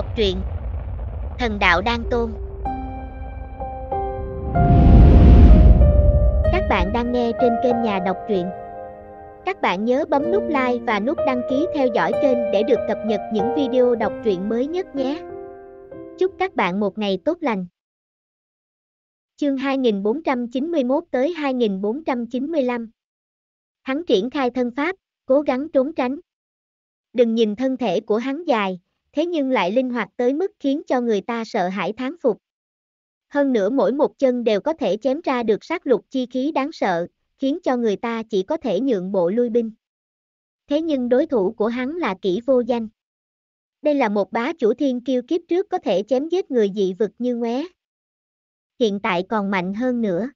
Đọc truyện Thần Đạo Đan Tôn. Các bạn đang nghe trên kênh Nhà Đọc Truyện. Các bạn nhớ bấm nút like và nút đăng ký theo dõi kênh để được cập nhật những video đọc truyện mới nhất nhé. Chúc các bạn một ngày tốt lành. Chương 2491 tới 2495. Hắn triển khai thân pháp, cố gắng trốn tránh. Đừng nhìn thân thể của hắn dài, thế nhưng lại linh hoạt tới mức khiến cho người ta sợ hãi thán phục. Hơn nữa mỗi một chân đều có thể chém ra được sát lục chi khí đáng sợ, khiến cho người ta chỉ có thể nhượng bộ lui binh. Thế nhưng đối thủ của hắn là Kỷ Vô Danh. Đây là một bá chủ thiên kiêu kiếp trước có thể chém giết người dị vực như ngoé. Hiện tại còn mạnh hơn nữa.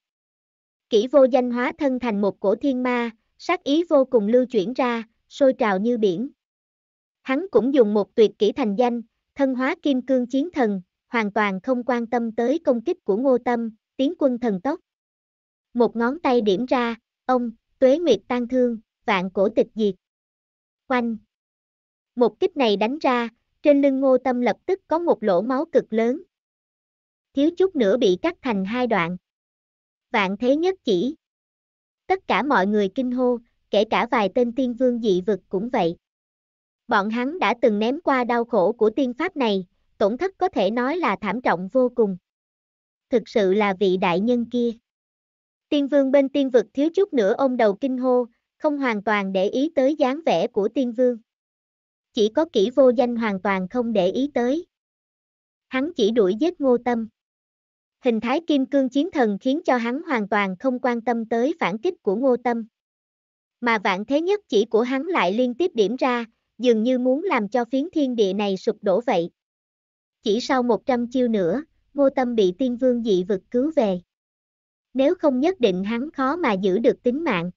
Kỷ Vô Danh hóa thân thành một cổ thiên ma, sát ý vô cùng lưu chuyển ra, sôi trào như biển. Hắn cũng dùng một tuyệt kỹ thành danh, thân hóa kim cương chiến thần, hoàn toàn không quan tâm tới công kích của Ngô Tâm, tiến quân thần tốc. Một ngón tay điểm ra, ông, tuế nguyệt tan thương, vạn cổ tịch diệt. Oanh! Một kích này đánh ra, trên lưng Ngô Tâm lập tức có một lỗ máu cực lớn. Thiếu chút nữa bị cắt thành hai đoạn. Vạn thế nhất chỉ. Tất cả mọi người kinh hô, kể cả vài tên tiên vương dị vực cũng vậy. Bọn hắn đã từng ném qua đau khổ của tiên pháp này, tổn thất có thể nói là thảm trọng vô cùng. Thực sự là vị đại nhân kia. Tiên vương bên tiên vực thiếu chút nữa ôm đầu kinh hô, không hoàn toàn để ý tới dáng vẻ của tiên vương. Chỉ có Kỷ Vô Danh hoàn toàn không để ý tới. Hắn chỉ đuổi giết Ngô Tâm. Hình thái kim cương chiến thần khiến cho hắn hoàn toàn không quan tâm tới phản kích của Ngô Tâm. Mà vạn thế nhất chỉ của hắn lại liên tiếp điểm ra, dường như muốn làm cho phiến thiên địa này sụp đổ vậy. Chỉ sau 100 chiêu nữa, Ngô Tâm bị tiên vương dị vực cứu về. Nếu không nhất định hắn khó mà giữ được tính mạng.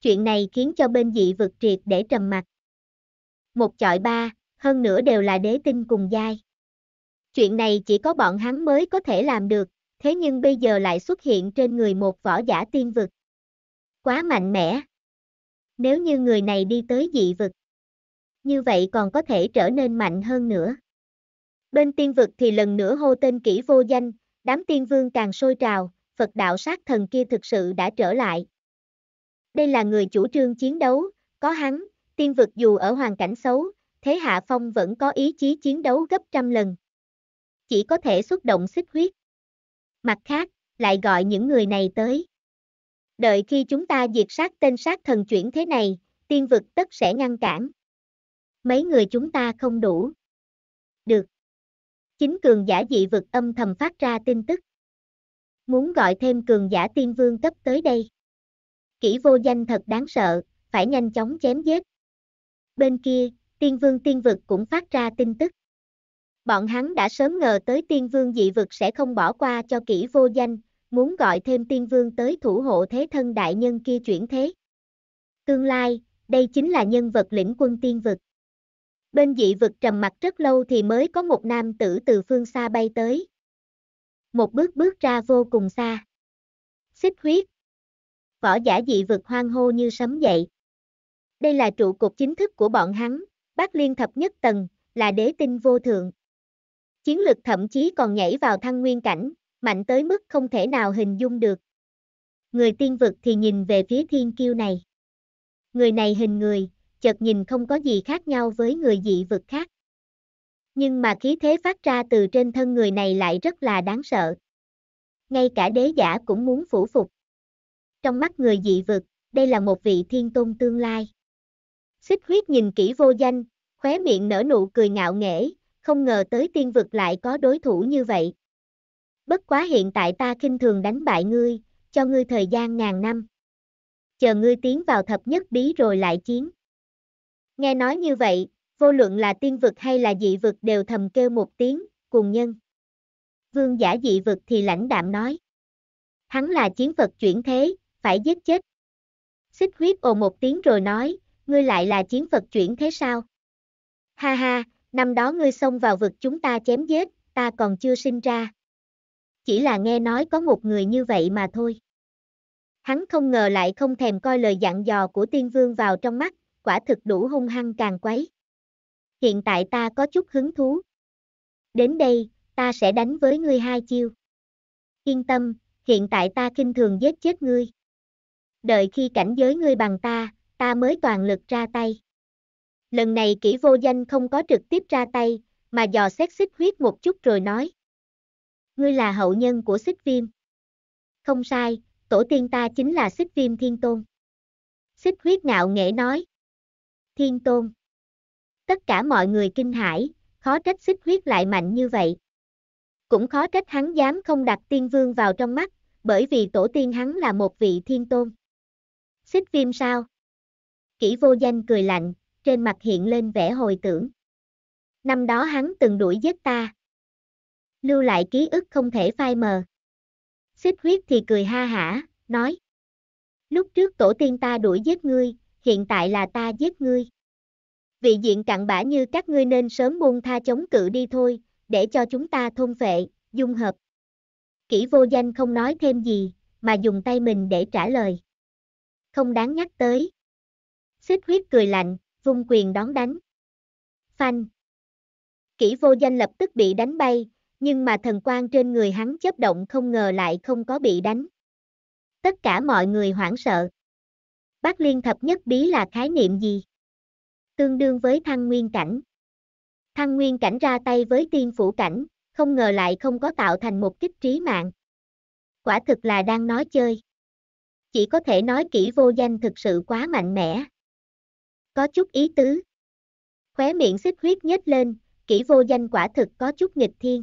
Chuyện này khiến cho bên dị vực triệt để trầm mặc. Một chọi ba, hơn nữa đều là đế tinh cùng giai. Chuyện này chỉ có bọn hắn mới có thể làm được, thế nhưng bây giờ lại xuất hiện trên người một võ giả tiên vực. Quá mạnh mẽ. Nếu như người này đi tới dị vực, như vậy còn có thể trở nên mạnh hơn nữa. Bên tiên vực thì lần nữa hô tên Kỷ Vô Danh, đám tiên vương càng sôi trào, Phật đạo sát thần kia thực sự đã trở lại. Đây là người chủ trương chiến đấu, có hắn, tiên vực dù ở hoàn cảnh xấu, thế hạ phong vẫn có ý chí chiến đấu gấp trăm lần. Chỉ có thể xuất động xích huyết. Mặt khác, lại gọi những người này tới. Đợi khi chúng ta diệt sát tên sát thần chuyển thế này, tiên vực tất sẽ ngăn cản. Mấy người chúng ta không đủ. Được. Chính cường giả dị vực âm thầm phát ra tin tức. Muốn gọi thêm cường giả tiên vương cấp tới đây. Kỷ Vô Danh thật đáng sợ, phải nhanh chóng chém giết. Bên kia, tiên vương tiên vực cũng phát ra tin tức. Bọn hắn đã sớm ngờ tới tiên vương dị vực sẽ không bỏ qua cho Kỷ Vô Danh, muốn gọi thêm tiên vương tới thủ hộ thế thân đại nhân kia chuyển thế. Tương lai, đây chính là nhân vật lĩnh quân tiên vực. Bên dị vực trầm mặc rất lâu thì mới có một nam tử từ phương xa bay tới. Một bước bước ra vô cùng xa. Xích huyết. Võ giả dị vực hoang hô như sấm dậy. Đây là trụ cột chính thức của bọn hắn, Bát Liên thập nhất tầng, là đế tinh vô thượng. Chiến lực thậm chí còn nhảy vào thăng nguyên cảnh, mạnh tới mức không thể nào hình dung được. Người tiên vực thì nhìn về phía thiên kiêu này. Người này hình người, chợt nhìn không có gì khác nhau với người dị vực khác. Nhưng mà khí thế phát ra từ trên thân người này lại rất là đáng sợ. Ngay cả đế giả cũng muốn phủ phục. Trong mắt người dị vực, đây là một vị thiên tôn tương lai. Xích huyết nhìn Kỷ Vô Danh, khóe miệng nở nụ cười ngạo nghễ, không ngờ tới tiên vực lại có đối thủ như vậy. Bất quá hiện tại ta khinh thường đánh bại ngươi, cho ngươi thời gian ngàn năm. Chờ ngươi tiến vào thập nhất bí rồi lại chiến. Nghe nói như vậy, vô luận là tiên vực hay là dị vực đều thầm kêu một tiếng, cùng nhân. Vương giả dị vực thì lãnh đạm nói. Hắn là chiến vật chuyển thế, phải giết chết. Xích huyết ồ một tiếng rồi nói, ngươi lại là chiến vật chuyển thế sao? Ha ha, năm đó ngươi xông vào vực chúng ta chém giết, ta còn chưa sinh ra. Chỉ là nghe nói có một người như vậy mà thôi. Hắn không ngờ lại không thèm coi lời dặn dò của tiên vương vào trong mắt, quả thực đủ hung hăng càng quấy. Hiện tại ta có chút hứng thú. Đến đây, ta sẽ đánh với ngươi hai chiêu. Yên tâm, hiện tại ta khinh thường giết chết ngươi. Đợi khi cảnh giới ngươi bằng ta, ta mới toàn lực ra tay. Lần này Kỷ Vô Danh không có trực tiếp ra tay, mà dò xét Xích Huyết một chút rồi nói. Ngươi là hậu nhân của Xích Viêm. Không sai, tổ tiên ta chính là Xích Viêm Thiên Tôn. Xích Huyết ngạo nghễ nói. Thiên Tôn. Tất cả mọi người kinh hãi, khó trách Xích Huyết lại mạnh như vậy. Cũng khó trách hắn dám không đặt Tiên Vương vào trong mắt, bởi vì tổ tiên hắn là một vị Thiên Tôn. Xích Viêm sao? Kỷ Vô Danh cười lạnh, trên mặt hiện lên vẻ hồi tưởng. Năm đó hắn từng đuổi giết ta. Lưu lại ký ức không thể phai mờ. Xích Huyết thì cười ha hả, nói. Lúc trước tổ tiên ta đuổi giết ngươi, hiện tại là ta giết ngươi. Vị diện cặn bã như các ngươi nên sớm buông tha chống cự đi thôi, để cho chúng ta thôn phệ, dung hợp. Kỷ Vô Danh không nói thêm gì, mà dùng tay mình để trả lời. Không đáng nhắc tới. Xích Huyết cười lạnh, vung quyền đón đánh. Phanh. Kỷ Vô Danh lập tức bị đánh bay, nhưng mà thần quang trên người hắn chớp động không ngờ lại không có bị đánh. Tất cả mọi người hoảng sợ. Bát Liên Thập Nhất Bí là khái niệm gì? Tương đương với Thăng Nguyên Cảnh. Thăng Nguyên Cảnh ra tay với Tiên Phủ Cảnh, không ngờ lại không có tạo thành một kích trí mạng. Quả thực là đang nói chơi. Chỉ có thể nói Kỷ Vô Danh thực sự quá mạnh mẽ. Có chút ý tứ. Khóe miệng Xích Huyết nhếch lên, Kỷ Vô Danh quả thực có chút nghịch thiên.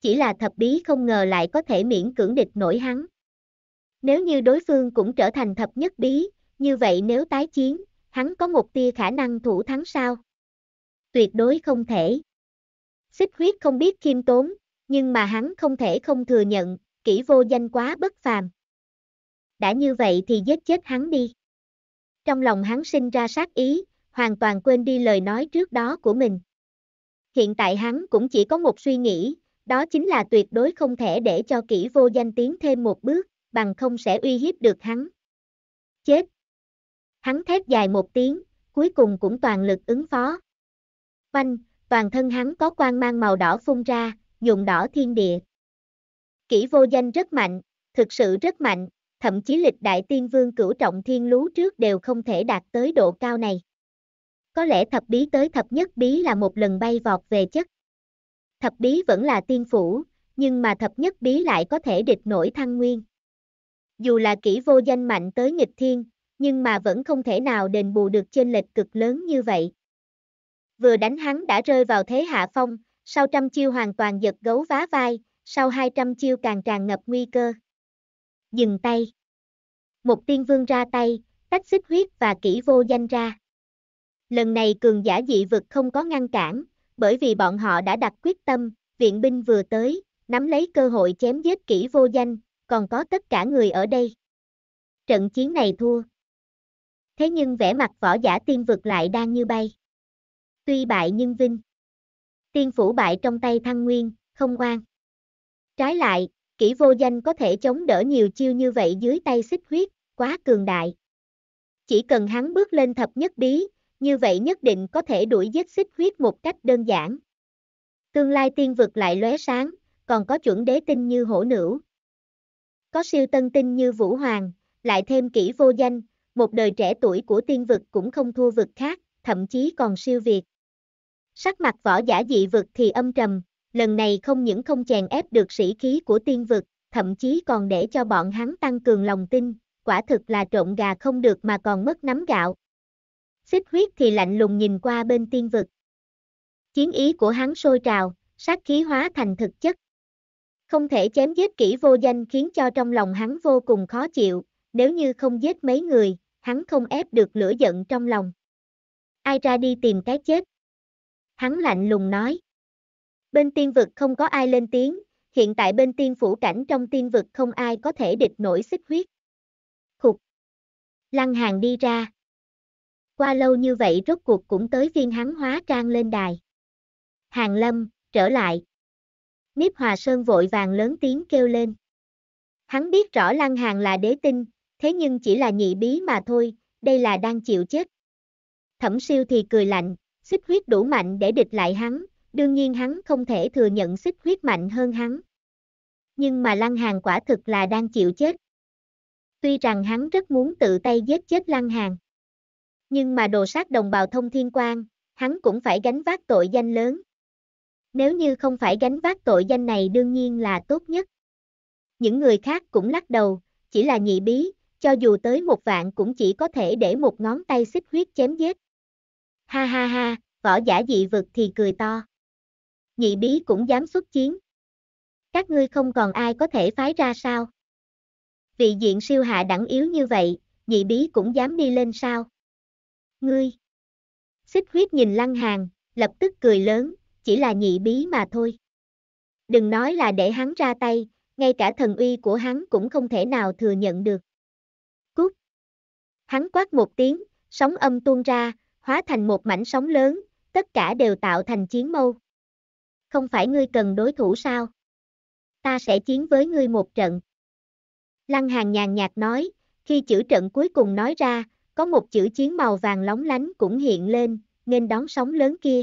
Chỉ là thập bí không ngờ lại có thể miễn cưỡng địch nổi hắn. Nếu như đối phương cũng trở thành thập nhất bí, như vậy nếu tái chiến, hắn có một tia khả năng thủ thắng sao? Tuyệt đối không thể. Xích Huyết không biết khiêm tốn, nhưng mà hắn không thể không thừa nhận, Kỷ Vô Danh quá bất phàm. Đã như vậy thì giết chết hắn đi. Trong lòng hắn sinh ra sát ý, hoàn toàn quên đi lời nói trước đó của mình. Hiện tại hắn cũng chỉ có một suy nghĩ, đó chính là tuyệt đối không thể để cho Kỷ Vô Danh tiến thêm một bước, bằng không sẽ uy hiếp được hắn. Chết! Hắn thét dài một tiếng, cuối cùng cũng toàn lực ứng phó. Oanh, toàn thân hắn có quang mang màu đỏ phun ra, nhuộm đỏ thiên địa. Kỷ Vô Danh rất mạnh, thực sự rất mạnh, thậm chí lịch đại tiên vương cửu trọng thiên lú trước đều không thể đạt tới độ cao này. Có lẽ thập bí tới thập nhất bí là một lần bay vọt về chất. Thập bí vẫn là tiên phủ, nhưng mà thập nhất bí lại có thể địch nổi Thăng Nguyên. Dù là Kỷ Vô Danh mạnh tới nghịch thiên, nhưng mà vẫn không thể nào đền bù được chênh lệch cực lớn như vậy. Vừa đánh hắn đã rơi vào thế hạ phong, sau 100 chiêu hoàn toàn giật gấu vá vai, sau 200 chiêu càng tràn ngập nguy cơ. Dừng tay. Một tiên vương ra tay, tách Xích Huyết và Kỷ Vô Danh ra. Lần này cường giả dị vực không có ngăn cản, bởi vì bọn họ đã đặt quyết tâm, viện binh vừa tới, nắm lấy cơ hội chém giết Kỷ Vô Danh, còn có tất cả người ở đây. Trận chiến này thua. Thế nhưng vẻ mặt võ giả tiên vực lại đang như bay. Tuy bại nhưng vinh. Tiên phủ bại trong tay Thăng Nguyên, không oan. Trái lại, Kỷ Vô Danh có thể chống đỡ nhiều chiêu như vậy dưới tay Xích Huyết, quá cường đại. Chỉ cần hắn bước lên thập nhất bí, như vậy nhất định có thể đuổi giết Xích Huyết một cách đơn giản. Tương lai tiên vực lại lóe sáng, còn có chuẩn đế tinh như Hổ Nữ. Có siêu tân tinh như Vũ Hoàng, lại thêm Kỷ Vô Danh, một đời trẻ tuổi của tiên vực cũng không thua vực khác, thậm chí còn siêu việt. Sắc mặt võ giả dị vực thì âm trầm, lần này không những không chèn ép được sĩ khí của tiên vực, thậm chí còn để cho bọn hắn tăng cường lòng tin, quả thực là trộn gà không được mà còn mất nắm gạo. Xích Huyết thì lạnh lùng nhìn qua bên tiên vực. Chiến ý của hắn sôi trào, sát khí hóa thành thực chất. Không thể chém giết Kỷ Vô Danh khiến cho trong lòng hắn vô cùng khó chịu, nếu như không giết mấy người, hắn không ép được lửa giận trong lòng. Ai ra đi tìm cái chết? Hắn lạnh lùng nói. Bên tiên vực không có ai lên tiếng, hiện tại bên tiên phủ cảnh trong tiên vực không ai có thể địch nổi Xích Huyết. Khục! Lăng Hàn đi ra. Qua lâu như vậy rốt cuộc cũng tới phiên hắn hóa trang lên đài. Hàn Lâm, trở lại. Niếp Hòa Sơn vội vàng lớn tiếng kêu lên. Hắn biết rõ Lăng Hàn là đế tinh, thế nhưng chỉ là nhị bí mà thôi, đây là đang chịu chết. Thẩm Siêu thì cười lạnh, Xích Huyết đủ mạnh để địch lại hắn, đương nhiên hắn không thể thừa nhận Xích Huyết mạnh hơn hắn. Nhưng mà Lăng Hàn quả thực là đang chịu chết. Tuy rằng hắn rất muốn tự tay giết chết Lăng Hàn, nhưng mà đồ sát đồng bào Thông Thiên Quang, hắn cũng phải gánh vác tội danh lớn. Nếu như không phải gánh vác tội danh này đương nhiên là tốt nhất. Những người khác cũng lắc đầu, chỉ là nhị bí, cho dù tới 1.000 cũng chỉ có thể để một ngón tay Xích Huyết chém giết. Ha ha ha, võ giả dị vực thì cười to. Nhị bí cũng dám xuất chiến. Các ngươi không còn ai có thể phái ra sao? Vị diện siêu hạ đẳng yếu như vậy, nhị bí cũng dám đi lên sao? Ngươi! Xích Huyết nhìn Lăng Hàn, lập tức cười lớn, chỉ là nhị bí mà thôi. Đừng nói là để hắn ra tay, ngay cả thần uy của hắn cũng không thể nào thừa nhận được. Cút! Hắn quát một tiếng, sóng âm tuôn ra, hóa thành một mảnh sóng lớn, tất cả đều tạo thành chiến mâu. Không phải ngươi cần đối thủ sao? Ta sẽ chiến với ngươi một trận. Lăng Hàn nhàn nhạt nói, khi chữ trận cuối cùng nói ra, có một chữ chiến màu vàng lóng lánh cũng hiện lên, nghênh đón sóng lớn kia.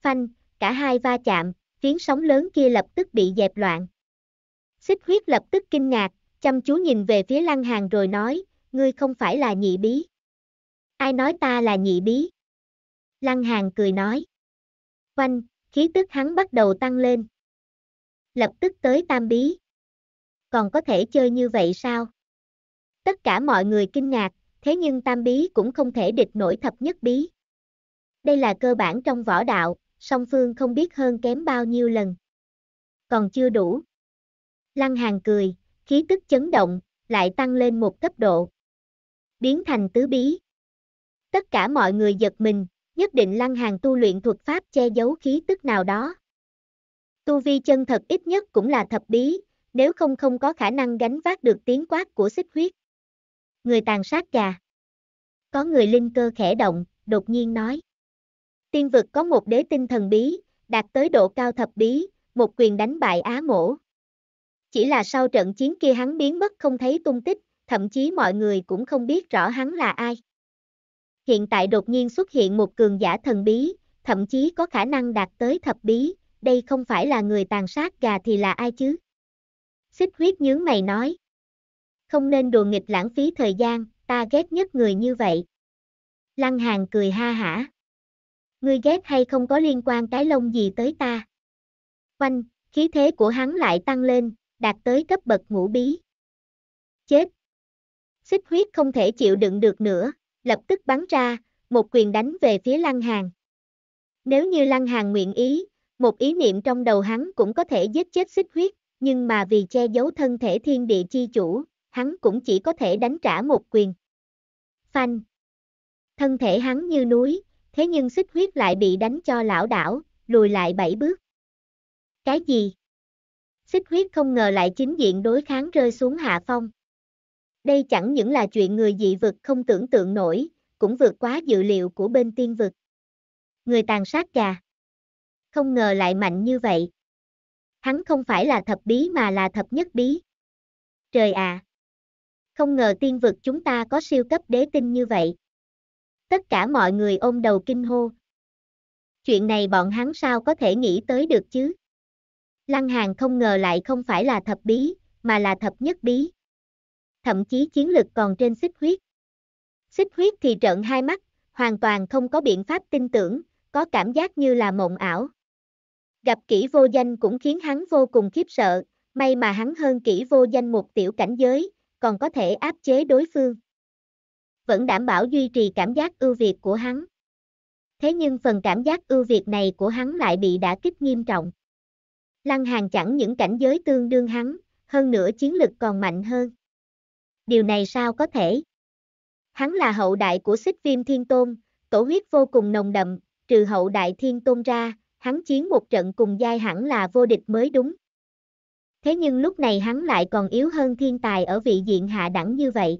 Phanh, cả hai va chạm, khiến sóng lớn kia lập tức bị dẹp loạn. Xích Huyết lập tức kinh ngạc, chăm chú nhìn về phía Lăng Hàn rồi nói, ngươi không phải là nhị bí. Ai nói ta là nhị bí? Lăng Hàn cười nói. Oanh, khí tức hắn bắt đầu tăng lên. Lập tức tới tam bí. Còn có thể chơi như vậy sao? Tất cả mọi người kinh ngạc, thế nhưng tam bí cũng không thể địch nổi thập nhất bí. Đây là cơ bản trong võ đạo, song phương không biết hơn kém bao nhiêu lần. Còn chưa đủ. Lăng Hàn cười, khí tức chấn động, lại tăng lên một cấp độ. Biến thành tứ bí. Tất cả mọi người giật mình, nhất định Lăng Hàn tu luyện thuật pháp che giấu khí tức nào đó. Tu vi chân thật ít nhất cũng là thập bí, nếu không có khả năng gánh vác được tiếng quát của Xích Huyết. Người tàn sát gà. Có người linh cơ khẽ động, đột nhiên nói. Tiên vực có một đế tinh thần bí, đạt tới độ cao thập bí, một quyền đánh bại Á Mổ. Chỉ là sau trận chiến kia hắn biến mất không thấy tung tích, thậm chí mọi người cũng không biết rõ hắn là ai. Hiện tại đột nhiên xuất hiện một cường giả thần bí, thậm chí có khả năng đạt tới thập bí, đây không phải là người tàn sát gà thì là ai chứ? Xích Huyết nhướng mày nói. Không nên đùa nghịch lãng phí thời gian, ta ghét nhất người như vậy. Lăng Hàn cười ha hả. Ngươi ghét hay không có liên quan cái lông gì tới ta. Oanh, khí thế của hắn lại tăng lên, đạt tới cấp bậc ngũ bí. Chết. Xích Huyết không thể chịu đựng được nữa, lập tức bắn ra, một quyền đánh về phía Lăng Hàn. Nếu như Lăng Hàn nguyện ý, một ý niệm trong đầu hắn cũng có thể giết chết Xích Huyết, nhưng mà vì che giấu thân thể thiên địa chi chủ, hắn cũng chỉ có thể đánh trả một quyền. Phanh. Thân thể hắn như núi, thế nhưng Xích Huyết lại bị đánh cho lảo đảo, lùi lại 7 bước. Cái gì? Xích Huyết không ngờ lại chính diện đối kháng rơi xuống hạ phong. Đây chẳng những là chuyện người dị vực không tưởng tượng nổi, cũng vượt quá dự liệu của bên tiên vực. Người tàn sát gà. Không ngờ lại mạnh như vậy. Hắn không phải là thập bí mà là thập nhất bí. Trời ạ! Không ngờ tiên vực chúng ta có siêu cấp đế tinh như vậy. Tất cả mọi người ôm đầu kinh hô. Chuyện này bọn hắn sao có thể nghĩ tới được chứ? Lăng Hàn không ngờ lại không phải là thập bí, mà là thập nhất bí. Thậm chí chiến lực còn trên Xích Huyết. Xích Huyết thì trợn hai mắt, hoàn toàn không có biện pháp tin tưởng, có cảm giác như là mộng ảo. Gặp Kỷ Vô Danh cũng khiến hắn vô cùng khiếp sợ, may mà hắn hơn Kỷ Vô Danh một tiểu cảnh giới, còn có thể áp chế đối phương. Vẫn đảm bảo duy trì cảm giác ưu việt của hắn. Thế nhưng phần cảm giác ưu việt này của hắn lại bị đả kích nghiêm trọng. Lăng Hàn chẳng những cảnh giới tương đương hắn, hơn nữa chiến lực còn mạnh hơn. Điều này sao có thể? Hắn là hậu đại của Xích Viêm Thiên Tôn, tổ huyết vô cùng nồng đậm, trừ hậu đại Thiên Tôn ra, hắn chiến một trận cùng giai hẳn là vô địch mới đúng. Thế nhưng lúc này hắn lại còn yếu hơn thiên tài ở vị diện hạ đẳng như vậy.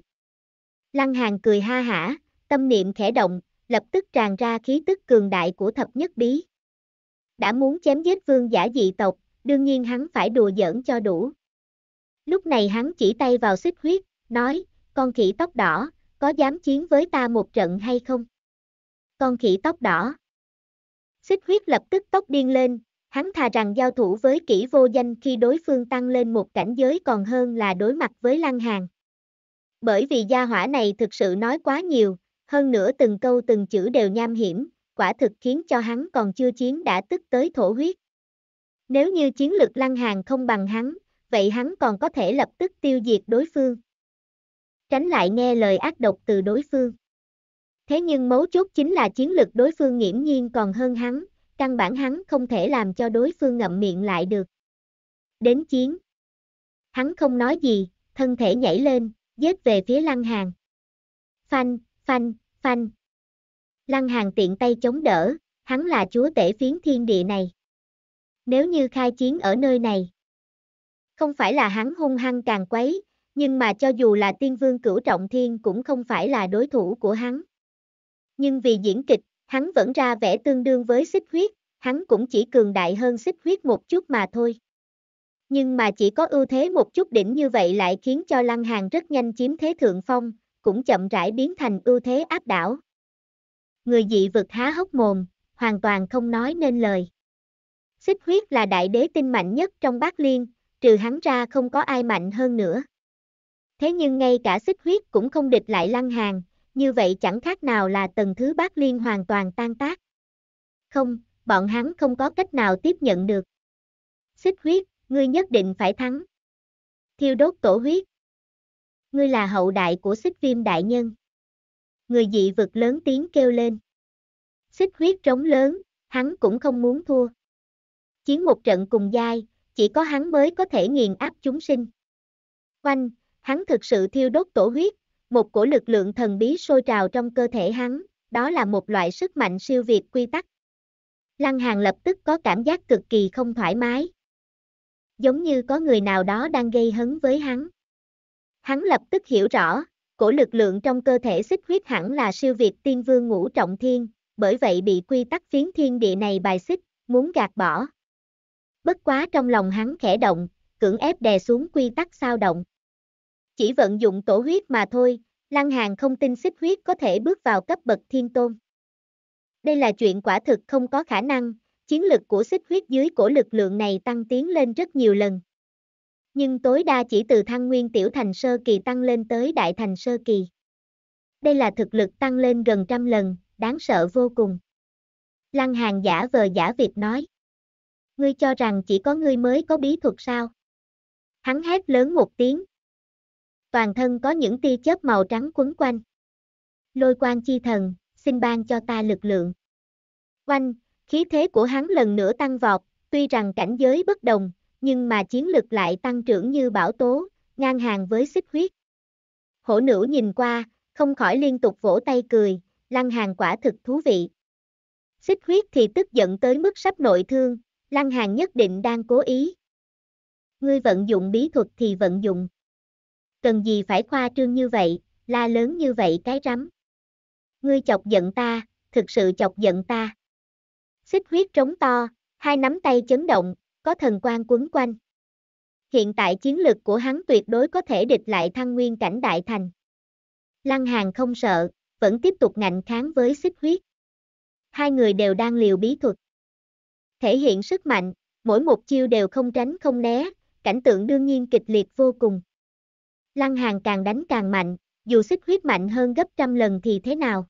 Lăng Hàn cười ha hả, tâm niệm khẽ động, lập tức tràn ra khí tức cường đại của thập nhất bí. Đã muốn chém giết vương giả dị tộc, đương nhiên hắn phải đùa giỡn cho đủ. Lúc này hắn chỉ tay vào Xích Huyết, nói, con khỉ tóc đỏ, có dám chiến với ta một trận hay không? Con khỉ tóc đỏ. Xích Huyết lập tức tốc điên lên, hắn thà rằng giao thủ với Kỷ Vô Danh khi đối phương tăng lên một cảnh giới còn hơn là đối mặt với Lăng Hàn. Bởi vì gia hỏa này thực sự nói quá nhiều, hơn nữa từng câu từng chữ đều nham hiểm, quả thực khiến cho hắn còn chưa chiến đã tức tới thổ huyết. Nếu như chiến lực Lăng Hàn không bằng hắn, vậy hắn còn có thể lập tức tiêu diệt đối phương, tránh lại nghe lời ác độc từ đối phương. Thế nhưng mấu chốt chính là chiến lực đối phương nghiễm nhiên còn hơn hắn, căn bản hắn không thể làm cho đối phương ngậm miệng lại được. Đến chiến. Hắn không nói gì, thân thể nhảy lên, giết về phía Lăng Hàn. Phanh, phanh, phanh. Lăng Hàn tiện tay chống đỡ, hắn là chúa tể phiến thiên địa này. Nếu như khai chiến ở nơi này, không phải là hắn hung hăng càng quấy, nhưng mà cho dù là tiên vương Cửu Trọng Thiên cũng không phải là đối thủ của hắn. Nhưng vì diễn kịch, hắn vẫn ra vẻ tương đương với Xích Huyết, hắn cũng chỉ cường đại hơn Xích Huyết một chút mà thôi. Nhưng mà chỉ có ưu thế một chút đỉnh như vậy lại khiến cho Lăng Hàn rất nhanh chiếm thế thượng phong, cũng chậm rãi biến thành ưu thế áp đảo. Người dị vực há hốc mồm, hoàn toàn không nói nên lời. Xích Huyết là đại đế tinh mạnh nhất trong Bát Liên, trừ hắn ra không có ai mạnh hơn nữa. Thế nhưng ngay cả Xích Huyết cũng không địch lại Lăng Hàn, như vậy chẳng khác nào là tầng thứ Bát Liên hoàn toàn tan tác. Không, bọn hắn không có cách nào tiếp nhận được. Xích Huyết, ngươi nhất định phải thắng. Thiêu đốt tổ huyết. Ngươi là hậu đại của Xích Viêm đại nhân. Người dị vực lớn tiếng kêu lên. Xích Huyết trống lớn, hắn cũng không muốn thua. Chiến một trận cùng giai, chỉ có hắn mới có thể nghiền áp chúng sinh. Oanh, hắn thực sự thiêu đốt tổ huyết, một cổ lực lượng thần bí sôi trào trong cơ thể hắn, đó là một loại sức mạnh siêu việt quy tắc. Lăng Hàn lập tức có cảm giác cực kỳ không thoải mái. Giống như có người nào đó đang gây hấn với hắn. Hắn lập tức hiểu rõ, cổ lực lượng trong cơ thể Xích Huyết hẳn là siêu việt tiên vương Ngũ Trọng Thiên, bởi vậy bị quy tắc phiến thiên địa này bài xích, muốn gạt bỏ. Bất quá trong lòng hắn khẽ động, cưỡng ép đè xuống quy tắc sao động. Chỉ vận dụng tổ huyết mà thôi, Lăng Hàn không tin Xích Huyết có thể bước vào cấp bậc thiên tôn. Đây là chuyện quả thực không có khả năng, chiến lực của Xích Huyết dưới cổ lực lượng này tăng tiến lên rất nhiều lần. Nhưng tối đa chỉ từ thăng nguyên tiểu thành sơ kỳ tăng lên tới đại thành sơ kỳ. Đây là thực lực tăng lên gần 100 lần, đáng sợ vô cùng. Lăng Hàn giả vờ giả vịt nói. Ngươi cho rằng chỉ có ngươi mới có bí thuật sao? Hắn hét lớn một tiếng. Toàn thân có những tia chớp màu trắng quấn quanh. Lôi quang chi thần, xin ban cho ta lực lượng. Oanh, khí thế của hắn lần nữa tăng vọt, tuy rằng cảnh giới bất đồng, nhưng mà chiến lực lại tăng trưởng như bão tố, ngang hàng với Xích Huyết. Hổ Nữ nhìn qua, không khỏi liên tục vỗ tay cười, Lăng Hàn quả thực thú vị. Xích Huyết thì tức giận tới mức sắp nội thương, Lăng Hàn nhất định đang cố ý. Ngươi vận dụng bí thuật thì vận dụng. Cần gì phải khoa trương như vậy, la lớn như vậy cái rắm. Ngươi chọc giận ta, thực sự chọc giận ta. Xích Huyết trống to, hai nắm tay chấn động, có thần quang quấn quanh. Hiện tại chiến lực của hắn tuyệt đối có thể địch lại thăng nguyên cảnh đại thành. Lăng Hàn không sợ, vẫn tiếp tục ngạnh kháng với Xích Huyết. Hai người đều đang liều bí thuật. Thể hiện sức mạnh, mỗi một chiêu đều không tránh không né, cảnh tượng đương nhiên kịch liệt vô cùng. Lăng Hàn càng đánh càng mạnh, dù Xích Huyết mạnh hơn gấp 100 lần thì thế nào?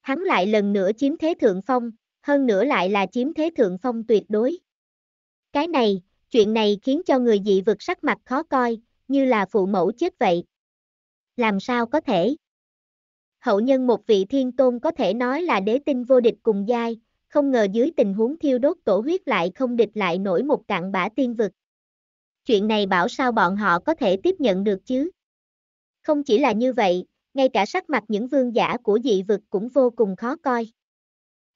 Hắn lại lần nữa chiếm thế thượng phong, hơn nữa lại là chiếm thế thượng phong tuyệt đối. Cái này, chuyện này khiến cho người dị vực sắc mặt khó coi, như là phụ mẫu chết vậy. Làm sao có thể? Hậu nhân một vị thiên tôn có thể nói là đế tinh vô địch cùng giai, không ngờ dưới tình huống thiêu đốt tổ huyết lại không địch lại nổi một cặn bã tiên vực. Chuyện này bảo sao bọn họ có thể tiếp nhận được chứ? Không chỉ là như vậy, ngay cả sắc mặt những vương giả của dị vực cũng vô cùng khó coi.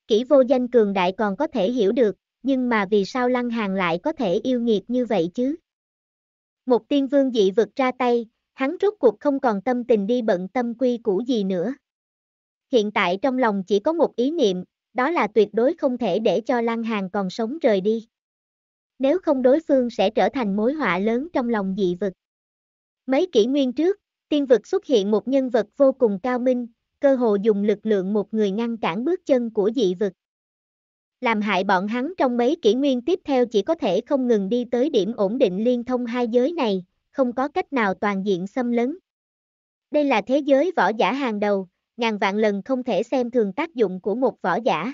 Kỷ Vô Danh cường đại còn có thể hiểu được, nhưng mà vì sao Lăng Hàn lại có thể yêu nghiệt như vậy chứ? Một tiên vương dị vực ra tay, hắn rốt cuộc không còn tâm tình đi bận tâm quy củ gì nữa. Hiện tại trong lòng chỉ có một ý niệm, đó là tuyệt đối không thể để cho Lăng Hàn còn sống rời đi. Nếu không đối phương sẽ trở thành mối họa lớn trong lòng dị vực. Mấy kỷ nguyên trước, tiên vực xuất hiện một nhân vật vô cùng cao minh, cơ hồ dùng lực lượng một người ngăn cản bước chân của dị vực. làm hại bọn hắn trong mấy kỷ nguyên tiếp theo chỉ có thể không ngừng đi tới điểm ổn định liên thông hai giới này, không có cách nào toàn diện xâm lấn. Đây là thế giới võ giả hàng đầu, ngàn vạn lần không thể xem thường tác dụng của một võ giả.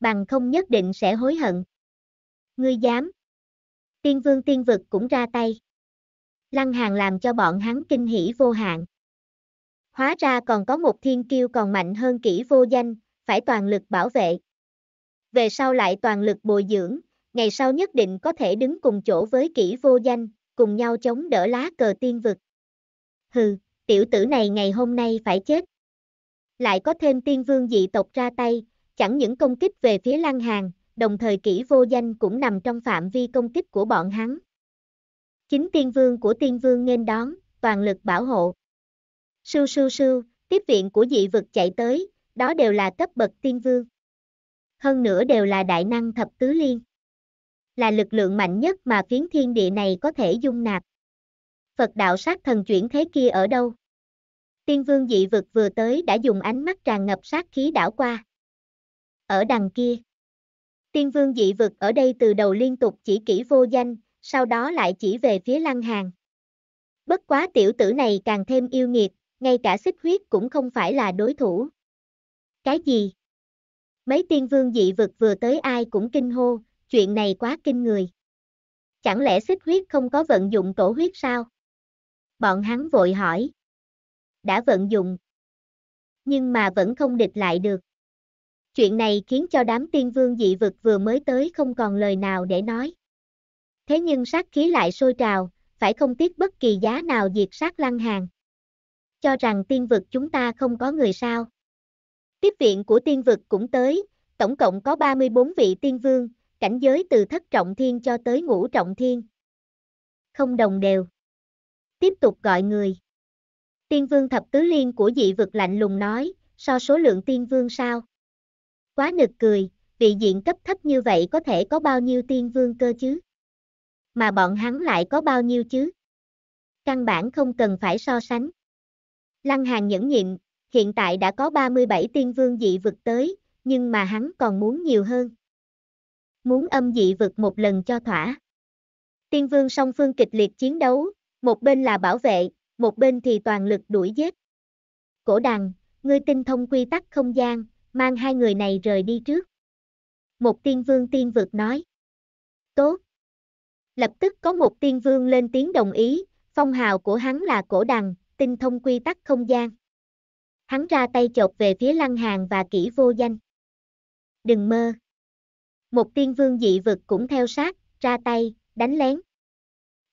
Bằng không nhất định sẽ hối hận. Ngươi dám. Tiên vương tiên vực cũng ra tay. Lăng Hàn làm cho bọn hắn kinh hỉ vô hạn. Hóa ra còn có một thiên kiêu còn mạnh hơn Kỷ Vô Danh, phải toàn lực bảo vệ. Về sau lại toàn lực bồi dưỡng, ngày sau nhất định có thể đứng cùng chỗ với Kỷ Vô Danh, cùng nhau chống đỡ lá cờ tiên vực. Hừ, tiểu tử này ngày hôm nay phải chết. Lại có thêm tiên vương dị tộc ra tay, chẳng những công kích về phía Lăng Hàn, đồng thời Kỷ Vô Danh cũng nằm trong phạm vi công kích của bọn hắn. Chính tiên vương của tiên vương nghênh đón, toàn lực bảo hộ. Sưu sưu sưu, tiếp viện của dị vực chạy tới, đó đều là cấp bậc tiên vương. Hơn nữa đều là đại năng thập tứ liên. Là lực lượng mạnh nhất mà phiến thiên địa này có thể dung nạp. Phật đạo sát thần chuyển thế kia ở đâu? Tiên vương dị vực vừa tới đã dùng ánh mắt tràn ngập sát khí đảo qua. Ở đằng kia. Tiên vương dị vực ở đây từ đầu liên tục chỉ Kỷ Vô Danh, sau đó lại chỉ về phía Lăng Hàn. Bất quá tiểu tử này càng thêm yêu nghiệt, ngay cả Xích Huyết cũng không phải là đối thủ. Cái gì? Mấy tiên vương dị vực vừa tới ai cũng kinh hô, chuyện này quá kinh người. Chẳng lẽ Xích Huyết không có vận dụng tổ huyết sao? Bọn hắn vội hỏi. Đã vận dụng, nhưng mà vẫn không địch lại được. Chuyện này khiến cho đám tiên vương dị vực vừa mới tới không còn lời nào để nói. Thế nhưng sát khí lại sôi trào, phải không tiếc bất kỳ giá nào diệt sát Lăng Hàn. Cho rằng tiên vực chúng ta không có người sao. Tiếp viện của tiên vực cũng tới, tổng cộng có 34 vị tiên vương, cảnh giới từ thất trọng thiên cho tới ngũ trọng thiên. Không đồng đều. Tiếp tục gọi người. Tiên vương thập tứ liên của dị vực lạnh lùng nói, so số lượng tiên vương sao? Quá nực cười, vị diện cấp thấp như vậy có thể có bao nhiêu tiên vương cơ chứ? Mà bọn hắn lại có bao nhiêu chứ? Căn bản không cần phải so sánh. Lăng Hàn nhẫn nhịn, hiện tại đã có 37 tiên vương dị vực tới, nhưng mà hắn còn muốn nhiều hơn. Muốn âm dị vực một lần cho thỏa. Tiên vương song phương kịch liệt chiến đấu, một bên là bảo vệ, một bên thì toàn lực đuổi giết. Cổ Đằng, ngươi tinh thông quy tắc không gian, mang hai người này rời đi trước. Một tiên vương tiên vực nói. Tốt. Lập tức có một tiên vương lên tiếng đồng ý, phong hào của hắn là Cổ Đằng, tinh thông quy tắc không gian. Hắn ra tay chộp về phía Lăng Hàn và Kỷ Vô Danh. Đừng mơ. Một tiên vương dị vực cũng theo sát, ra tay, đánh lén.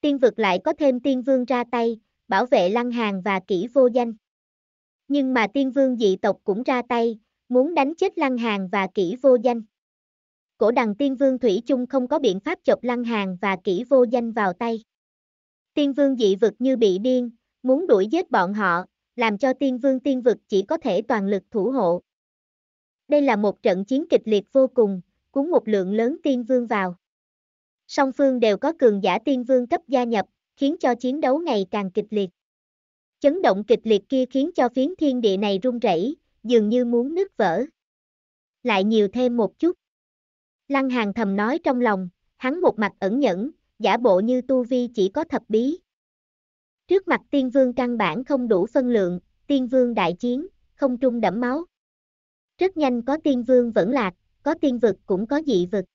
Tiên vực lại có thêm tiên vương ra tay, bảo vệ Lăng Hàn và Kỷ Vô Danh. Nhưng mà tiên vương dị tộc cũng ra tay, muốn đánh chết Lăng Hàn và Kỷ Vô Danh. Cổ Đằng tiên vương thủy chung không có biện pháp chộp Lăng Hàn và Kỷ Vô Danh vào tay. Tiên vương dị vực như bị điên, muốn đuổi giết bọn họ, làm cho tiên vương tiên vực chỉ có thể toàn lực thủ hộ. Đây là một trận chiến kịch liệt vô cùng, cuốn một lượng lớn tiên vương vào. Song phương đều có cường giả tiên vương cấp gia nhập, khiến cho chiến đấu ngày càng kịch liệt. Chấn động kịch liệt kia khiến cho phiến thiên địa này rung rẩy, dường như muốn nứt vỡ. Lại nhiều thêm một chút. Lăng Hàn thầm nói trong lòng, hắn một mặt ẩn nhẫn, giả bộ như tu vi chỉ có thập bí. Trước mặt tiên vương căn bản không đủ phân lượng, tiên vương đại chiến, không trung đẫm máu. Rất nhanh có tiên vương vẫn lạc, có tiên vực cũng có dị vực.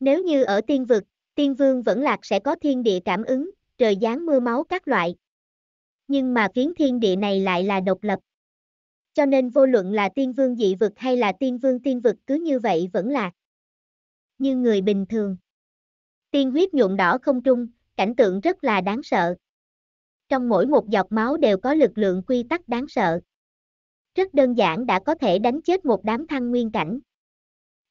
Nếu như ở tiên vực, tiên vương vẫn lạc sẽ có thiên địa cảm ứng, trời giáng mưa máu các loại. Nhưng mà phiến thiên địa này lại là độc lập. Cho nên vô luận là tiên vương dị vực hay là tiên vương tiên vực cứ như vậy vẫn lạc. Như người bình thường. Tiên huyết nhuộm đỏ không trung, cảnh tượng rất là đáng sợ. Trong mỗi một giọt máu đều có lực lượng quy tắc đáng sợ. Rất đơn giản đã có thể đánh chết một đám thăng nguyên cảnh.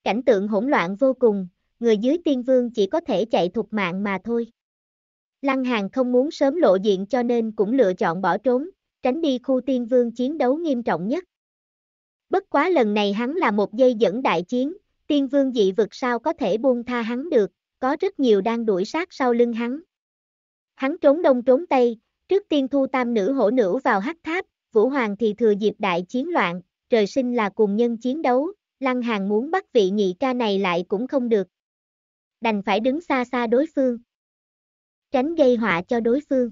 Cảnh tượng hỗn loạn vô cùng, người dưới tiên vương chỉ có thể chạy thục mạng mà thôi. Lăng Hàn không muốn sớm lộ diện cho nên cũng lựa chọn bỏ trốn, tránh đi khu tiên vương chiến đấu nghiêm trọng nhất. Bất quá lần này hắn là một dây dẫn đại chiến, tiên vương dị vực sao có thể buông tha hắn được, có rất nhiều đang đuổi sát sau lưng hắn. Hắn trốn đông trốn tây, trước tiên thu tam nữ hổ nữ vào hắc tháp, Vũ Hoàng thì thừa dịp đại chiến loạn, trời sinh là cùng nhân chiến đấu, Lăng Hàn muốn bắt vị nhị ca này lại cũng không được. Đành phải đứng xa xa đối phương, tránh gây họa cho đối phương.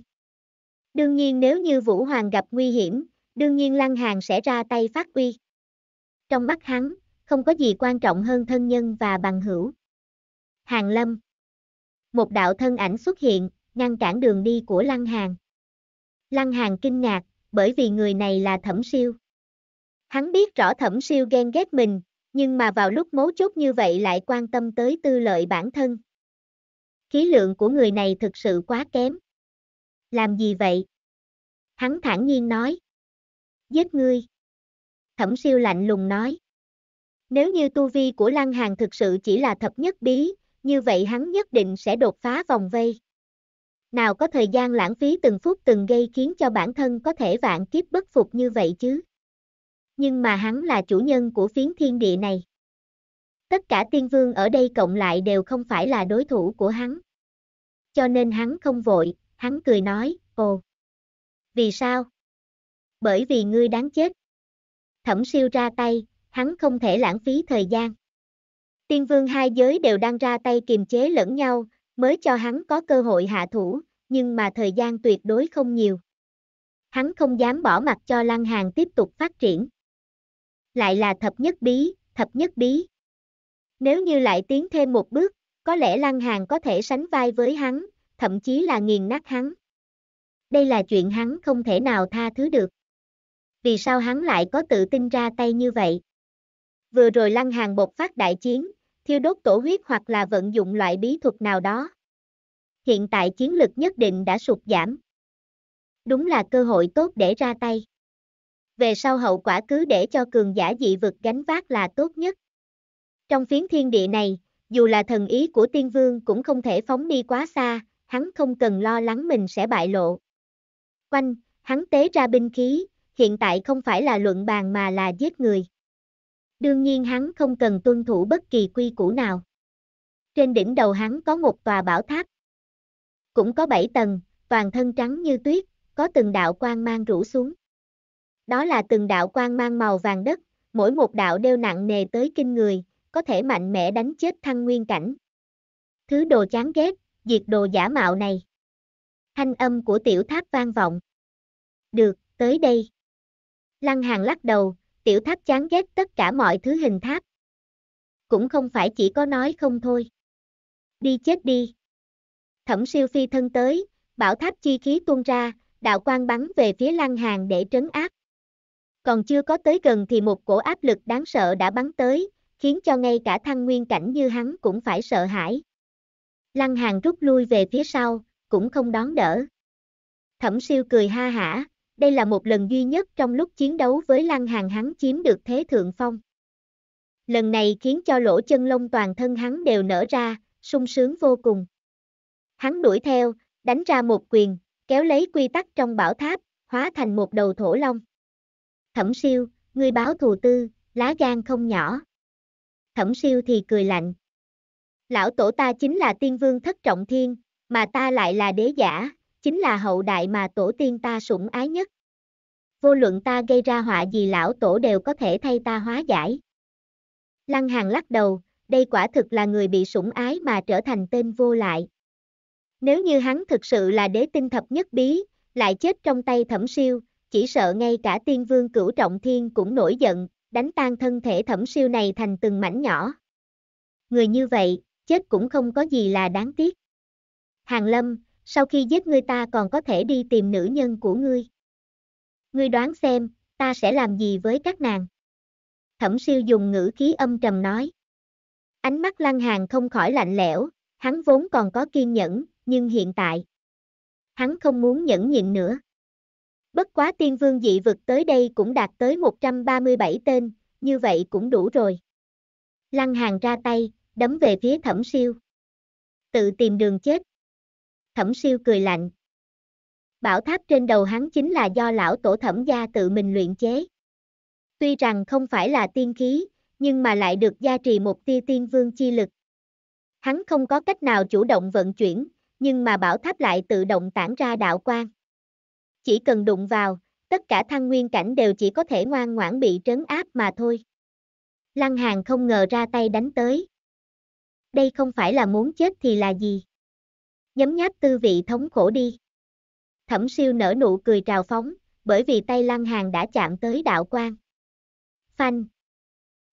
Đương nhiên nếu như Vũ Hoàng gặp nguy hiểm, đương nhiên Lăng Hàn sẽ ra tay phát uy. Trong mắt hắn, không có gì quan trọng hơn thân nhân và bằng hữu. Hàn Lâm. Một đạo thân ảnh xuất hiện, ngăn cản đường đi của Lăng Hàn. Lăng Hàn kinh ngạc, bởi vì người này là Thẩm Siêu. Hắn biết rõ Thẩm Siêu ghen ghét mình, nhưng mà vào lúc mấu chốt như vậy lại quan tâm tới tư lợi bản thân. Khí lượng của người này thực sự quá kém. Làm gì vậy? Hắn thản nhiên nói. Giết ngươi. Thẩm Siêu lạnh lùng nói. Nếu như tu vi của Lăng Hàn thực sự chỉ là thập nhất bí, như vậy hắn nhất định sẽ đột phá vòng vây. Nào có thời gian lãng phí từng phút từng giây khiến cho bản thân có thể vạn kiếp bất phục như vậy chứ. Nhưng mà hắn là chủ nhân của phiến thiên địa này. Tất cả tiên vương ở đây cộng lại đều không phải là đối thủ của hắn. Cho nên hắn không vội, hắn cười nói, ồ. Vì sao? Bởi vì ngươi đáng chết. Thẩm Siêu ra tay, hắn không thể lãng phí thời gian. Tiên vương hai giới đều đang ra tay kiềm chế lẫn nhau, mới cho hắn có cơ hội hạ thủ, nhưng mà thời gian tuyệt đối không nhiều. Hắn không dám bỏ mặc cho Lăng Hàn tiếp tục phát triển. Lại là thập nhất bí, thập nhất bí. Nếu như lại tiến thêm một bước, có lẽ Lăng Hàn có thể sánh vai với hắn, thậm chí là nghiền nát hắn. Đây là chuyện hắn không thể nào tha thứ được. Vì sao hắn lại có tự tin ra tay như vậy? Vừa rồi Lăng Hàn bộc phát đại chiến, thiêu đốt tổ huyết hoặc là vận dụng loại bí thuật nào đó. Hiện tại chiến lực nhất định đã sụt giảm. Đúng là cơ hội tốt để ra tay. Về sau hậu quả cứ để cho cường giả dị vực gánh vác là tốt nhất. Trong phiến thiên địa này, dù là thần ý của tiên vương cũng không thể phóng đi quá xa, hắn không cần lo lắng mình sẽ bại lộ. Quanh, hắn tế ra binh khí, hiện tại không phải là luận bàn mà là giết người. Đương nhiên hắn không cần tuân thủ bất kỳ quy củ nào. Trên đỉnh đầu hắn có một tòa bảo tháp. Cũng có 7 tầng, toàn thân trắng như tuyết, có từng đạo quang mang rủ xuống. Đó là từng đạo quang mang màu vàng đất, mỗi một đạo đều nặng nề tới kinh người, có thể mạnh mẽ đánh chết thăng nguyên cảnh. Thứ đồ chán ghét, diệt đồ giả mạo này. Thanh âm của tiểu tháp vang vọng. Được, tới đây. Lăng Hàn lắc đầu. Tiểu tháp chán ghét tất cả mọi thứ hình tháp. Cũng không phải chỉ có nói không thôi. Đi chết đi. Thẩm Siêu phi thân tới, bảo tháp chi khí tuôn ra, đạo quang bắn về phía Lăng Hàn để trấn áp. Còn chưa có tới gần thì một cổ áp lực đáng sợ đã bắn tới, khiến cho ngay cả thăng nguyên cảnh như hắn cũng phải sợ hãi. Lăng Hàn rút lui về phía sau, cũng không đón đỡ. Thẩm Siêu cười ha hả. Đây là một lần duy nhất trong lúc chiến đấu với Lăng Hàn hắn chiếm được thế thượng phong. Lần này khiến cho lỗ chân lông toàn thân hắn đều nở ra, sung sướng vô cùng. Hắn đuổi theo, đánh ra một quyền, kéo lấy quy tắc trong bảo tháp, hóa thành một đầu thổ long. Thẩm Siêu, ngươi báo thù tư, lá gan không nhỏ. Thẩm Siêu thì cười lạnh. Lão tổ ta chính là tiên vương thất trọng thiên, mà ta lại là đế giả. Chính là hậu đại mà tổ tiên ta sủng ái nhất. Vô luận ta gây ra họa gì lão tổ đều có thể thay ta hóa giải. Lăng Hàn lắc đầu, đây quả thực là người bị sủng ái mà trở thành tên vô lại. Nếu như hắn thực sự là đế tinh thập nhất bí, lại chết trong tay Thẩm Siêu, chỉ sợ ngay cả tiên vương cửu trọng thiên cũng nổi giận, đánh tan thân thể Thẩm Siêu này thành từng mảnh nhỏ. Người như vậy, chết cũng không có gì là đáng tiếc. Hàn Lâm, sau khi giết ngươi ta còn có thể đi tìm nữ nhân của ngươi. Ngươi đoán xem, ta sẽ làm gì với các nàng? Thẩm Siêu dùng ngữ khí âm trầm nói. Ánh mắt Lăng Hàn không khỏi lạnh lẽo, hắn vốn còn có kiên nhẫn, nhưng hiện tại, hắn không muốn nhẫn nhịn nữa. Bất quá tiên vương dị vực tới đây cũng đạt tới 137 tên, như vậy cũng đủ rồi. Lăng Hàn ra tay, đấm về phía Thẩm Siêu. Tự tìm đường chết. Thẩm Siêu cười lạnh. Bảo tháp trên đầu hắn chính là do lão tổ Thẩm gia tự mình luyện chế. Tuy rằng không phải là tiên khí, nhưng mà lại được gia trì một tia tiên vương chi lực. Hắn không có cách nào chủ động vận chuyển, nhưng mà bảo tháp lại tự động tản ra đạo quang. Chỉ cần đụng vào, tất cả thăng nguyên cảnh đều chỉ có thể ngoan ngoãn bị trấn áp mà thôi. Lăng Hàn không ngờ ra tay đánh tới. Đây không phải là muốn chết thì là gì? Nhấm nháp tư vị thống khổ đi. Thẩm Siêu nở nụ cười trào phóng, bởi vì tay Lăng Hàn đã chạm tới đạo quang. Phanh.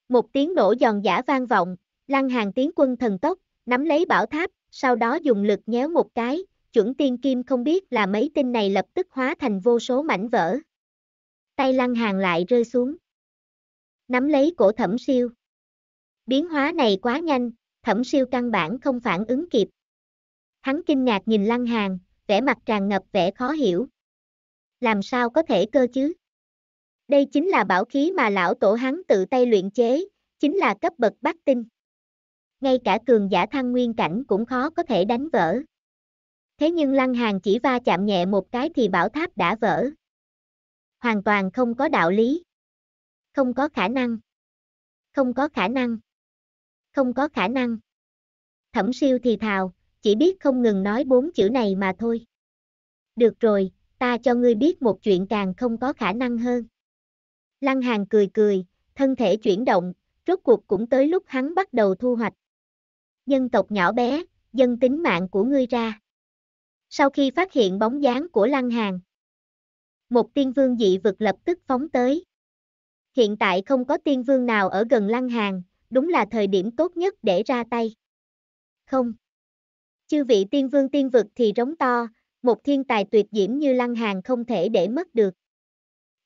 Một tiếng nổ giòn giã vang vọng, Lăng Hàn tiến quân thần tốc, nắm lấy bảo tháp, sau đó dùng lực nhéo một cái, chuẩn tiên kim không biết là mấy tinh này lập tức hóa thành vô số mảnh vỡ. Tay Lăng Hàn lại rơi xuống. Nắm lấy cổ Thẩm Siêu. Biến hóa này quá nhanh, Thẩm Siêu căn bản không phản ứng kịp. Hắn kinh ngạc nhìn Lăng Hàn, vẻ mặt tràn ngập vẻ khó hiểu. Làm sao có thể cơ chứ? Đây chính là bảo khí mà lão tổ hắn tự tay luyện chế, chính là cấp bậc bát tinh. Ngay cả cường giả thăng nguyên cảnh cũng khó có thể đánh vỡ. Thế nhưng Lăng Hàn chỉ va chạm nhẹ một cái thì bảo tháp đã vỡ. Hoàn toàn không có đạo lý. Không có khả năng. Không có khả năng. Không có khả năng. Thẩm Siêu thì thào, chỉ biết không ngừng nói bốn chữ này mà thôi. Được rồi, ta cho ngươi biết một chuyện càng không có khả năng hơn. Lăng Hàn cười cười, thân thể chuyển động, rốt cuộc cũng tới lúc hắn bắt đầu thu hoạch. Nhân tộc nhỏ bé, dâng tính mạng của ngươi ra. Sau khi phát hiện bóng dáng của Lăng Hàn, một tiên vương dị vực lập tức phóng tới. Hiện tại không có tiên vương nào ở gần Lăng Hàn, đúng là thời điểm tốt nhất để ra tay. Không. Chư vị tiên vương tiên vực thì rống to, một thiên tài tuyệt diễm như Lăng Hàn không thể để mất được.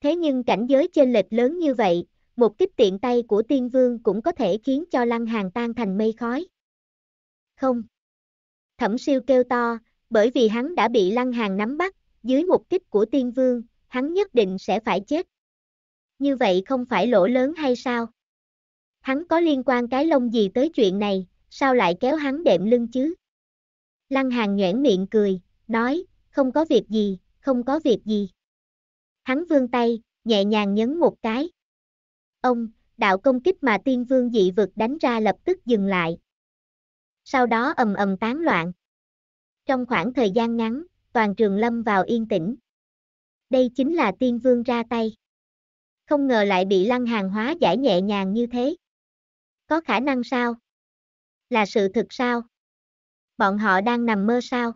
Thế nhưng cảnh giới chênh lệch lớn như vậy, một kích tiện tay của tiên vương cũng có thể khiến cho Lăng Hàn tan thành mây khói. Không. Thẩm Siêu kêu to, bởi vì hắn đã bị Lăng Hàn nắm bắt, dưới một kích của tiên vương, hắn nhất định sẽ phải chết. Như vậy không phải lỗ lớn hay sao? Hắn có liên quan cái lông gì tới chuyện này, sao lại kéo hắn đệm lưng chứ? Lăng Hàn nhoẻn miệng cười, nói, không có việc gì, không có việc gì. Hắn vươn tay, nhẹ nhàng nhấn một cái. Ông, đạo công kích mà tiên vương dị vực đánh ra lập tức dừng lại. Sau đó ầm ầm tán loạn. Trong khoảng thời gian ngắn, toàn trường lâm vào yên tĩnh. Đây chính là tiên vương ra tay. Không ngờ lại bị Lăng Hàn hóa giải nhẹ nhàng như thế. Có khả năng sao? Là sự thực sao? Bọn họ đang nằm mơ sao?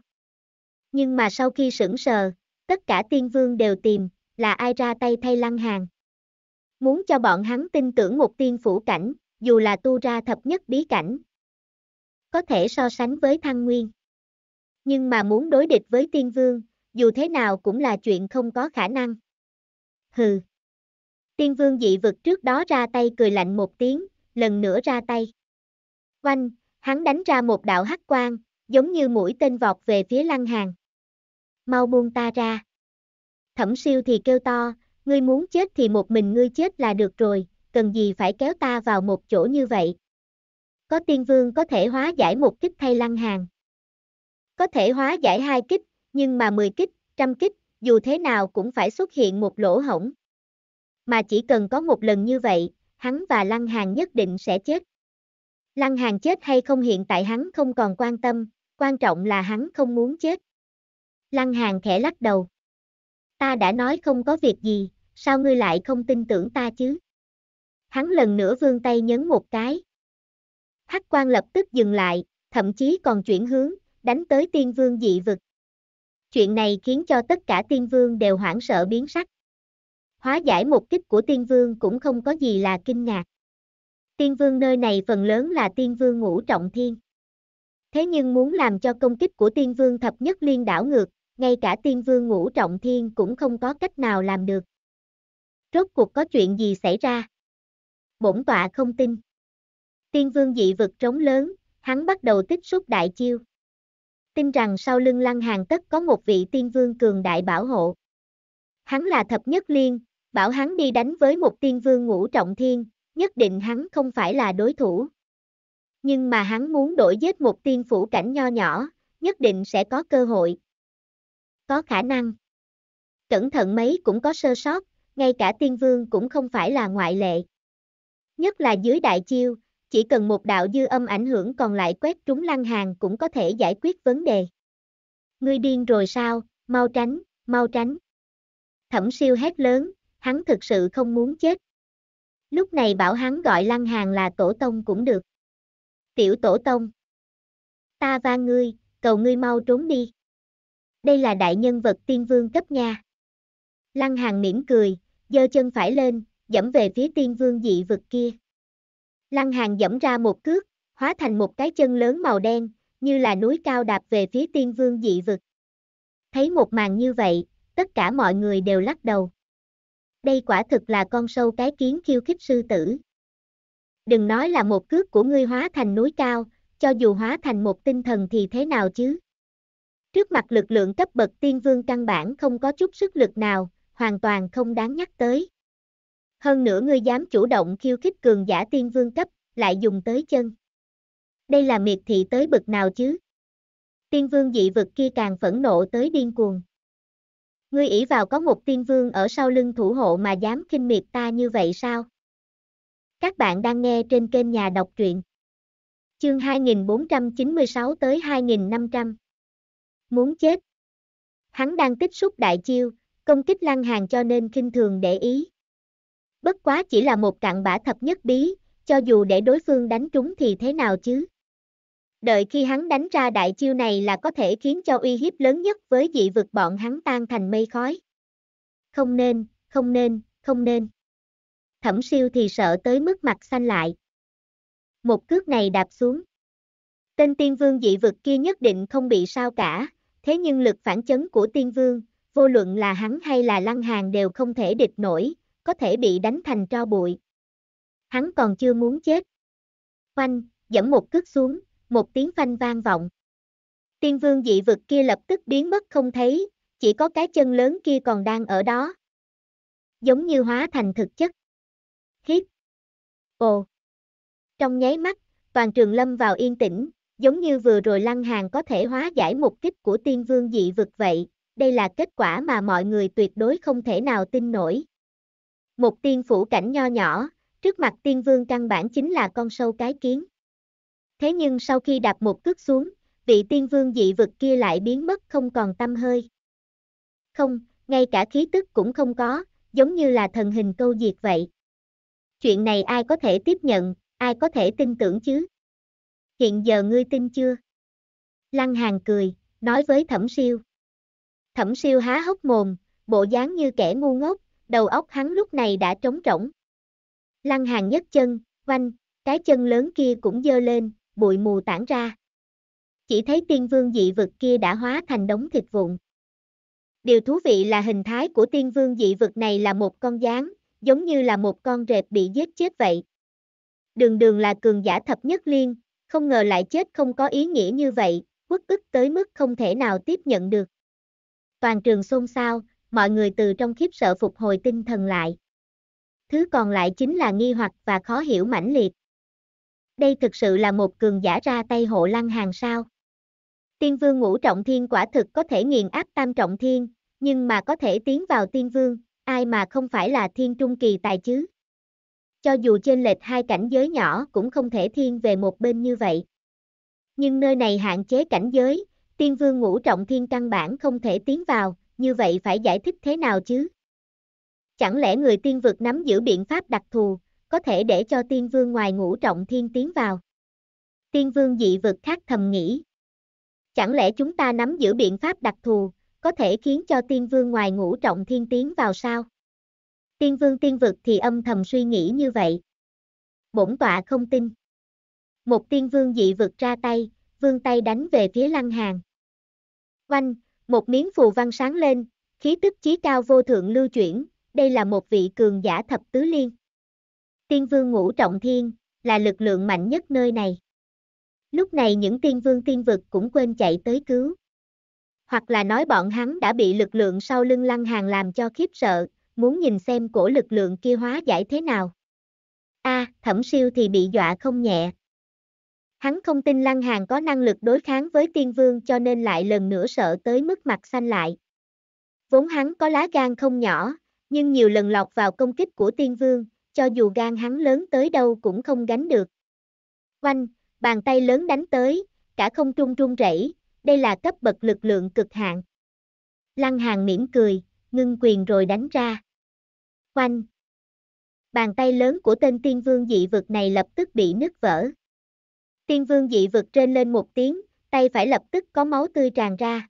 Nhưng mà sau khi sững sờ, tất cả tiên vương đều tìm, là ai ra tay thay Lăng Hàn. Muốn cho bọn hắn tin tưởng một tiên phủ cảnh, dù là tu ra thập nhất bí cảnh, có thể so sánh với thăng nguyên. Nhưng mà muốn đối địch với tiên vương, dù thế nào cũng là chuyện không có khả năng. Hừ. Tiên vương dị vực trước đó ra tay cười lạnh một tiếng, lần nữa ra tay. Oanh, hắn đánh ra một đạo hắc quang, giống như mũi tên vọt về phía Lăng Hàn. Mau buông ta ra. Thẩm Siêu thì kêu to, ngươi muốn chết thì một mình ngươi chết là được rồi, cần gì phải kéo ta vào một chỗ như vậy. Có tiên vương có thể hóa giải một kích thay Lăng Hàn. Có thể hóa giải 2 kích, nhưng mà 10 kích, 100 kích, dù thế nào cũng phải xuất hiện một lỗ hổng. Mà chỉ cần có một lần như vậy, hắn và Lăng Hàn nhất định sẽ chết. Lăng Hàn chết hay không hiện tại hắn không còn quan tâm, quan trọng là hắn không muốn chết. Lăng Hàn khẽ lắc đầu. Ta đã nói không có việc gì, sao ngươi lại không tin tưởng ta chứ? Hắn lần nữa vươn tay nhấn một cái. Hắc quang lập tức dừng lại, thậm chí còn chuyển hướng, đánh tới tiên vương dị vực. Chuyện này khiến cho tất cả tiên vương đều hoảng sợ biến sắc. Hóa giải một kích của tiên vương cũng không có gì là kinh ngạc. Tiên vương nơi này phần lớn là tiên vương ngũ trọng thiên. Thế nhưng muốn làm cho công kích của tiên vương thập nhất liên đảo ngược, ngay cả tiên vương ngũ trọng thiên cũng không có cách nào làm được. Rốt cuộc có chuyện gì xảy ra? Bổn tọa không tin. Tiên vương dị vực trống lớn, hắn bắt đầu tích xúc đại chiêu. Tin rằng sau lưng Lăng Hàn tất có một vị tiên vương cường đại bảo hộ. Hắn là thập nhất liên, bảo hắn đi đánh với một tiên vương ngũ trọng thiên, nhất định hắn không phải là đối thủ. Nhưng mà hắn muốn đổi giết một tiên phủ cảnh nho nhỏ, nhất định sẽ có cơ hội. Có khả năng. Cẩn thận mấy cũng có sơ sót, ngay cả tiên vương cũng không phải là ngoại lệ. Nhất là dưới đại chiêu, chỉ cần một đạo dư âm ảnh hưởng còn lại quét trúng Lăng Hàn cũng có thể giải quyết vấn đề. Ngươi điên rồi sao, mau tránh, mau tránh. Thẩm Siêu hét lớn, hắn thực sự không muốn chết. Lúc này bảo hắn gọi Lăng Hàn là tổ tông cũng được. Tiểu tổ tông, ta va ngươi, cầu ngươi mau trốn đi. Đây là đại nhân vật tiên vương cấp nha. Lăng Hàn mỉm cười, giơ chân phải lên, dẫm về phía tiên vương dị vực kia. Lăng Hàn dẫm ra một cước, hóa thành một cái chân lớn màu đen, như là núi cao đạp về phía tiên vương dị vực. Thấy một màn như vậy, tất cả mọi người đều lắc đầu. Đây quả thực là con sâu cái kiến khiêu khích sư tử. Đừng nói là một cước của ngươi hóa thành núi cao, cho dù hóa thành một tinh thần thì thế nào chứ? Trước mặt lực lượng cấp bậc tiên vương căn bản không có chút sức lực nào, hoàn toàn không đáng nhắc tới. Hơn nữa ngươi dám chủ động khiêu khích cường giả tiên vương cấp, lại dùng tới chân. Đây là miệt thị tới bực nào chứ? Tiên vương dị vực kia càng phẫn nộ tới điên cuồng. Ngươi ỷ vào có một tiên vương ở sau lưng thủ hộ mà dám khinh miệt ta như vậy sao? Các bạn đang nghe trên kênh Nhà Đọc Truyện. Chương 2496 tới 2500. Muốn chết. Hắn đang tích xúc đại chiêu, công kích Lăng Hàn cho nên khinh thường để ý. Bất quá chỉ là một cặn bã thập nhất bí, cho dù để đối phương đánh trúng thì thế nào chứ? Đợi khi hắn đánh ra đại chiêu này là có thể khiến cho uy hiếp lớn nhất với dị vực bọn hắn tan thành mây khói. Không nên, không nên, không nên. Thẩm Siêu thì sợ tới mức mặt xanh lại. Một cước này đạp xuống, tên tiên vương dị vực kia nhất định không bị sao cả, thế nhưng lực phản chấn của tiên vương, vô luận là hắn hay là Lăng Hàn đều không thể địch nổi, có thể bị đánh thành tro bụi. Hắn còn chưa muốn chết. Oanh, dẫm một cước xuống, một tiếng phanh vang vọng. Tiên vương dị vực kia lập tức biến mất không thấy, chỉ có cái chân lớn kia còn đang ở đó. Giống như hóa thành thực chất. Hít. Ồ. Trong nháy mắt, toàn trường lâm vào yên tĩnh, giống như vừa rồi Lăng Hàn có thể hóa giải một kích của tiên vương dị vực vậy, đây là kết quả mà mọi người tuyệt đối không thể nào tin nổi. Một tiên phủ cảnh nho nhỏ, trước mặt tiên vương căn bản chính là con sâu cái kiến. Thế nhưng sau khi đạp một cước xuống, vị tiên vương dị vực kia lại biến mất không còn tăm hơi. Không, ngay cả khí tức cũng không có, giống như là thần hình câu diệt vậy. Chuyện này ai có thể tiếp nhận, ai có thể tin tưởng chứ? Hiện giờ ngươi tin chưa? Lăng Hàn cười, nói với Thẩm Siêu. Thẩm Siêu há hốc mồm, bộ dáng như kẻ ngu ngốc, đầu óc hắn lúc này đã trống rỗng. Lăng Hàn nhấc chân, oanh, cái chân lớn kia cũng giơ lên, bụi mù tản ra. Chỉ thấy tiên vương dị vực kia đã hóa thành đống thịt vụn. Điều thú vị là hình thái của tiên vương dị vực này là một con gián, giống như là một con rệp bị giết chết vậy. Đường đường là cường giả thập nhất liên, không ngờ lại chết không có ý nghĩa như vậy, uất ức tới mức không thể nào tiếp nhận được. Toàn trường xôn xao, mọi người từ trong khiếp sợ phục hồi tinh thần lại. Thứ còn lại chính là nghi hoặc và khó hiểu mãnh liệt. Đây thực sự là một cường giả ra tay hộ Lăng Hàn sao? Tiên vương ngũ trọng thiên quả thực có thể nghiền áp tam trọng thiên, nhưng mà có thể tiến vào tiên vương, ai mà không phải là thiên trung kỳ tài chứ? Cho dù chênh lệch hai cảnh giới nhỏ cũng không thể thiên về một bên như vậy. Nhưng nơi này hạn chế cảnh giới, tiên vương ngũ trọng thiên căn bản không thể tiến vào, như vậy phải giải thích thế nào chứ? Chẳng lẽ người tiên vực nắm giữ biện pháp đặc thù, có thể để cho tiên vương ngoài ngũ trọng thiên tiến vào? Tiên vương dị vực khác thầm nghĩ. Chẳng lẽ chúng ta nắm giữ biện pháp đặc thù, có thể khiến cho tiên vương ngoài ngũ trọng thiên tiến vào sao? Tiên vương tiên vực thì âm thầm suy nghĩ như vậy. Bổn tọa không tin. Một tiên vương dị vực ra tay, vươn tay đánh về phía Lăng Hàn. Oanh, một miếng phù văn sáng lên, khí tức chí cao vô thượng lưu chuyển, đây là một vị cường giả thập tứ liên. Tiên vương ngũ trọng thiên, là lực lượng mạnh nhất nơi này. Lúc này những tiên vương tiên vực cũng quên chạy tới cứu. Hoặc là nói bọn hắn đã bị lực lượng sau lưng Lăng Hàn làm cho khiếp sợ, muốn nhìn xem cổ lực lượng kia hóa giải thế nào. Thẩm Siêu thì bị dọa không nhẹ. Hắn không tin Lăng Hàn có năng lực đối kháng với tiên vương cho nên lại lần nữa sợ tới mức mặt xanh lại. Vốn hắn có lá gan không nhỏ, nhưng nhiều lần lọt vào công kích của tiên vương, cho dù gan hắn lớn tới đâu cũng không gánh được. Oanh, bàn tay lớn đánh tới, cả không trung rung rẩy, đây là cấp bậc lực lượng cực hạn. Lăng Hàn mỉm cười, ngưng quyền rồi đánh ra. Oanh! Bàn tay lớn của tên tiên vương dị vực này lập tức bị nứt vỡ. Tiên vương dị vực rên lên một tiếng, tay phải lập tức có máu tươi tràn ra.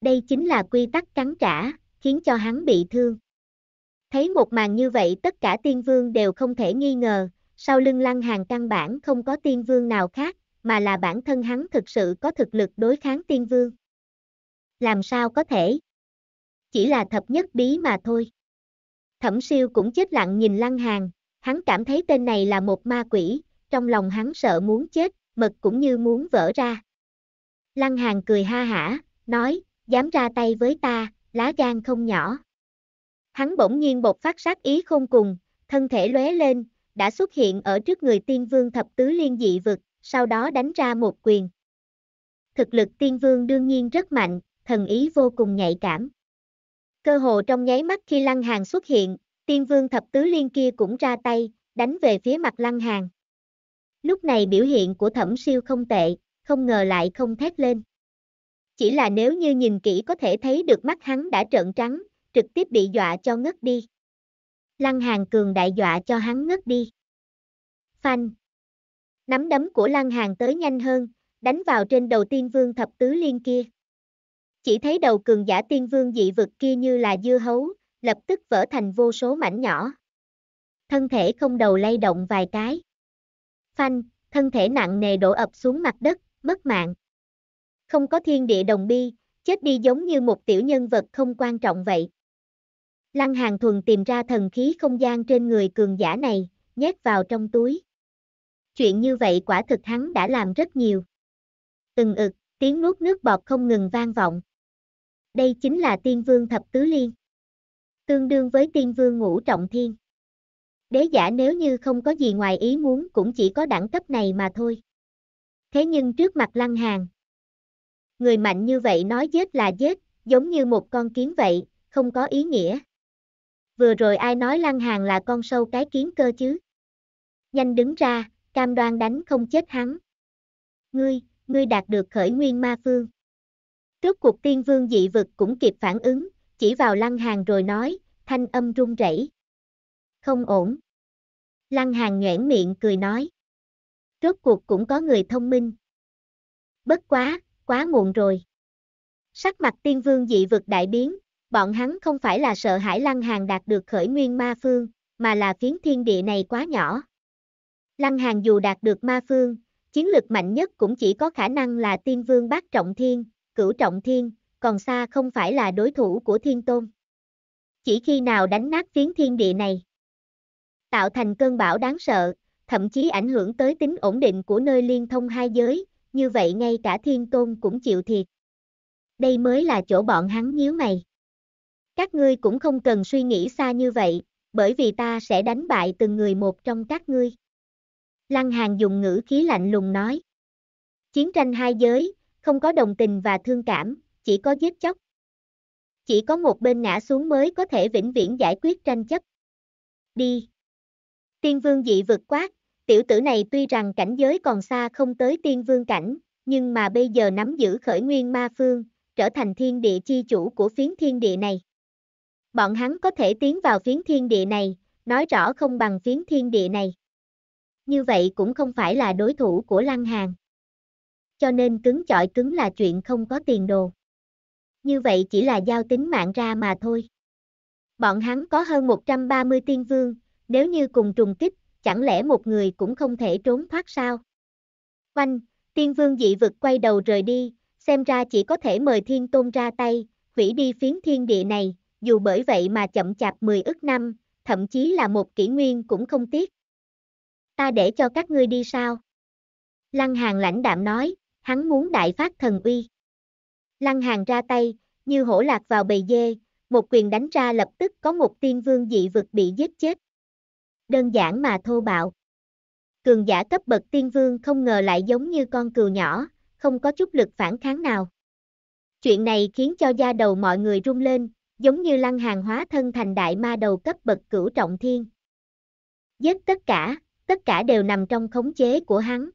Đây chính là quy tắc cắn trả, khiến cho hắn bị thương. Thấy một màn như vậy tất cả tiên vương đều không thể nghi ngờ, sau lưng Lăng Hàn căn bản không có tiên vương nào khác, mà là bản thân hắn thực sự có thực lực đối kháng tiên vương. Làm sao có thể? Chỉ là thập nhất bí mà thôi. Thẩm Siêu cũng chết lặng nhìn Lăng Hàn, hắn cảm thấy tên này là một ma quỷ, trong lòng hắn sợ muốn chết, mật cũng như muốn vỡ ra. Lăng Hàn cười ha hả, nói, dám ra tay với ta, lá gan không nhỏ. Hắn bỗng nhiên bộc phát sát ý khôn cùng, thân thể lóe lên, đã xuất hiện ở trước người tiên vương thập tứ liên dị vực, sau đó đánh ra một quyền. Thực lực tiên vương đương nhiên rất mạnh, thần ý vô cùng nhạy cảm. Cơ hồ trong nháy mắt khi Lăng Hàn xuất hiện, tiên vương thập tứ liên kia cũng ra tay, đánh về phía mặt Lăng Hàn. Lúc này biểu hiện của Thẩm Siêu không tệ, không ngờ lại không thét lên. Chỉ là nếu như nhìn kỹ có thể thấy được mắt hắn đã trợn trắng, trực tiếp bị dọa cho ngất đi. Lăng Hàn cường đại dọa cho hắn ngất đi. Phanh! Nắm đấm của Lăng Hàn tới nhanh hơn, đánh vào trên đầu tiên vương thập tứ liên kia. Chỉ thấy đầu cường giả tiên vương dị vực kia như là dưa hấu, lập tức vỡ thành vô số mảnh nhỏ. Thân thể không đầu lay động vài cái. Phanh, thân thể nặng nề đổ ập xuống mặt đất, mất mạng. Không có thiên địa đồng bi, chết đi giống như một tiểu nhân vật không quan trọng vậy. Lăng Hàn thuần tìm ra thần khí không gian trên người cường giả này, nhét vào trong túi. Chuyện như vậy quả thực hắn đã làm rất nhiều. Từng ực, tiếng nuốt nước bọt không ngừng vang vọng. Đây chính là tiên vương thập tứ liên. Tương đương với tiên vương ngũ trọng thiên. Đế giả nếu như không có gì ngoài ý muốn cũng chỉ có đẳng cấp này mà thôi. Thế nhưng trước mặt Lăng Hàn, người mạnh như vậy nói giết là giết, giống như một con kiến vậy, không có ý nghĩa. Vừa rồi ai nói Lăng Hàn là con sâu cái kiến cơ chứ? Nhanh đứng ra, cam đoan đánh không chết hắn. Ngươi đạt được khởi nguyên ma phương. Rốt cuộc tiên vương dị vực cũng kịp phản ứng, chỉ vào Lăng Hàn rồi nói, thanh âm run rẩy. Không ổn. Lăng Hàn nhoẻn miệng cười nói. Rốt cuộc cũng có người thông minh. Bất quá, quá muộn rồi. Sắc mặt tiên vương dị vực đại biến, bọn hắn không phải là sợ hãi Lăng Hàn đạt được khởi nguyên ma phương, mà là phiến thiên địa này quá nhỏ. Lăng Hàn dù đạt được ma phương, chiến lực mạnh nhất cũng chỉ có khả năng là tiên vương bát trọng thiên, cửu trọng thiên, còn xa không phải là đối thủ của thiên tôn. Chỉ khi nào đánh nát phiến thiên địa này, tạo thành cơn bão đáng sợ, thậm chí ảnh hưởng tới tính ổn định của nơi liên thông hai giới, như vậy ngay cả thiên tôn cũng chịu thiệt. Đây mới là chỗ bọn hắn nhíu mày. Các ngươi cũng không cần suy nghĩ xa như vậy, bởi vì ta sẽ đánh bại từng người một trong các ngươi. Lăng Hàn dùng ngữ khí lạnh lùng nói. Chiến tranh hai giới, không có đồng tình và thương cảm, chỉ có giết chóc. Chỉ có một bên ngã xuống mới có thể vĩnh viễn giải quyết tranh chấp. Đi! Tiên vương dị vực quát, tiểu tử này tuy rằng cảnh giới còn xa không tới tiên vương cảnh, nhưng mà bây giờ nắm giữ khởi nguyên ma phương, trở thành thiên địa chi chủ của phiến thiên địa này. Bọn hắn có thể tiến vào phiến thiên địa này, nói rõ không bằng phiến thiên địa này. Như vậy cũng không phải là đối thủ của Lăng Hàn. Cho nên cứng chọi cứng là chuyện không có tiền đồ. Như vậy chỉ là giao tính mạng ra mà thôi. Bọn hắn có hơn 130 tiên vương, nếu như cùng trùng kích, chẳng lẽ một người cũng không thể trốn thoát sao? Oanh, tiên vương dị vực quay đầu rời đi, xem ra chỉ có thể mời thiên tôn ra tay, hủy đi phiến thiên địa này, dù bởi vậy mà chậm chạp 10 ức năm, thậm chí là một kỷ nguyên cũng không tiếc. Ta để cho các ngươi đi sao? Lăng Hàn lãnh đạm nói, hắn muốn đại phát thần uy. Lăng Hàn ra tay, như hổ lạc vào bầy dê, một quyền đánh ra lập tức có một tiên vương dị vực bị giết chết. Đơn giản mà thô bạo. Cường giả cấp bậc tiên vương không ngờ lại giống như con cừu nhỏ, không có chút lực phản kháng nào. Chuyện này khiến cho da đầu mọi người rung lên, giống như Lăng Hàn hóa thân thành đại ma đầu cấp bậc cửu trọng thiên. Giết tất cả đều nằm trong khống chế của hắn.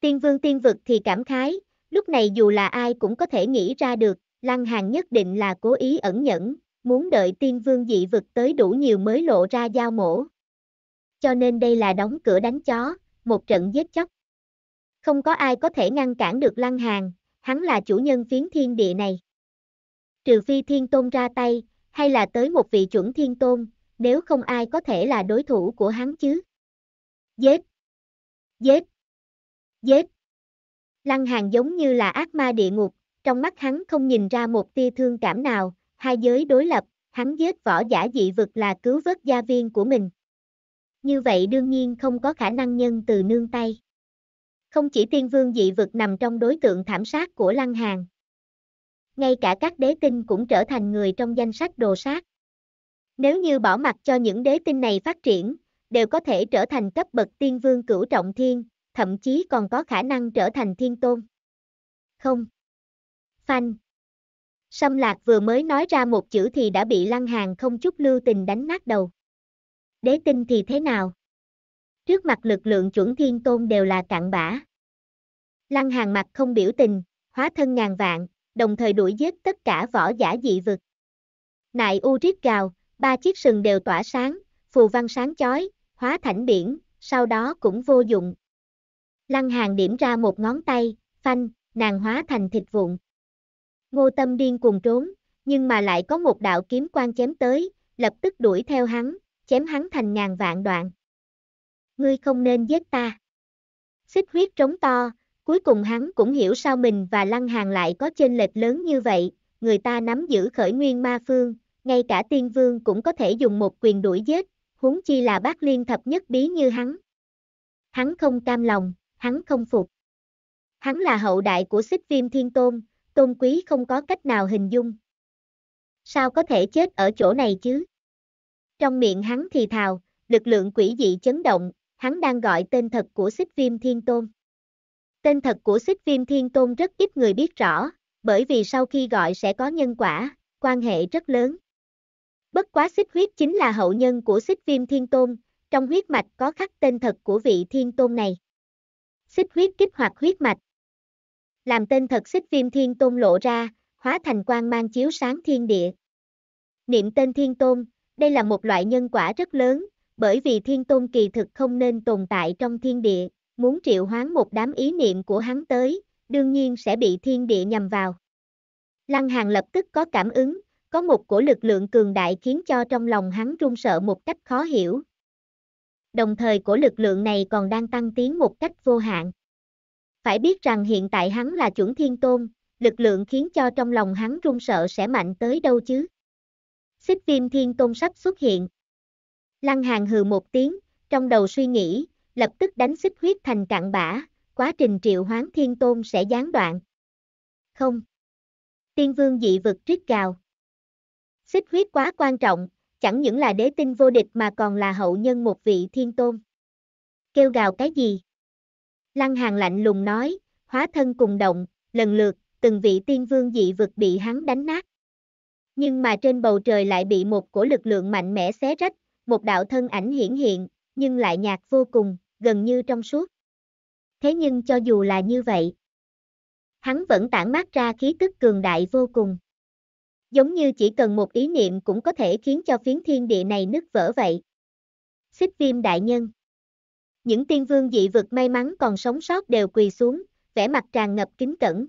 Tiên vương tiên vực thì cảm khái, lúc này dù là ai cũng có thể nghĩ ra được, Lăng Hàn nhất định là cố ý ẩn nhẫn, muốn đợi tiên vương dị vực tới đủ nhiều mới lộ ra giao mổ, cho nên đây là đóng cửa đánh chó, một trận giết chóc. Không có ai có thể ngăn cản được Lăng Hàn, hắn là chủ nhân phiến thiên địa này. Trừ phi Thiên Tôn ra tay, hay là tới một vị chuẩn Thiên Tôn, nếu không ai có thể là đối thủ của hắn chứ. Giết! Giết! Giết! Lăng Hàn giống như là ác ma địa ngục, trong mắt hắn không nhìn ra một tia thương cảm nào, hai giới đối lập, hắn giết võ giả dị vực là cứu vớt gia viên của mình. Như vậy đương nhiên không có khả năng nhân từ nương tay. Không chỉ tiên vương dị vực nằm trong đối tượng thảm sát của Lăng Hàn, ngay cả các đế tinh cũng trở thành người trong danh sách đồ sát. Nếu như bỏ mặc cho những đế tinh này phát triển, đều có thể trở thành cấp bậc tiên vương cửu trọng thiên, thậm chí còn có khả năng trở thành thiên tôn. Không. Phanh. Sâm Lạc vừa mới nói ra một chữ thì đã bị Lăng Hàn không chút lưu tình đánh nát đầu. Đế tinh thì thế nào? Trước mặt lực lượng chuẩn thiên tôn đều là cặn bã. Lăng Hàn mặt không biểu tình, hóa thân ngàn vạn, đồng thời đuổi giết tất cả võ giả dị vực. Nại u rít gào, ba chiếc sừng đều tỏa sáng, phù văn sáng chói, hóa thảnh biển, sau đó cũng vô dụng. Lăng Hàn điểm ra một ngón tay, phanh, nàng hóa thành thịt vụn. Ngô Tâm điên cuồng trốn, nhưng mà lại có một đạo kiếm quang chém tới, lập tức đuổi theo hắn, chém hắn thành ngàn vạn đoạn. Ngươi không nên giết ta. Xích Huyết trống to, cuối cùng hắn cũng hiểu sao mình và Lăng Hàn lại có chênh lệch lớn như vậy, người ta nắm giữ khởi nguyên ma phương, ngay cả tiên vương cũng có thể dùng một quyền đuổi giết, huống chi là bát liên thập nhất bí như hắn. Hắn không cam lòng, hắn không phục. Hắn là hậu đại của Xích Viêm Thiên Tôn, tôn quý không có cách nào hình dung. Sao có thể chết ở chỗ này chứ? Trong miệng hắn thì thào, lực lượng quỷ dị chấn động, hắn đang gọi tên thật của Xích Viêm Thiên Tôn. Tên thật của Xích Viêm Thiên Tôn rất ít người biết rõ, bởi vì sau khi gọi sẽ có nhân quả, quan hệ rất lớn. Bất quá Xích Huyết chính là hậu nhân của Xích Viêm Thiên Tôn, trong huyết mạch có khắc tên thật của vị Thiên Tôn này. Xích Huyết kích hoạt huyết mạch, làm tên thật Xích Viêm Thiên Tôn lộ ra, hóa thành quang mang chiếu sáng thiên địa. Niệm tên Thiên Tôn, đây là một loại nhân quả rất lớn, bởi vì Thiên Tôn kỳ thực không nên tồn tại trong thiên địa, muốn triệu hoán một đám ý niệm của hắn tới, đương nhiên sẽ bị thiên địa nhằm vào. Lăng Hàn lập tức có cảm ứng, có một cổ lực lượng cường đại khiến cho trong lòng hắn run sợ một cách khó hiểu. Đồng thời cổ lực lượng này còn đang tăng tiến một cách vô hạn. Phải biết rằng hiện tại hắn là chuẩn thiên tôn, lực lượng khiến cho trong lòng hắn run sợ sẽ mạnh tới đâu chứ. Xích Viêm Thiên Tôn sắp xuất hiện. Lăng Hàn hừ một tiếng, trong đầu suy nghĩ, lập tức đánh Xích Huyết thành cặn bã, quá trình triệu hoán thiên tôn sẽ gián đoạn. Không. Tiên vương dị vực rít gào. Xích Huyết quá quan trọng, chẳng những là đế tinh vô địch mà còn là hậu nhân một vị thiên tôn. Kêu gào cái gì? Lăng Hàn lạnh lùng nói, hóa thân cùng động, lần lượt, từng vị tiên vương dị vực bị hắn đánh nát. Nhưng mà trên bầu trời lại bị một cổ lực lượng mạnh mẽ xé rách, một đạo thân ảnh hiển hiện, nhưng lại nhạt vô cùng, gần như trong suốt. Thế nhưng cho dù là như vậy, hắn vẫn tản mát ra khí tức cường đại vô cùng. Giống như chỉ cần một ý niệm cũng có thể khiến cho phiến thiên địa này nứt vỡ vậy. Xích Viêm đại nhân. Những tiên vương dị vực may mắn còn sống sót đều quỳ xuống, vẻ mặt tràn ngập kính cẩn.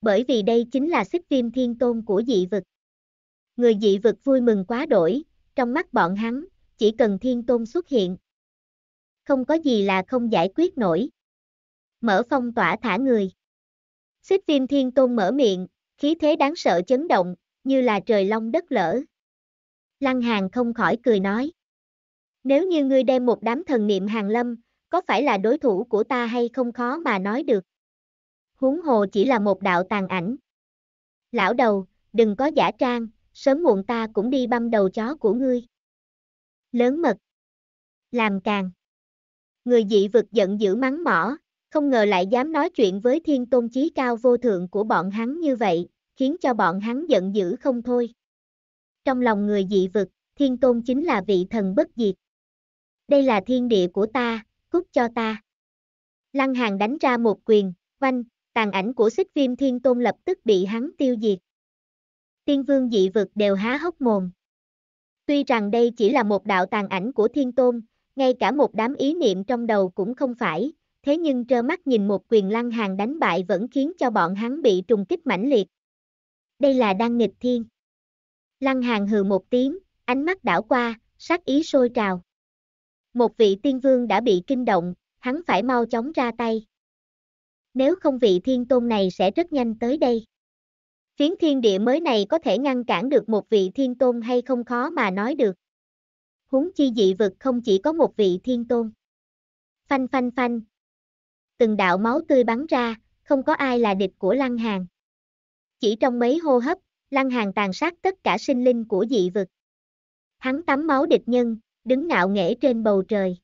Bởi vì đây chính là Xích Viêm Thiên Tôn của dị vực. Người dị vực vui mừng quá đỗi, trong mắt bọn hắn, chỉ cần Thiên Tôn xuất hiện. Không có gì là không giải quyết nổi. Mở phong tỏa thả người. Xích Viêm Thiên Tôn mở miệng, khí thế đáng sợ chấn động, như là trời long đất lở. Lăng Hàn không khỏi cười nói. Nếu như ngươi đem một đám thần niệm hàng lâm, có phải là đối thủ của ta hay không khó mà nói được. Huống hồ chỉ là một đạo tàn ảnh. Lão đầu, đừng có giả trang, sớm muộn ta cũng đi băm đầu chó của ngươi. Lớn mật. Làm càng. Người dị vực giận dữ mắng mỏ, không ngờ lại dám nói chuyện với thiên tôn chí cao vô thượng của bọn hắn như vậy, khiến cho bọn hắn giận dữ không thôi. Trong lòng người dị vực, thiên tôn chính là vị thần bất diệt. Đây là thiên địa của ta, cút cho ta. Lăng Hàn đánh ra một quyền, oanh, tàn ảnh của Xích Viêm Thiên Tôn lập tức bị hắn tiêu diệt. Tiên vương dị vực đều há hốc mồm. Tuy rằng đây chỉ là một đạo tàn ảnh của thiên tôn, ngay cả một đám ý niệm trong đầu cũng không phải, thế nhưng trơ mắt nhìn một quyền Lăng Hàn đánh bại vẫn khiến cho bọn hắn bị trùng kích mãnh liệt. Đây là đang nghịch thiên. Lăng Hàn hừ một tiếng, ánh mắt đảo qua, sát ý sôi trào. Một vị tiên vương đã bị kinh động, hắn phải mau chóng ra tay. Nếu không vị thiên tôn này sẽ rất nhanh tới đây. Phiến thiên địa mới này có thể ngăn cản được một vị thiên tôn hay không khó mà nói được. Huống chi dị vực không chỉ có một vị thiên tôn. Phanh phanh phanh. Từng đạo máu tươi bắn ra, không có ai là địch của Lăng Hàn. Chỉ trong mấy hô hấp, Lăng Hàn tàn sát tất cả sinh linh của dị vực. Hắn tắm máu địch nhân, đứng ngạo nghễ trên bầu trời.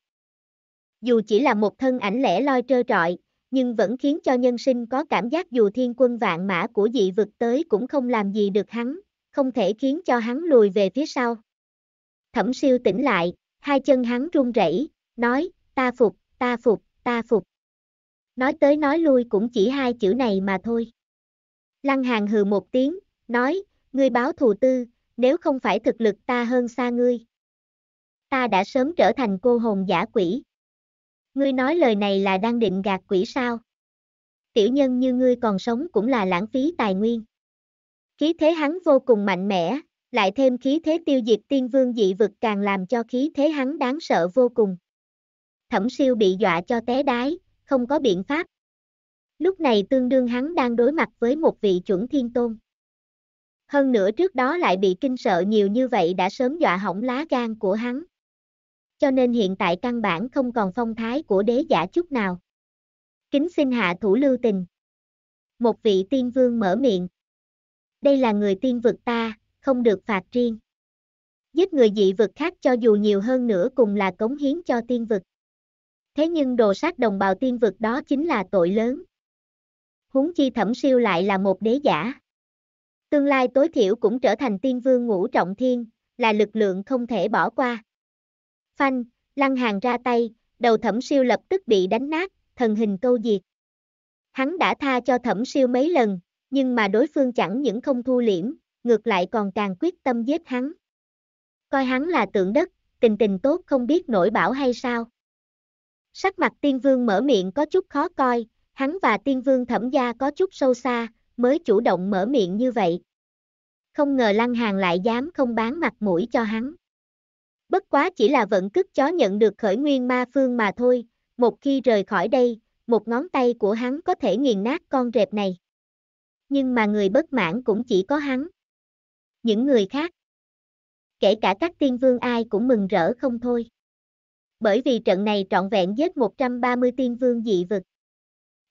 Dù chỉ là một thân ảnh lẻ loi trơ trọi, nhưng vẫn khiến cho nhân sinh có cảm giác dù thiên quân vạn mã của dị vực tới cũng không làm gì được hắn, không thể khiến cho hắn lùi về phía sau. Thẩm Siêu tỉnh lại, hai chân hắn run rẩy, nói, ta phục, ta phục, ta phục. Nói tới nói lui cũng chỉ hai chữ này mà thôi. Lăng Hàn hừ một tiếng, nói, ngươi báo thù tư, nếu không phải thực lực ta hơn xa ngươi, ta đã sớm trở thành cô hồn giả quỷ. Ngươi nói lời này là đang định gạt quỷ sao? Tiểu nhân như ngươi còn sống cũng là lãng phí tài nguyên. Khí thế hắn vô cùng mạnh mẽ, lại thêm khí thế tiêu diệt tiên vương dị vực càng làm cho khí thế hắn đáng sợ vô cùng. Thẩm Siêu bị dọa cho té đái, không có biện pháp. Lúc này tương đương hắn đang đối mặt với một vị chuẩn thiên tôn. Hơn nữa trước đó lại bị kinh sợ nhiều như vậy đã sớm dọa hỏng lá gan của hắn. Cho nên hiện tại căn bản không còn phong thái của đế giả chút nào. Kính xin hạ thủ lưu tình. Một vị tiên vương mở miệng. Đây là người tiên vực ta, không được phạt riêng. Giết người dị vực khác cho dù nhiều hơn nữa cùng là cống hiến cho tiên vực. Thế nhưng đồ sát đồng bào tiên vực đó chính là tội lớn. Huống chi Thẩm Siêu lại là một đế giả. Tương lai tối thiểu cũng trở thành tiên vương ngũ trọng thiên, là lực lượng không thể bỏ qua. Phanh, Lăng Hàn ra tay, đầu Thẩm Siêu lập tức bị đánh nát, thần hình câu diệt. Hắn đã tha cho Thẩm Siêu mấy lần, nhưng mà đối phương chẳng những không thu liễm, ngược lại còn càng quyết tâm giết hắn. Coi hắn là tượng đất, tình tình tốt không biết nổi bão hay sao. Sắc mặt tiên vương mở miệng có chút khó coi, hắn và tiên vương Thẩm gia có chút sâu xa, mới chủ động mở miệng như vậy. Không ngờ Lăng Hàn lại dám không bán mặt mũi cho hắn. Bất quá chỉ là vận cứt chó nhận được khởi nguyên ma phương mà thôi, một khi rời khỏi đây, một ngón tay của hắn có thể nghiền nát con rệp này. Nhưng mà người bất mãn cũng chỉ có hắn. Những người khác, kể cả các tiên vương ai cũng mừng rỡ không thôi. Bởi vì trận này trọn vẹn giết 130 tiên vương dị vực.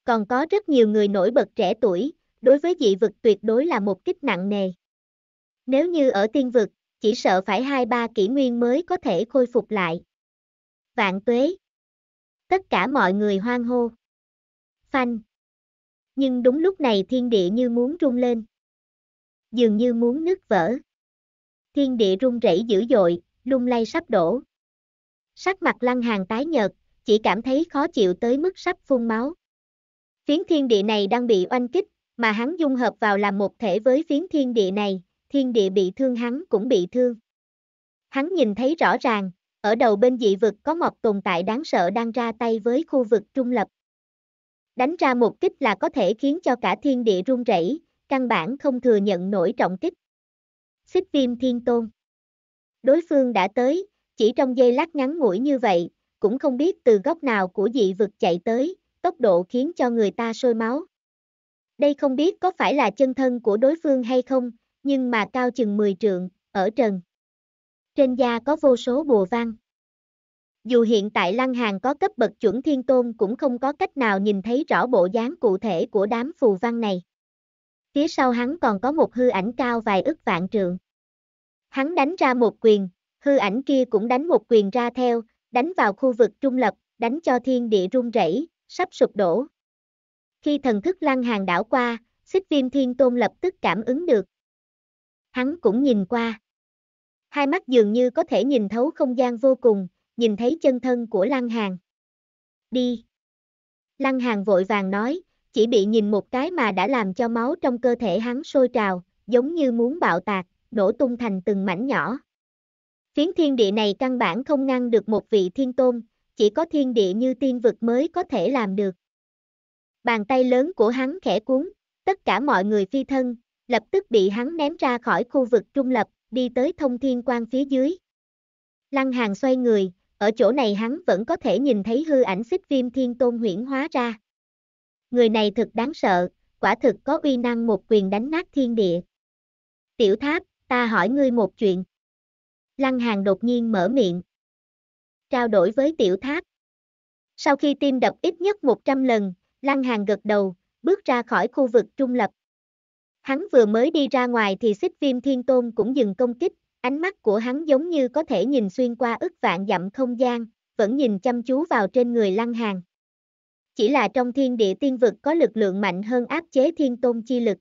Còn có rất nhiều người nổi bật trẻ tuổi, đối với dị vực tuyệt đối là một kích nặng nề. Nếu như ở tiên vực, chỉ sợ phải 2-3 kỷ nguyên mới có thể khôi phục lại. Vạn tuế. Tất cả mọi người hoan hô. Phanh. Nhưng đúng lúc này thiên địa như muốn rung lên. Dường như muốn nứt vỡ. Thiên địa rung rẩy dữ dội, lung lay sắp đổ. Sắc mặt Lăng Hàn tái nhợt, chỉ cảm thấy khó chịu tới mức sắp phun máu. Phiến thiên địa này đang bị oanh kích, mà hắn dung hợp vào làm một thể với phiến thiên địa này. Thiên địa bị thương hắn cũng bị thương. Hắn nhìn thấy rõ ràng, ở đầu bên dị vực có một tồn tại đáng sợ đang ra tay với khu vực trung lập. Đánh ra một kích là có thể khiến cho cả thiên địa rung rẩy, căn bản không thừa nhận nổi trọng kích. Xích Viêm thiên tôn. Đối phương đã tới, chỉ trong giây lát ngắn ngủi như vậy, cũng không biết từ góc nào của dị vực chạy tới, tốc độ khiến cho người ta sôi máu. Đây không biết có phải là chân thân của đối phương hay không, nhưng mà cao chừng 10 trượng, ở trần. Trên da có vô số bùa văn. Dù hiện tại Lăng Hàn có cấp bậc chuẩn thiên tôn cũng không có cách nào nhìn thấy rõ bộ dáng cụ thể của đám phù văn này. Phía sau hắn còn có một hư ảnh cao vài ức vạn trượng. Hắn đánh ra một quyền, hư ảnh kia cũng đánh một quyền ra theo, đánh vào khu vực trung lập, đánh cho thiên địa rung rẩy, sắp sụp đổ. Khi thần thức Lăng Hàn đảo qua, Xích Viêm thiên tôn lập tức cảm ứng được. Hắn cũng nhìn qua. Hai mắt dường như có thể nhìn thấu không gian vô cùng, nhìn thấy chân thân của Lăng Hàn. Đi. Lăng Hàn vội vàng nói, chỉ bị nhìn một cái mà đã làm cho máu trong cơ thể hắn sôi trào, giống như muốn bạo tạc, nổ tung thành từng mảnh nhỏ. Phiến thiên địa này căn bản không ngăn được một vị thiên tôn, chỉ có thiên địa như tiên vực mới có thể làm được. Bàn tay lớn của hắn khẽ cuốn, tất cả mọi người phi thân, lập tức bị hắn ném ra khỏi khu vực trung lập, đi tới thông thiên quang phía dưới. Lăng Hàn xoay người, ở chỗ này hắn vẫn có thể nhìn thấy hư ảnh Xích Viêm thiên tôn huyễn hóa ra. Người này thực đáng sợ, quả thực có uy năng một quyền đánh nát thiên địa. Tiểu Tháp, ta hỏi ngươi một chuyện. Lăng Hàn đột nhiên mở miệng. Trao đổi với Tiểu Tháp. Sau khi tim đập ít nhất 100 lần, Lăng Hàn gật đầu, bước ra khỏi khu vực trung lập. Hắn vừa mới đi ra ngoài thì Xích Viêm thiên tôn cũng dừng công kích, ánh mắt của hắn giống như có thể nhìn xuyên qua ức vạn dặm không gian, vẫn nhìn chăm chú vào trên người Lăng Hàn. Chỉ là trong thiên địa tiên vực có lực lượng mạnh hơn áp chế thiên tôn chi lực.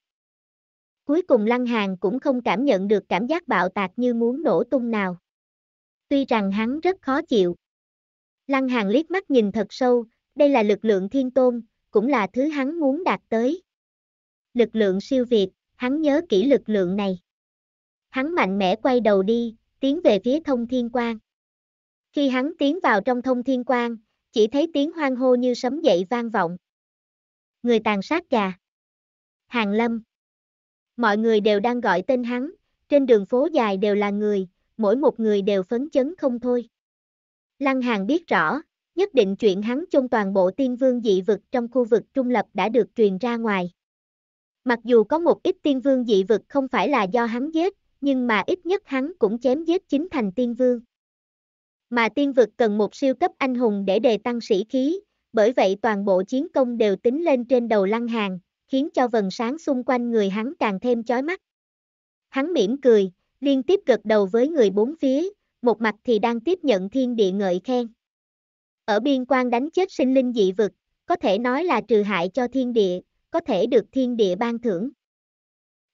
Cuối cùng Lăng Hàn cũng không cảm nhận được cảm giác bạo tạc như muốn nổ tung nào. Tuy rằng hắn rất khó chịu. Lăng Hàn liếc mắt nhìn thật sâu, đây là lực lượng thiên tôn, cũng là thứ hắn muốn đạt tới. Lực lượng siêu việt, hắn nhớ kỹ lực lượng này. Hắn mạnh mẽ quay đầu đi, tiến về phía thông thiên quang. Khi hắn tiến vào trong thông thiên quang, chỉ thấy tiếng hoang hô như sấm dậy vang vọng. Người tàn sát gà. Hàn Lâm. Mọi người đều đang gọi tên hắn, trên đường phố dài đều là người, mỗi một người đều phấn chấn không thôi. Lăng Hàn biết rõ, nhất định chuyện hắn chôn toàn bộ tiên vương dị vực trong khu vực trung lập đã được truyền ra ngoài. Mặc dù có một ít tiên vương dị vực không phải là do hắn giết, nhưng mà ít nhất hắn cũng chém giết 9 thành tiên vương. Mà tiên vực cần một siêu cấp anh hùng để đề tăng sĩ khí, bởi vậy toàn bộ chiến công đều tính lên trên đầu Lăng Hàn, khiến cho vầng sáng xung quanh người hắn càng thêm chói mắt. Hắn mỉm cười, liên tiếp gật đầu với người bốn phía, một mặt thì đang tiếp nhận thiên địa ngợi khen. Ở biên quan đánh chết sinh linh dị vực, có thể nói là trừ hại cho thiên địa, có thể được thiên địa ban thưởng.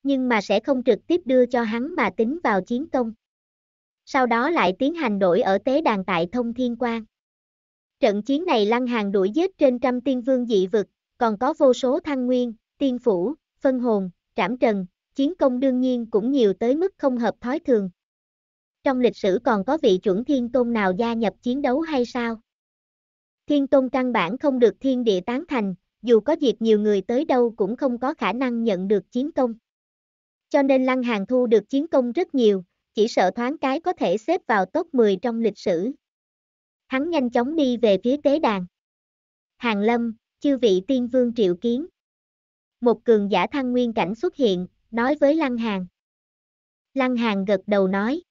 Nhưng mà sẽ không trực tiếp đưa cho hắn mà tính vào chiến công. Sau đó lại tiến hành đổi ở tế đàn tại thông thiên quang. Trận chiến này Lăng Hàn đuổi giết trên 100 tiên vương dị vực, còn có vô số thăng nguyên, tiên phủ, phân hồn, trảm trần, chiến công đương nhiên cũng nhiều tới mức không hợp thói thường. Trong lịch sử còn có vị chuẩn thiên tôn nào gia nhập chiến đấu hay sao? Thiên tôn căn bản không được thiên địa tán thành, dù có diệt nhiều người tới đâu cũng không có khả năng nhận được chiến công. Cho nên Lăng Hàn thu được chiến công rất nhiều, chỉ sợ thoáng cái có thể xếp vào top 10 trong lịch sử. Hắn nhanh chóng đi về phía tế đàn. Hàn Lâm, chư vị tiên vương triệu kiến. Một cường giả thăng nguyên cảnh xuất hiện, nói với Lăng Hàn. Lăng Hàn gật đầu nói.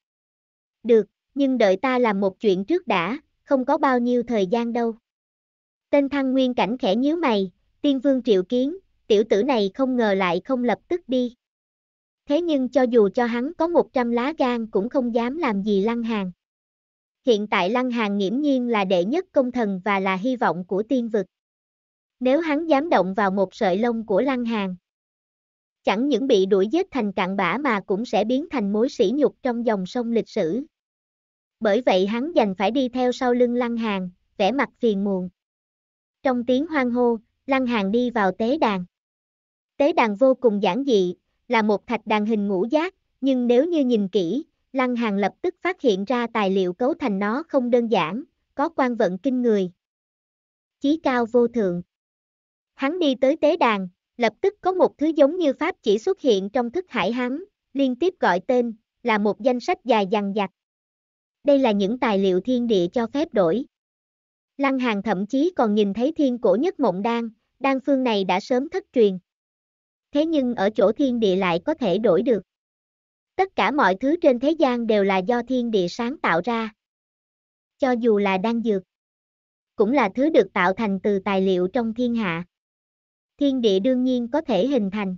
Được, nhưng đợi ta làm một chuyện trước đã, không có bao nhiêu thời gian đâu. Tên thăng nguyên cảnh khẽ nhíu mày, tiên vương triệu kiến, tiểu tử này không ngờ lại không lập tức đi. Thế nhưng cho dù cho hắn có 100 lá gan cũng không dám làm gì Lăng Hàn. Hiện tại Lăng Hàn nghiễm nhiên là đệ nhất công thần và là hy vọng của tiên vực. Nếu hắn dám động vào một sợi lông của Lăng Hàn, chẳng những bị đuổi giết thành cặn bã mà cũng sẽ biến thành mối sỉ nhục trong dòng sông lịch sử. Bởi vậy hắn đành phải đi theo sau lưng Lăng Hàn, vẻ mặt phiền muộn. Trong tiếng hoan hô, Lăng Hàn đi vào tế đàn. Tế đàn vô cùng giản dị, là một thạch đàn hình ngũ giác, nhưng nếu như nhìn kỹ, Lăng Hàn lập tức phát hiện ra tài liệu cấu thành nó không đơn giản, có quan vận kinh người. Chí cao vô thượng. Hắn đi tới tế đàn, lập tức có một thứ giống như pháp chỉ xuất hiện trong thức hải hắn, liên tiếp gọi tên, là một danh sách dài dằng dặc. Đây là những tài liệu thiên địa cho phép đổi. Lăng Hàn thậm chí còn nhìn thấy thiên cổ nhất mộng đan, đan phương này đã sớm thất truyền. Thế nhưng ở chỗ thiên địa lại có thể đổi được. Tất cả mọi thứ trên thế gian đều là do thiên địa sáng tạo ra. Cho dù là đan dược, cũng là thứ được tạo thành từ tài liệu trong thiên hạ. Thiên địa đương nhiên có thể hình thành.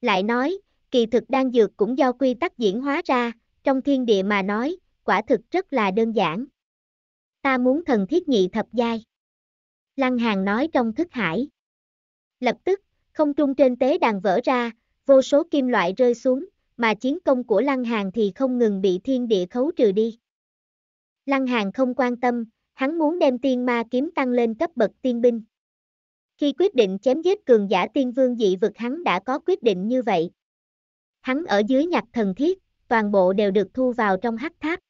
Lại nói, kỳ thực đan dược cũng do quy tắc diễn hóa ra, trong thiên địa mà nói, quả thực rất là đơn giản. Ta muốn thần thiết nhị thập giai. Lăng Hàn nói trong thức hải. Lập tức, không trung trên tế đàn vỡ ra, vô số kim loại rơi xuống, mà chiến công của Lăng Hàn thì không ngừng bị thiên địa khấu trừ đi. Lăng Hàn không quan tâm, hắn muốn đem tiên ma kiếm tăng lên cấp bậc tiên binh. Khi quyết định chém giết cường giả tiên vương dị vực hắn đã có quyết định như vậy. Hắn ở dưới nhặt thần thiết, toàn bộ đều được thu vào trong hắc tháp.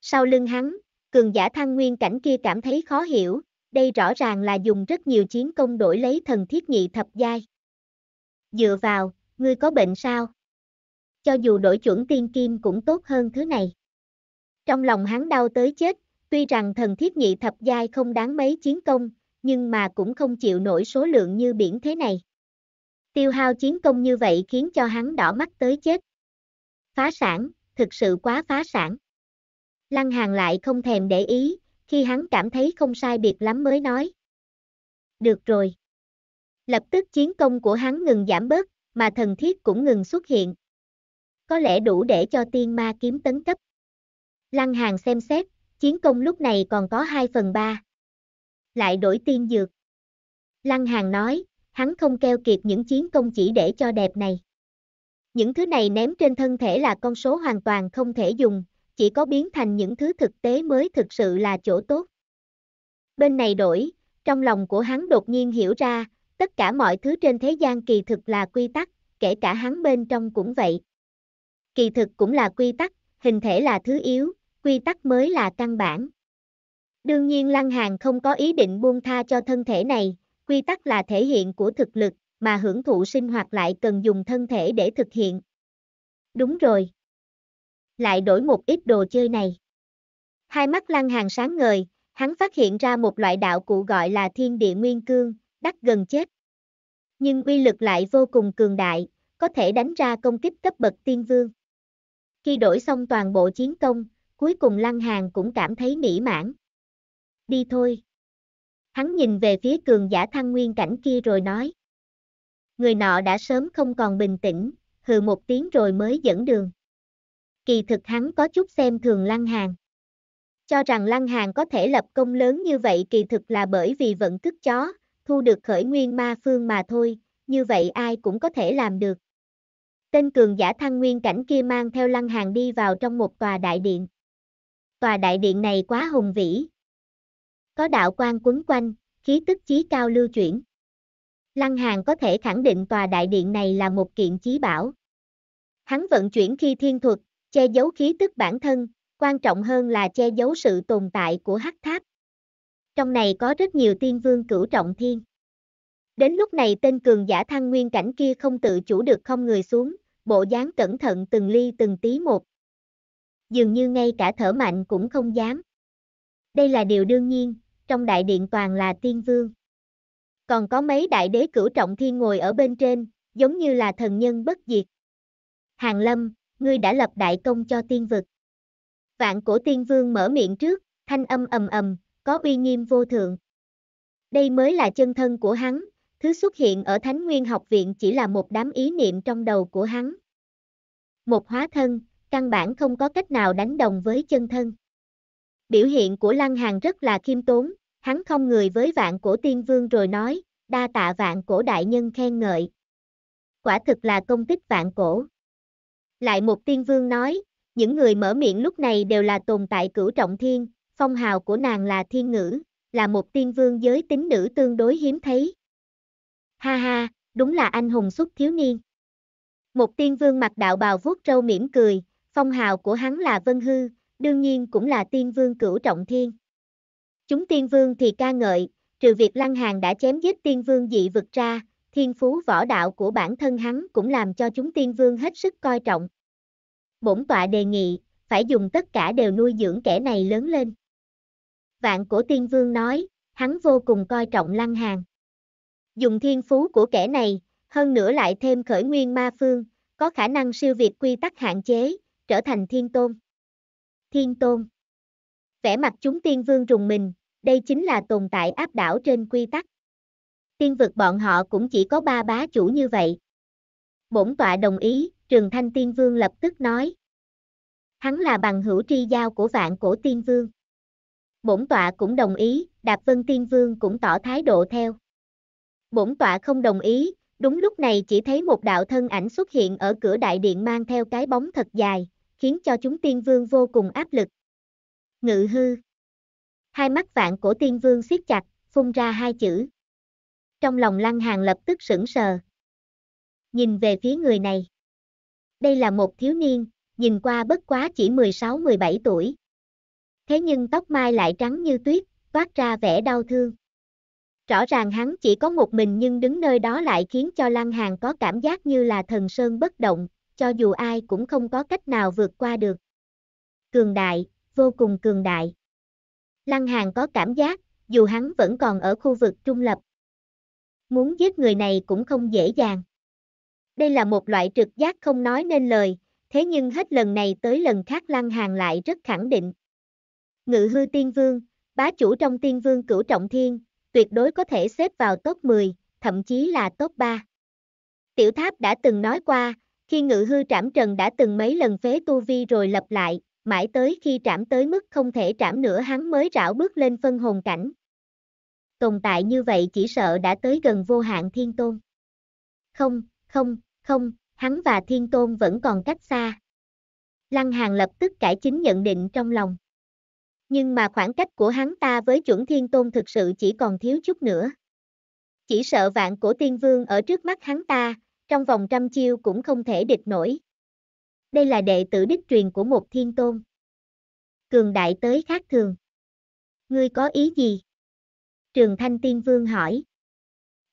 Sau lưng hắn, cường giả thăng nguyên cảnh kia cảm thấy khó hiểu, đây rõ ràng là dùng rất nhiều chiến công đổi lấy thần thiết nhị thập giai. Dựa vào, ngươi có bệnh sao? Cho dù đổi chuẩn tiên kim cũng tốt hơn thứ này. Trong lòng hắn đau tới chết, tuy rằng thần thiết nhị thập giai không đáng mấy chiến công, nhưng mà cũng không chịu nổi số lượng như biển thế này. Tiêu hao chiến công như vậy khiến cho hắn đỏ mắt tới chết. Phá sản, thực sự quá phá sản. Lăng Hàn lại không thèm để ý, khi hắn cảm thấy không sai biệt lắm mới nói. Được rồi. Lập tức chiến công của hắn ngừng giảm bớt, mà thần thiết cũng ngừng xuất hiện. Có lẽ đủ để cho tiên ma kiếm tấn cấp. Lăng Hàn xem xét, chiến công lúc này còn có 2/3. Lại đổi tiên dược. Lăng Hàn nói, hắn không keo kiệt những chiến công chỉ để cho đẹp này. Những thứ này ném trên thân thể là con số hoàn toàn không thể dùng, chỉ có biến thành những thứ thực tế mới thực sự là chỗ tốt. Bên này đổi, trong lòng của hắn đột nhiên hiểu ra, tất cả mọi thứ trên thế gian kỳ thực là quy tắc, kể cả hắn bên trong cũng vậy. Kỳ thực cũng là quy tắc, hình thể là thứ yếu, quy tắc mới là căn bản. Đương nhiên Lăng Hàn không có ý định buông tha cho thân thể này, quy tắc là thể hiện của thực lực, mà hưởng thụ sinh hoạt lại cần dùng thân thể để thực hiện. Đúng rồi. Lại đổi một ít đồ chơi này. Hai mắt Lăng Hàn sáng ngời, hắn phát hiện ra một loại đạo cụ gọi là Thiên Địa Nguyên Cương, đắt gần chết. Nhưng uy lực lại vô cùng cường đại, có thể đánh ra công kích cấp bậc tiên vương. Khi đổi xong toàn bộ chiến công, cuối cùng Lăng Hàn cũng cảm thấy mỹ mãn. Đi thôi. Hắn nhìn về phía cường giả thăng nguyên cảnh kia rồi nói. Người nọ đã sớm không còn bình tĩnh, hừ một tiếng rồi mới dẫn đường. Kỳ thực hắn có chút xem thường Lăng Hàn. Cho rằng Lăng Hàn có thể lập công lớn như vậy kỳ thực là bởi vì vận cứt chó, thu được khởi nguyên ma phương mà thôi, như vậy ai cũng có thể làm được. Tên cường giả thăng nguyên cảnh kia mang theo Lăng Hàn đi vào trong một tòa đại điện. Tòa đại điện này quá hùng vĩ. Có đạo quang quấn quanh, khí tức chí cao lưu chuyển. Lăng Hàn có thể khẳng định tòa đại điện này là một kiện chí bảo. Hắn vận chuyển khi thiên thuật, che giấu khí tức bản thân, quan trọng hơn là che giấu sự tồn tại của hắc tháp. Trong này có rất nhiều tiên vương cửu trọng thiên. Đến lúc này tên cường giả thăng nguyên cảnh kia không tự chủ được không người xuống, bộ dáng cẩn thận từng ly từng tí một. Dường như ngay cả thở mạnh cũng không dám. Đây là điều đương nhiên, trong đại điện toàn là tiên vương. Còn có mấy đại đế cửu trọng thiên ngồi ở bên trên, giống như là thần nhân bất diệt. Hàn Lâm, ngươi đã lập đại công cho tiên vực. Vạn cổ tiên vương mở miệng trước, thanh âm ầm ầm, có uy nghiêm vô thượng. Đây mới là chân thân của hắn, thứ xuất hiện ở Thánh Nguyên Học Viện chỉ là một đám ý niệm trong đầu của hắn. Một hóa thân, căn bản không có cách nào đánh đồng với chân thân. Biểu hiện của Lăng Hàn rất là khiêm tốn, hắn không người với vạn cổ tiên vương rồi nói, đa tạ vạn cổ đại nhân khen ngợi. Quả thực là công tích vạn cổ. Lại một tiên vương nói, những người mở miệng lúc này đều là tồn tại cửu trọng thiên, phong hào của nàng là thiên ngữ, là một tiên vương giới tính nữ tương đối hiếm thấy. Ha ha, đúng là anh hùng xuất thiếu niên. Một tiên vương mặc đạo bào vuốt râu mỉm cười, phong hào của hắn là Vân Hư, đương nhiên cũng là tiên vương cửu trọng thiên. Chúng tiên vương thì ca ngợi, trừ việc Lăng Hàn đã chém giết tiên vương dị vực ra, thiên phú võ đạo của bản thân hắn cũng làm cho chúng tiên vương hết sức coi trọng. Bổn tọa đề nghị, phải dùng tất cả đều nuôi dưỡng kẻ này lớn lên. Vạn cổ tiên vương nói, hắn vô cùng coi trọng Lăng Hàn. Dùng thiên phú của kẻ này, hơn nữa lại thêm khởi nguyên ma phương, có khả năng siêu việt quy tắc hạn chế, trở thành thiên tôn. Thiên tôn. Vẻ mặt chúng tiên vương rùng mình, đây chính là tồn tại áp đảo trên quy tắc. Tiên vực bọn họ cũng chỉ có 3 bá chủ như vậy. Bổn tọa đồng ý, Trường Thanh tiên vương lập tức nói. Hắn là bằng hữu tri giao của vạn cổ tiên vương. Bổn tọa cũng đồng ý, Đạp Vân tiên vương cũng tỏ thái độ theo. Bổn tọa không đồng ý, đúng lúc này chỉ thấy một đạo thân ảnh xuất hiện ở cửa đại điện mang theo cái bóng thật dài, khiến cho chúng tiên vương vô cùng áp lực. Ngự hư. Hai mắt vạn cổ tiên vương siết chặt, phun ra hai chữ. Trong lòng Lăng Hàn lập tức sững sờ. Nhìn về phía người này. Đây là một thiếu niên, nhìn qua bất quá chỉ 16-17 tuổi. thế nhưng tóc mai lại trắng như tuyết, toát ra vẻ đau thương. Rõ ràng hắn chỉ có một mình nhưng đứng nơi đó lại khiến cho Lăng Hàn có cảm giác như là thần sơn bất động, cho dù ai cũng không có cách nào vượt qua được. Cường đại, vô cùng cường đại. Lăng Hàn có cảm giác, dù hắn vẫn còn ở khu vực trung lập. Muốn giết người này cũng không dễ dàng. Đây là một loại trực giác không nói nên lời, thế nhưng hết lần này tới lần khác Lăng Hàn lại rất khẳng định. Ngự Hư Tiên Vương, bá chủ trong Tiên Vương Cửu Trọng Thiên, tuyệt đối có thể xếp vào top 10, thậm chí là top 3. Tiểu Tháp đã từng nói qua, khi Ngự Hư trảm trần đã từng mấy lần phế tu vi rồi lập lại, mãi tới khi trảm tới mức không thể trảm nữa hắn mới rảo bước lên phân hồn cảnh. Tồn tại như vậy chỉ sợ đã tới gần vô hạn Thiên Tôn. Không, hắn và Thiên Tôn vẫn còn cách xa. Lăng Hàn lập tức cải chính nhận định trong lòng. Nhưng mà khoảng cách của hắn ta với chuẩn Thiên Tôn thực sự chỉ còn thiếu chút nữa. Chỉ sợ Vạn Cổ Tiên Vương ở trước mắt hắn ta, trong vòng trăm chiêu cũng không thể địch nổi. Đây là đệ tử đích truyền của một Thiên Tôn. Cường đại tới khác thường. Ngươi có ý gì? Trường Thanh Tiên Vương hỏi.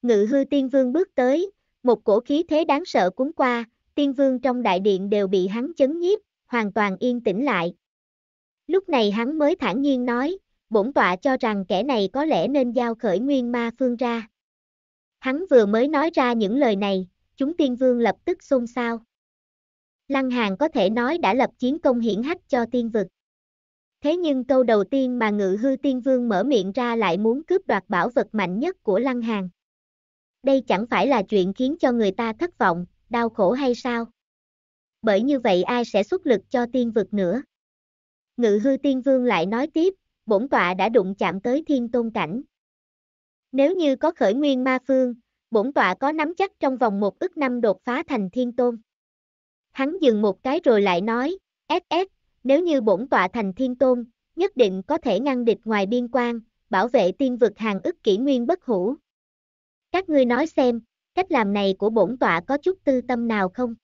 Ngự Hư Tiên Vương bước tới, một cổ khí thế đáng sợ cuốn qua, Tiên Vương trong đại điện đều bị hắn chấn nhiếp, hoàn toàn yên tĩnh lại. Lúc này hắn mới thản nhiên nói, bổn tọa cho rằng kẻ này có lẽ nên giao khởi nguyên ma phương ra. Hắn vừa mới nói ra những lời này, chúng Tiên Vương lập tức xôn xao. Lăng Hàn có thể nói đã lập chiến công hiển hách cho tiên vực. Thế nhưng câu đầu tiên mà Ngự Hư Tiên Vương mở miệng ra lại muốn cướp đoạt bảo vật mạnh nhất của Lăng Hàn. Đây chẳng phải là chuyện khiến cho người ta thất vọng, đau khổ hay sao? Bởi như vậy ai sẽ xuất lực cho tiên vực nữa? Ngự Hư Tiên Vương lại nói tiếp, bổn tọa đã đụng chạm tới Thiên Tôn cảnh. Nếu như có khởi nguyên ma phương, bổn tọa có nắm chắc trong vòng 1 ức năm đột phá thành Thiên Tôn. Hắn dừng một cái rồi lại nói, nếu như bổn tọa thành Thiên Tôn, nhất định có thể ngăn địch ngoài biên quan, bảo vệ tiên vực hàng ức kỷ nguyên bất hủ. Các ngươi nói xem, cách làm này của bổn tọa có chút tư tâm nào không?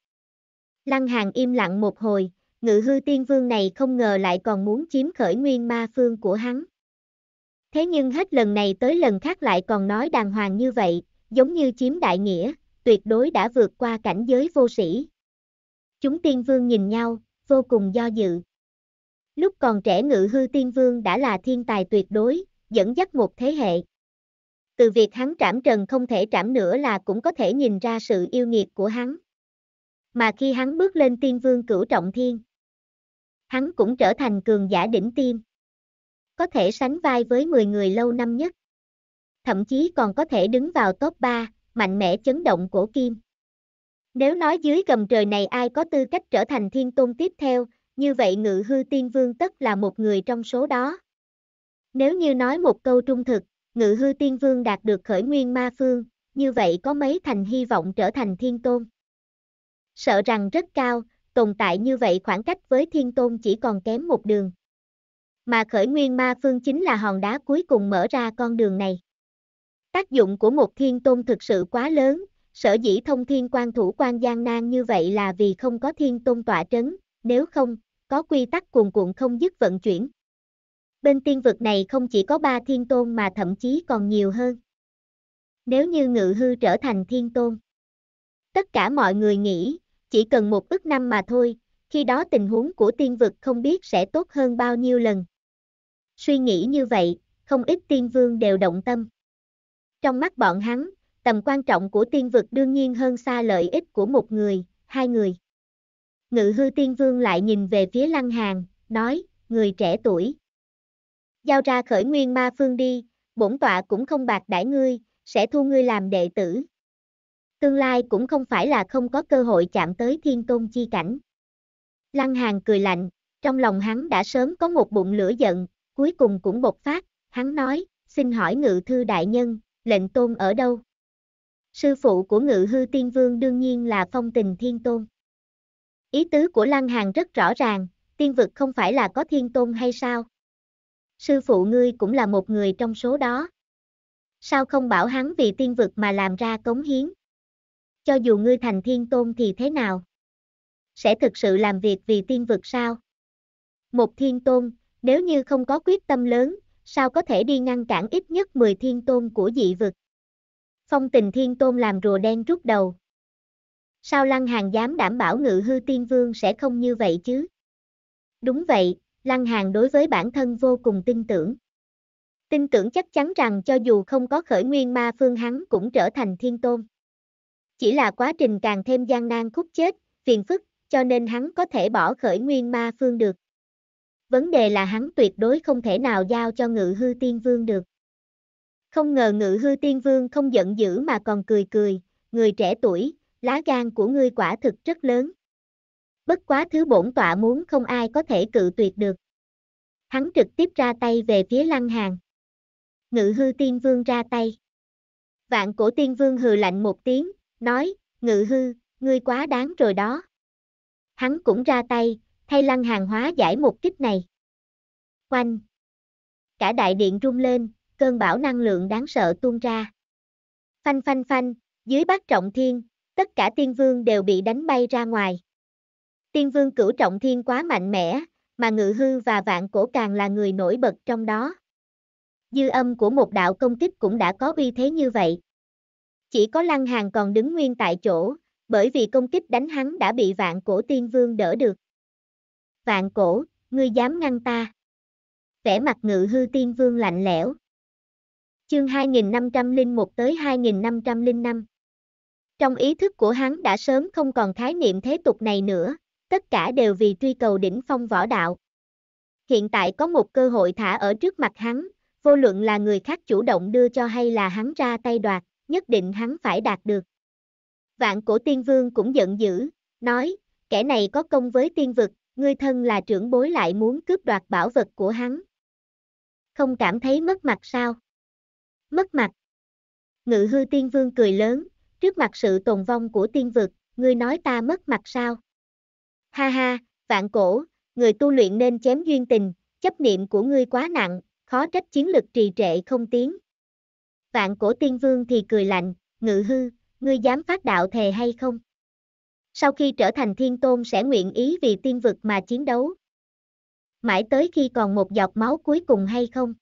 Lăng Hàn im lặng một hồi, Ngự Hư Tiên Vương này không ngờ lại còn muốn chiếm khởi nguyên ma phương của hắn. Thế nhưng hết lần này tới lần khác lại còn nói đàng hoàng như vậy, giống như chiếm đại nghĩa, tuyệt đối đã vượt qua cảnh giới vô sĩ. Chúng Tiên Vương nhìn nhau, vô cùng do dự. Lúc còn trẻ Ngự Hư Tiên Vương đã là thiên tài tuyệt đối, dẫn dắt một thế hệ. Từ việc hắn trảm trần không thể trảm nữa là cũng có thể nhìn ra sự yêu nghiệt của hắn. Mà khi hắn bước lên Tiên Vương Cửu Trọng Thiên, hắn cũng trở thành cường giả đỉnh tiêm. Có thể sánh vai với 10 người lâu năm nhất. Thậm chí còn có thể đứng vào top 3, mạnh mẽ chấn động cổ kim. Nếu nói dưới gầm trời này ai có tư cách trở thành Thiên Tôn tiếp theo, như vậy Ngự Hư Tiên Vương tất là một người trong số đó. Nếu như nói một câu trung thực, Ngự Hư Tiên Vương đạt được khởi nguyên ma phương, như vậy có mấy thành hy vọng trở thành Thiên Tôn? Sợ rằng rất cao, tồn tại như vậy khoảng cách với Thiên Tôn chỉ còn kém một đường. Mà khởi nguyên ma phương chính là hòn đá cuối cùng mở ra con đường này. Tác dụng của một Thiên Tôn thực sự quá lớn, sở dĩ thông thiên quan thủ quan gian nan như vậy là vì không có Thiên Tôn tọa trấn, nếu không, có quy tắc cuồn cuộn không dứt vận chuyển. Bên tiên vực này không chỉ có 3 Thiên Tôn mà thậm chí còn nhiều hơn. Nếu như Ngự Hư trở thành Thiên Tôn, tất cả mọi người nghĩ, chỉ cần 1 ức năm mà thôi, khi đó tình huống của tiên vực không biết sẽ tốt hơn bao nhiêu lần. Suy nghĩ như vậy, không ít tiên vương đều động tâm. Trong mắt bọn hắn, tầm quan trọng của tiên vực đương nhiên hơn xa lợi ích của một người, hai người. Ngự Hư Tiên Vương lại nhìn về phía Lăng Hàn, nói, người trẻ tuổi. Giao ra khởi nguyên ma phương đi, bổn tọa cũng không bạc đãi ngươi, sẽ thu ngươi làm đệ tử. Tương lai cũng không phải là không có cơ hội chạm tới Thiên Tôn chi cảnh. Lăng Hàn cười lạnh, trong lòng hắn đã sớm có một bụng lửa giận, cuối cùng cũng bộc phát, hắn nói, xin hỏi Ngự Thư đại nhân, lệnh tôn ở đâu? Sư phụ của Ngự Hư Tiên Vương đương nhiên là Phong Tình Thiên Tôn. Ý tứ của Lăng Hàn rất rõ ràng, tiên vực không phải là có Thiên Tôn hay sao? Sư phụ ngươi cũng là một người trong số đó. Sao không bảo hắn vì tiên vực mà làm ra cống hiến? Cho dù ngươi thành Thiên Tôn thì thế nào? Sẽ thực sự làm việc vì tiên vực sao? Một Thiên Tôn, nếu như không có quyết tâm lớn, sao có thể đi ngăn cản ít nhất 10 thiên tôn của dị vực. Phong Tình thiên tôn làm rùa đen rút đầu. Sao Lăng Hàn dám đảm bảo Ngự Hư Tiên Vương sẽ không như vậy chứ? Đúng vậy, Lăng Hàn đối với bản thân vô cùng tin tưởng. Tin tưởng chắc chắn rằng cho dù không có khởi nguyên ma phương hắn cũng trở thành thiên tôn. Chỉ là quá trình càng thêm gian nan khúc chết, phiền phức, cho nên hắn có thể bỏ khởi nguyên ma phương được. Vấn đề là hắn tuyệt đối không thể nào giao cho Ngự Hư Tiên Vương được. Không ngờ Ngự Hư Tiên Vương không giận dữ mà còn cười cười, người trẻ tuổi, lá gan của ngươi quả thực rất lớn. Bất quá thứ bổn tọa muốn không ai có thể cự tuyệt được. Hắn trực tiếp ra tay về phía Lăng Hàn. Ngự Hư Tiên Vương ra tay. Vạn Cổ Tiên Vương hừ lạnh một tiếng, nói, Ngự Hư, ngươi quá đáng rồi đó. Hắn cũng ra tay, thay Lăng Hàn hóa giải một kích này. Oanh! Cả đại điện rung lên, cơn bão năng lượng đáng sợ tuôn ra. Phanh phanh phanh, dưới bát trọng thiên, tất cả tiên vương đều bị đánh bay ra ngoài. Tiên vương cửu trọng thiên quá mạnh mẽ, mà Ngự Hư và Vạn Cổ càng là người nổi bật trong đó. Dư âm của một đạo công kích cũng đã có uy thế như vậy. Chỉ có Lăng Hàn còn đứng nguyên tại chỗ, bởi vì công kích đánh hắn đã bị Vạn Cổ Tiên Vương đỡ được. Vạn Cổ, ngươi dám ngăn ta? Vẻ mặt Ngự Hư Tiên Vương lạnh lẽo. Chương 2501 tới 2505. Trong ý thức của hắn đã sớm không còn khái niệm thế tục này nữa, tất cả đều vì truy cầu đỉnh phong võ đạo. Hiện tại có một cơ hội thả ở trước mặt hắn, vô luận là người khác chủ động đưa cho hay là hắn ra tay đoạt, nhất định hắn phải đạt được. Vạn Cổ Tiên Vương cũng giận dữ, nói, kẻ này có công với tiên vực, ngươi thân là trưởng bối lại muốn cướp đoạt bảo vật của hắn. Không cảm thấy mất mặt sao? Mất mặt. Ngự Hư Tiên Vương cười lớn, trước mặt sự tồn vong của tiên vực, ngươi nói ta mất mặt sao? Ha ha, Vạn Cổ, người tu luyện nên chém duyên tình, chấp niệm của ngươi quá nặng, khó trách chiến lực trì trệ không tiến. Vạn Cổ Tiên Vương thì cười lạnh, Ngự Hư, ngươi dám phát đạo thề hay không? Sau khi trở thành thiên tôn sẽ nguyện ý vì tiên vực mà chiến đấu. Mãi tới khi còn một giọt máu cuối cùng hay không?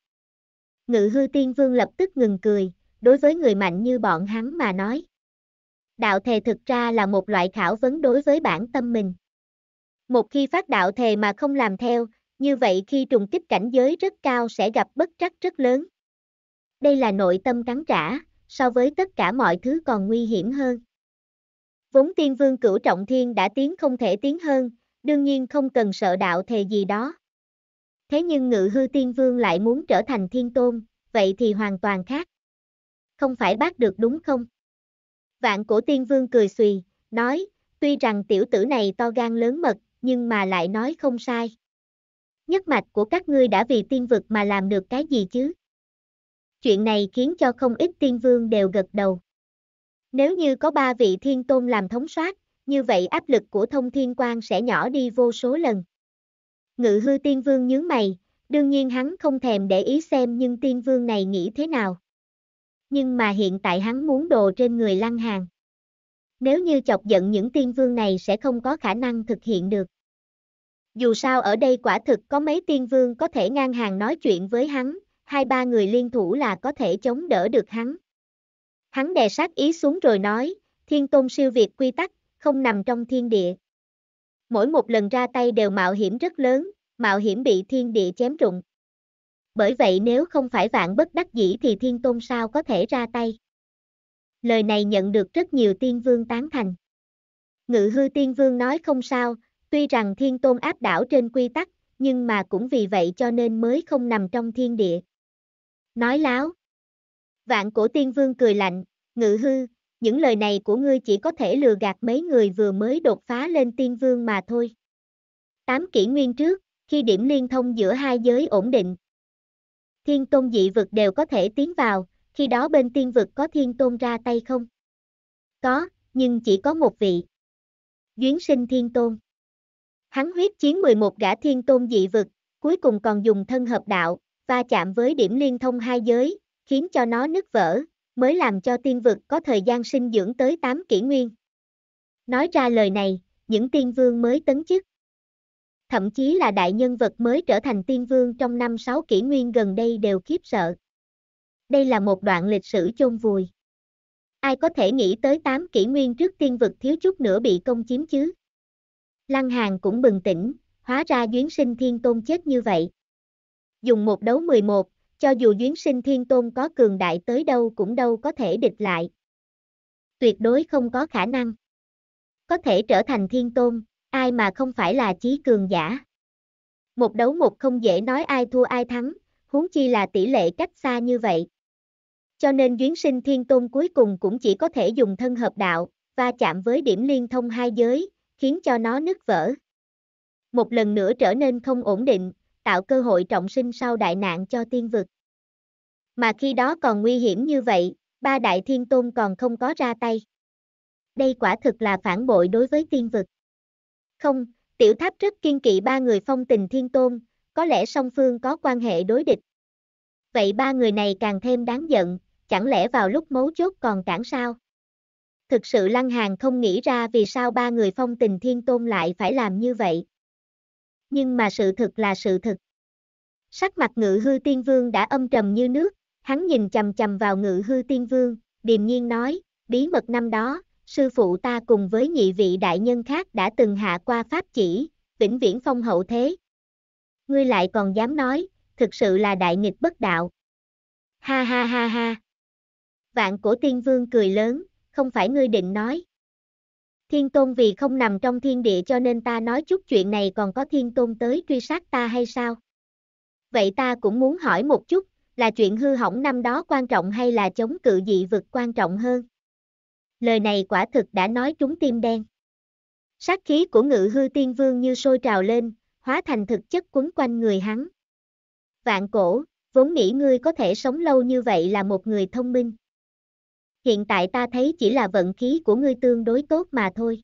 Ngự Hư Tiên Vương lập tức ngừng cười, đối với người mạnh như bọn hắn mà nói. Đạo thề thực ra là một loại khảo vấn đối với bản tâm mình. Một khi phát đạo thề mà không làm theo, như vậy khi trùng kích cảnh giới rất cao sẽ gặp bất trắc rất lớn. Đây là nội tâm cắn trả, so với tất cả mọi thứ còn nguy hiểm hơn. Vốn tiên vương cửu trọng thiên đã tiến không thể tiến hơn, đương nhiên không cần sợ đạo thề gì đó. Thế nhưng Ngự Hư Tiên Vương lại muốn trở thành thiên tôn, vậy thì hoàn toàn khác. Không phải bắt được đúng không? Vạn Cổ Tiên Vương cười xùy, nói, tuy rằng tiểu tử này to gan lớn mật, nhưng mà lại nói không sai. Nhất mạch của các ngươi đã vì tiên vực mà làm được cái gì chứ? Chuyện này khiến cho không ít tiên vương đều gật đầu. Nếu như có 3 vị thiên tôn làm thống soát, như vậy áp lực của Thông Thiên Quang sẽ nhỏ đi vô số lần. Ngự Hư Tiên Vương nhướng mày, đương nhiên hắn không thèm để ý xem nhưng tiên vương này nghĩ thế nào. Nhưng mà hiện tại hắn muốn đồ trên người Lăng Hàn. Nếu như chọc giận những tiên vương này sẽ không có khả năng thực hiện được. Dù sao ở đây quả thực có mấy tiên vương có thể ngang hàng nói chuyện với hắn, 2-3 người liên thủ là có thể chống đỡ được hắn. Hắn đè sát ý xuống rồi nói, thiên tôn siêu việt quy tắc, không nằm trong thiên địa. Mỗi một lần ra tay đều mạo hiểm rất lớn, mạo hiểm bị thiên địa chém rụng. Bởi vậy nếu không phải vạn bất đắc dĩ thì thiên tôn sao có thể ra tay. Lời này nhận được rất nhiều tiên vương tán thành. Ngự Hư Tiên Vương nói không sao, tuy rằng thiên tôn áp đảo trên quy tắc, nhưng mà cũng vì vậy cho nên mới không nằm trong thiên địa. Nói láo. Vạn Cổ Tiên Vương cười lạnh, Ngự Hư, những lời này của ngươi chỉ có thể lừa gạt mấy người vừa mới đột phá lên tiên vương mà thôi. 8 kỷ nguyên trước, khi điểm liên thông giữa hai giới ổn định, thiên tôn dị vực đều có thể tiến vào, khi đó bên tiên vực có thiên tôn ra tay không? Có, nhưng chỉ có một vị. Duyên Sinh thiên tôn. Hắn huyết chiến 11 gã thiên tôn dị vực, cuối cùng còn dùng thân hợp đạo, va chạm với điểm liên thông hai giới, khiến cho nó nứt vỡ, mới làm cho tiên vực có thời gian sinh dưỡng tới 8 kỷ nguyên. Nói ra lời này, những tiên vương mới tấn chức. thậm chí là đại nhân vật mới trở thành tiên vương trong năm 6 kỷ nguyên gần đây đều khiếp sợ. Đây là một đoạn lịch sử chôn vùi. Ai có thể nghĩ tới 8 kỷ nguyên trước tiên vực thiếu chút nữa bị công chiếm chứ? Lăng Hàn cũng bừng tỉnh, hóa ra Duyên Sinh Thiên Tôn chết như vậy. Dùng một đấu 11, cho dù Duyên Sinh Thiên Tôn có cường đại tới đâu cũng đâu có thể địch lại. Tuyệt đối không có khả năng. Có thể trở thành Thiên Tôn, ai mà không phải là chí cường giả. Một đấu một không dễ nói ai thua ai thắng, huống chi là tỷ lệ cách xa như vậy. Cho nên Duyên Sinh Thiên Tôn cuối cùng cũng chỉ có thể dùng thân hợp đạo, va chạm với điểm liên thông hai giới, khiến cho nó nứt vỡ. Một lần nữa trở nên không ổn định, tạo cơ hội trọng sinh sau đại nạn cho tiên vực. Mà khi đó còn nguy hiểm như vậy, ba đại thiên tôn còn không có ra tay. Đây quả thực là phản bội đối với tiên vực. Không, tiểu tháp rất kiên kỵ ba người Phong Tình Thiên Tôn, có lẽ song phương có quan hệ đối địch. Vậy ba người này càng thêm đáng giận, chẳng lẽ vào lúc mấu chốt còn cản sao? Thực sự Lăng Hàn không nghĩ ra vì sao ba người Phong Tình Thiên Tôn lại phải làm như vậy. Nhưng mà sự thực là sự thực. Sắc mặt Ngự Hư Tiên Vương đã âm trầm như nước, hắn nhìn chằm chằm vào Ngự Hư Tiên Vương, điềm nhiên nói, bí mật năm đó, sư phụ ta cùng với nhị vị đại nhân khác đã từng hạ qua pháp chỉ, vĩnh viễn phong hậu thế. Ngươi lại còn dám nói, thực sự là đại nghịch bất đạo. Ha ha ha ha. Vạn Cổ Tiên Vương cười lớn, không phải ngươi định nói. Thiên Tôn vì không nằm trong thiên địa cho nên ta nói chút chuyện này còn có Thiên Tôn tới truy sát ta hay sao? Vậy ta cũng muốn hỏi một chút, là chuyện hư hỏng năm đó quan trọng hay là chống cự dị vực quan trọng hơn? Lời này quả thực đã nói trúng tim đen. Sát khí của Ngự Hư Tiên Vương như sôi trào lên, hóa thành thực chất quấn quanh người hắn. Vạn Cổ, vốn nghĩ ngươi có thể sống lâu như vậy là một người thông minh. Hiện tại ta thấy chỉ là vận khí của ngươi tương đối tốt mà thôi.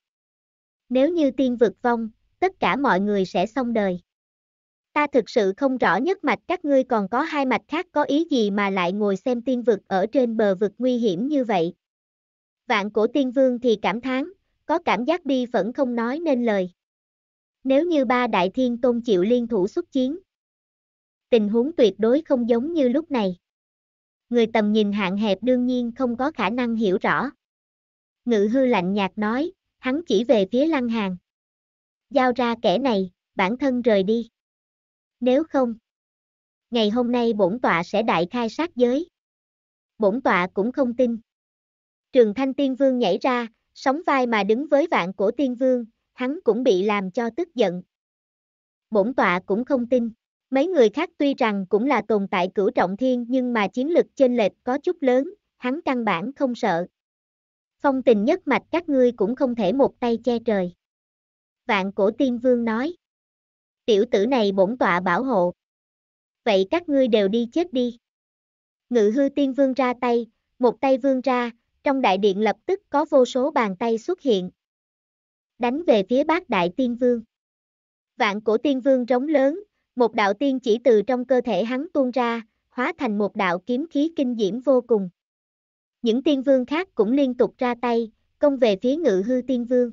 Nếu như tiên vực vong, tất cả mọi người sẽ xong đời. Ta thực sự không rõ nhất mạch các ngươi còn có hai mạch khác có ý gì mà lại ngồi xem tiên vực ở trên bờ vực nguy hiểm như vậy. Vạn Cổ Tiên Vương thì cảm thán, có cảm giác bi phẫn không nói nên lời. Nếu như ba đại thiên tôn chịu liên thủ xuất chiến, tình huống tuyệt đối không giống như lúc này. Người tầm nhìn hạn hẹp đương nhiên không có khả năng hiểu rõ. Ngự Hư lạnh nhạt nói, hắn chỉ về phía Lăng Hàn. Giao ra kẻ này, bản thân rời đi. Nếu không, ngày hôm nay bổn tọa sẽ đại khai sát giới. Bổn tọa cũng không tin. Trường Thanh Tiên Vương nhảy ra, sóng vai mà đứng với Vạn Cổ Tiên Vương, hắn cũng bị làm cho tức giận. Bổn tọa cũng không tin. Mấy người khác tuy rằng cũng là tồn tại cửu trọng thiên nhưng mà chiến lực chênh lệch có chút lớn, hắn căn bản không sợ. Phong Tình nhất mạch các ngươi cũng không thể một tay che trời. Vạn Cổ Tiên Vương nói. Tiểu tử này bổn tọa bảo hộ. Vậy các ngươi đều đi chết đi. Ngự Hư Tiên Vương ra tay, một tay vương ra, trong đại điện lập tức có vô số bàn tay xuất hiện. Đánh về phía Bát Đại Tiên Vương. Vạn Cổ Tiên Vương rống lớn. Một đạo tiên chỉ từ trong cơ thể hắn tuôn ra, hóa thành một đạo kiếm khí kinh diễm vô cùng. Những tiên vương khác cũng liên tục ra tay, công về phía Ngự Hư Tiên Vương.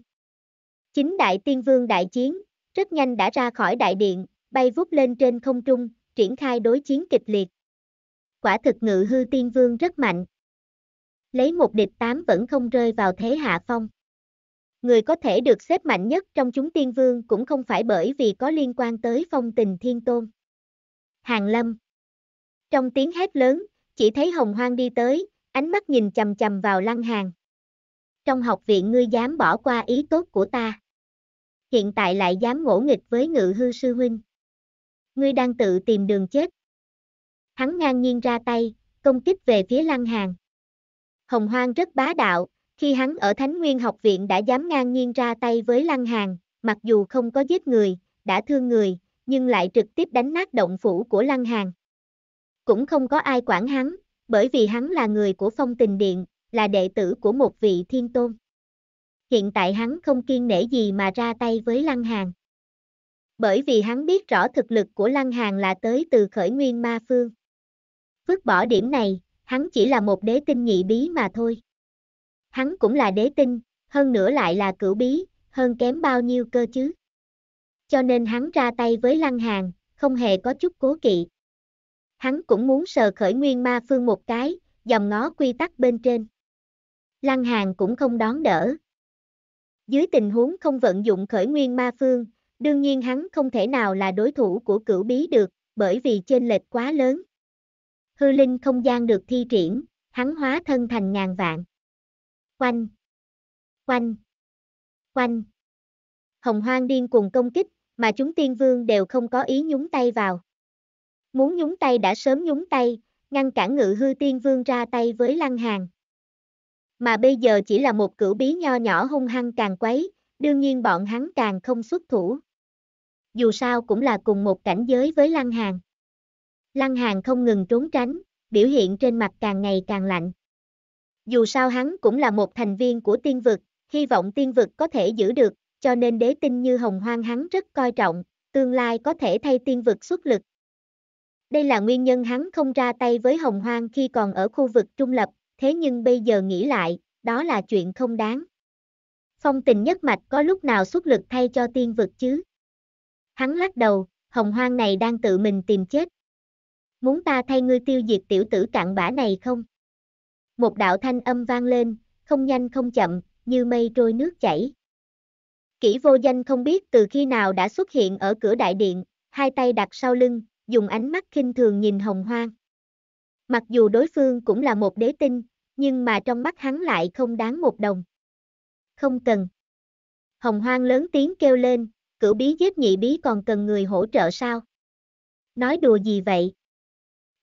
9 đại tiên vương đại chiến, rất nhanh đã ra khỏi đại điện, bay vút lên trên không trung, triển khai đối chiến kịch liệt. Quả thực Ngự Hư Tiên Vương rất mạnh. Lấy một địch 8 vẫn không rơi vào thế hạ phong. Người có thể được xếp mạnh nhất trong chúng tiên vương cũng không phải bởi vì có liên quan tới Phong Tình Thiên Tôn. Hàn Lâm. Trong tiếng hét lớn, chỉ thấy Hồng Hoang đi tới, ánh mắt nhìn chằm chằm vào Lăng Hàn. Trong học viện ngươi dám bỏ qua ý tốt của ta. Hiện tại lại dám ngỗ nghịch với Ngự Hư sư huynh. Ngươi đang tự tìm đường chết. Hắn ngang nhiên ra tay, công kích về phía Lăng Hàn. Hồng Hoang rất bá đạo. Khi hắn ở Thánh Nguyên Học Viện đã dám ngang nhiên ra tay với Lăng Hàn, mặc dù không có giết người, đã thương người, nhưng lại trực tiếp đánh nát động phủ của Lăng Hàn. Cũng không có ai quản hắn, bởi vì hắn là người của Phong Tình Điện, là đệ tử của một vị thiên tôn. Hiện tại hắn không kiêng nể gì mà ra tay với Lăng Hàn. Bởi vì hắn biết rõ thực lực của Lăng Hàn là tới từ Khởi Nguyên Ma Phương. Vứt bỏ điểm này, hắn chỉ là một đế tinh nhị bí mà thôi. Hắn cũng là đế tinh, hơn nữa lại là cửu bí, hơn kém bao nhiêu cơ chứ. cho nên hắn ra tay với Lăng Hàn, không hề có chút cố kỵ. Hắn cũng muốn sờ khởi nguyên ma phương một cái, dòm ngó quy tắc bên trên. Lăng Hàn cũng không đón đỡ. Dưới tình huống không vận dụng khởi nguyên ma phương, đương nhiên hắn không thể nào là đối thủ của cửu bí được, bởi vì chênh lệch quá lớn. Hư linh không gian được thi triển, hắn hóa thân thành ngàn vạn. Oanh! Oanh! Oanh! Hồng Hoang điên cuồng công kích, mà chúng tiên vương đều không có ý nhúng tay vào. Muốn nhúng tay đã sớm nhúng tay, ngăn cản Ngự Hư tiên vương ra tay với Lăng Hàn. Mà bây giờ chỉ là một cửu bí nho nhỏ hung hăng càng quấy, đương nhiên bọn hắn càng không xuất thủ. Dù sao cũng là cùng một cảnh giới với Lăng Hàn. Lăng Hàn không ngừng trốn tránh, biểu hiện trên mặt càng ngày càng lạnh. Dù sao hắn cũng là một thành viên của tiên vực, hy vọng tiên vực có thể giữ được, cho nên đế tinh như Hồng Hoang hắn rất coi trọng, tương lai có thể thay tiên vực xuất lực. Đây là nguyên nhân hắn không ra tay với Hồng Hoang khi còn ở khu vực trung lập, thế nhưng bây giờ nghĩ lại, đó là chuyện không đáng. Phong Tình nhất mạch có lúc nào xuất lực thay cho tiên vực chứ? Hắn lắc đầu, Hồng Hoang này đang tự mình tìm chết. Muốn ta thay ngươi tiêu diệt tiểu tử cặn bã này không? Một đạo thanh âm vang lên, không nhanh không chậm, như mây trôi nước chảy. Kỷ Vô Danh không biết từ khi nào đã xuất hiện ở cửa đại điện, hai tay đặt sau lưng, dùng ánh mắt khinh thường nhìn Hồng Hoang. Mặc dù đối phương cũng là một đế tinh, nhưng mà trong mắt hắn lại không đáng một đồng. Không cần. Hồng Hoang lớn tiếng kêu lên, cửu bí giết nhị bí còn cần người hỗ trợ sao? Nói đùa gì vậy?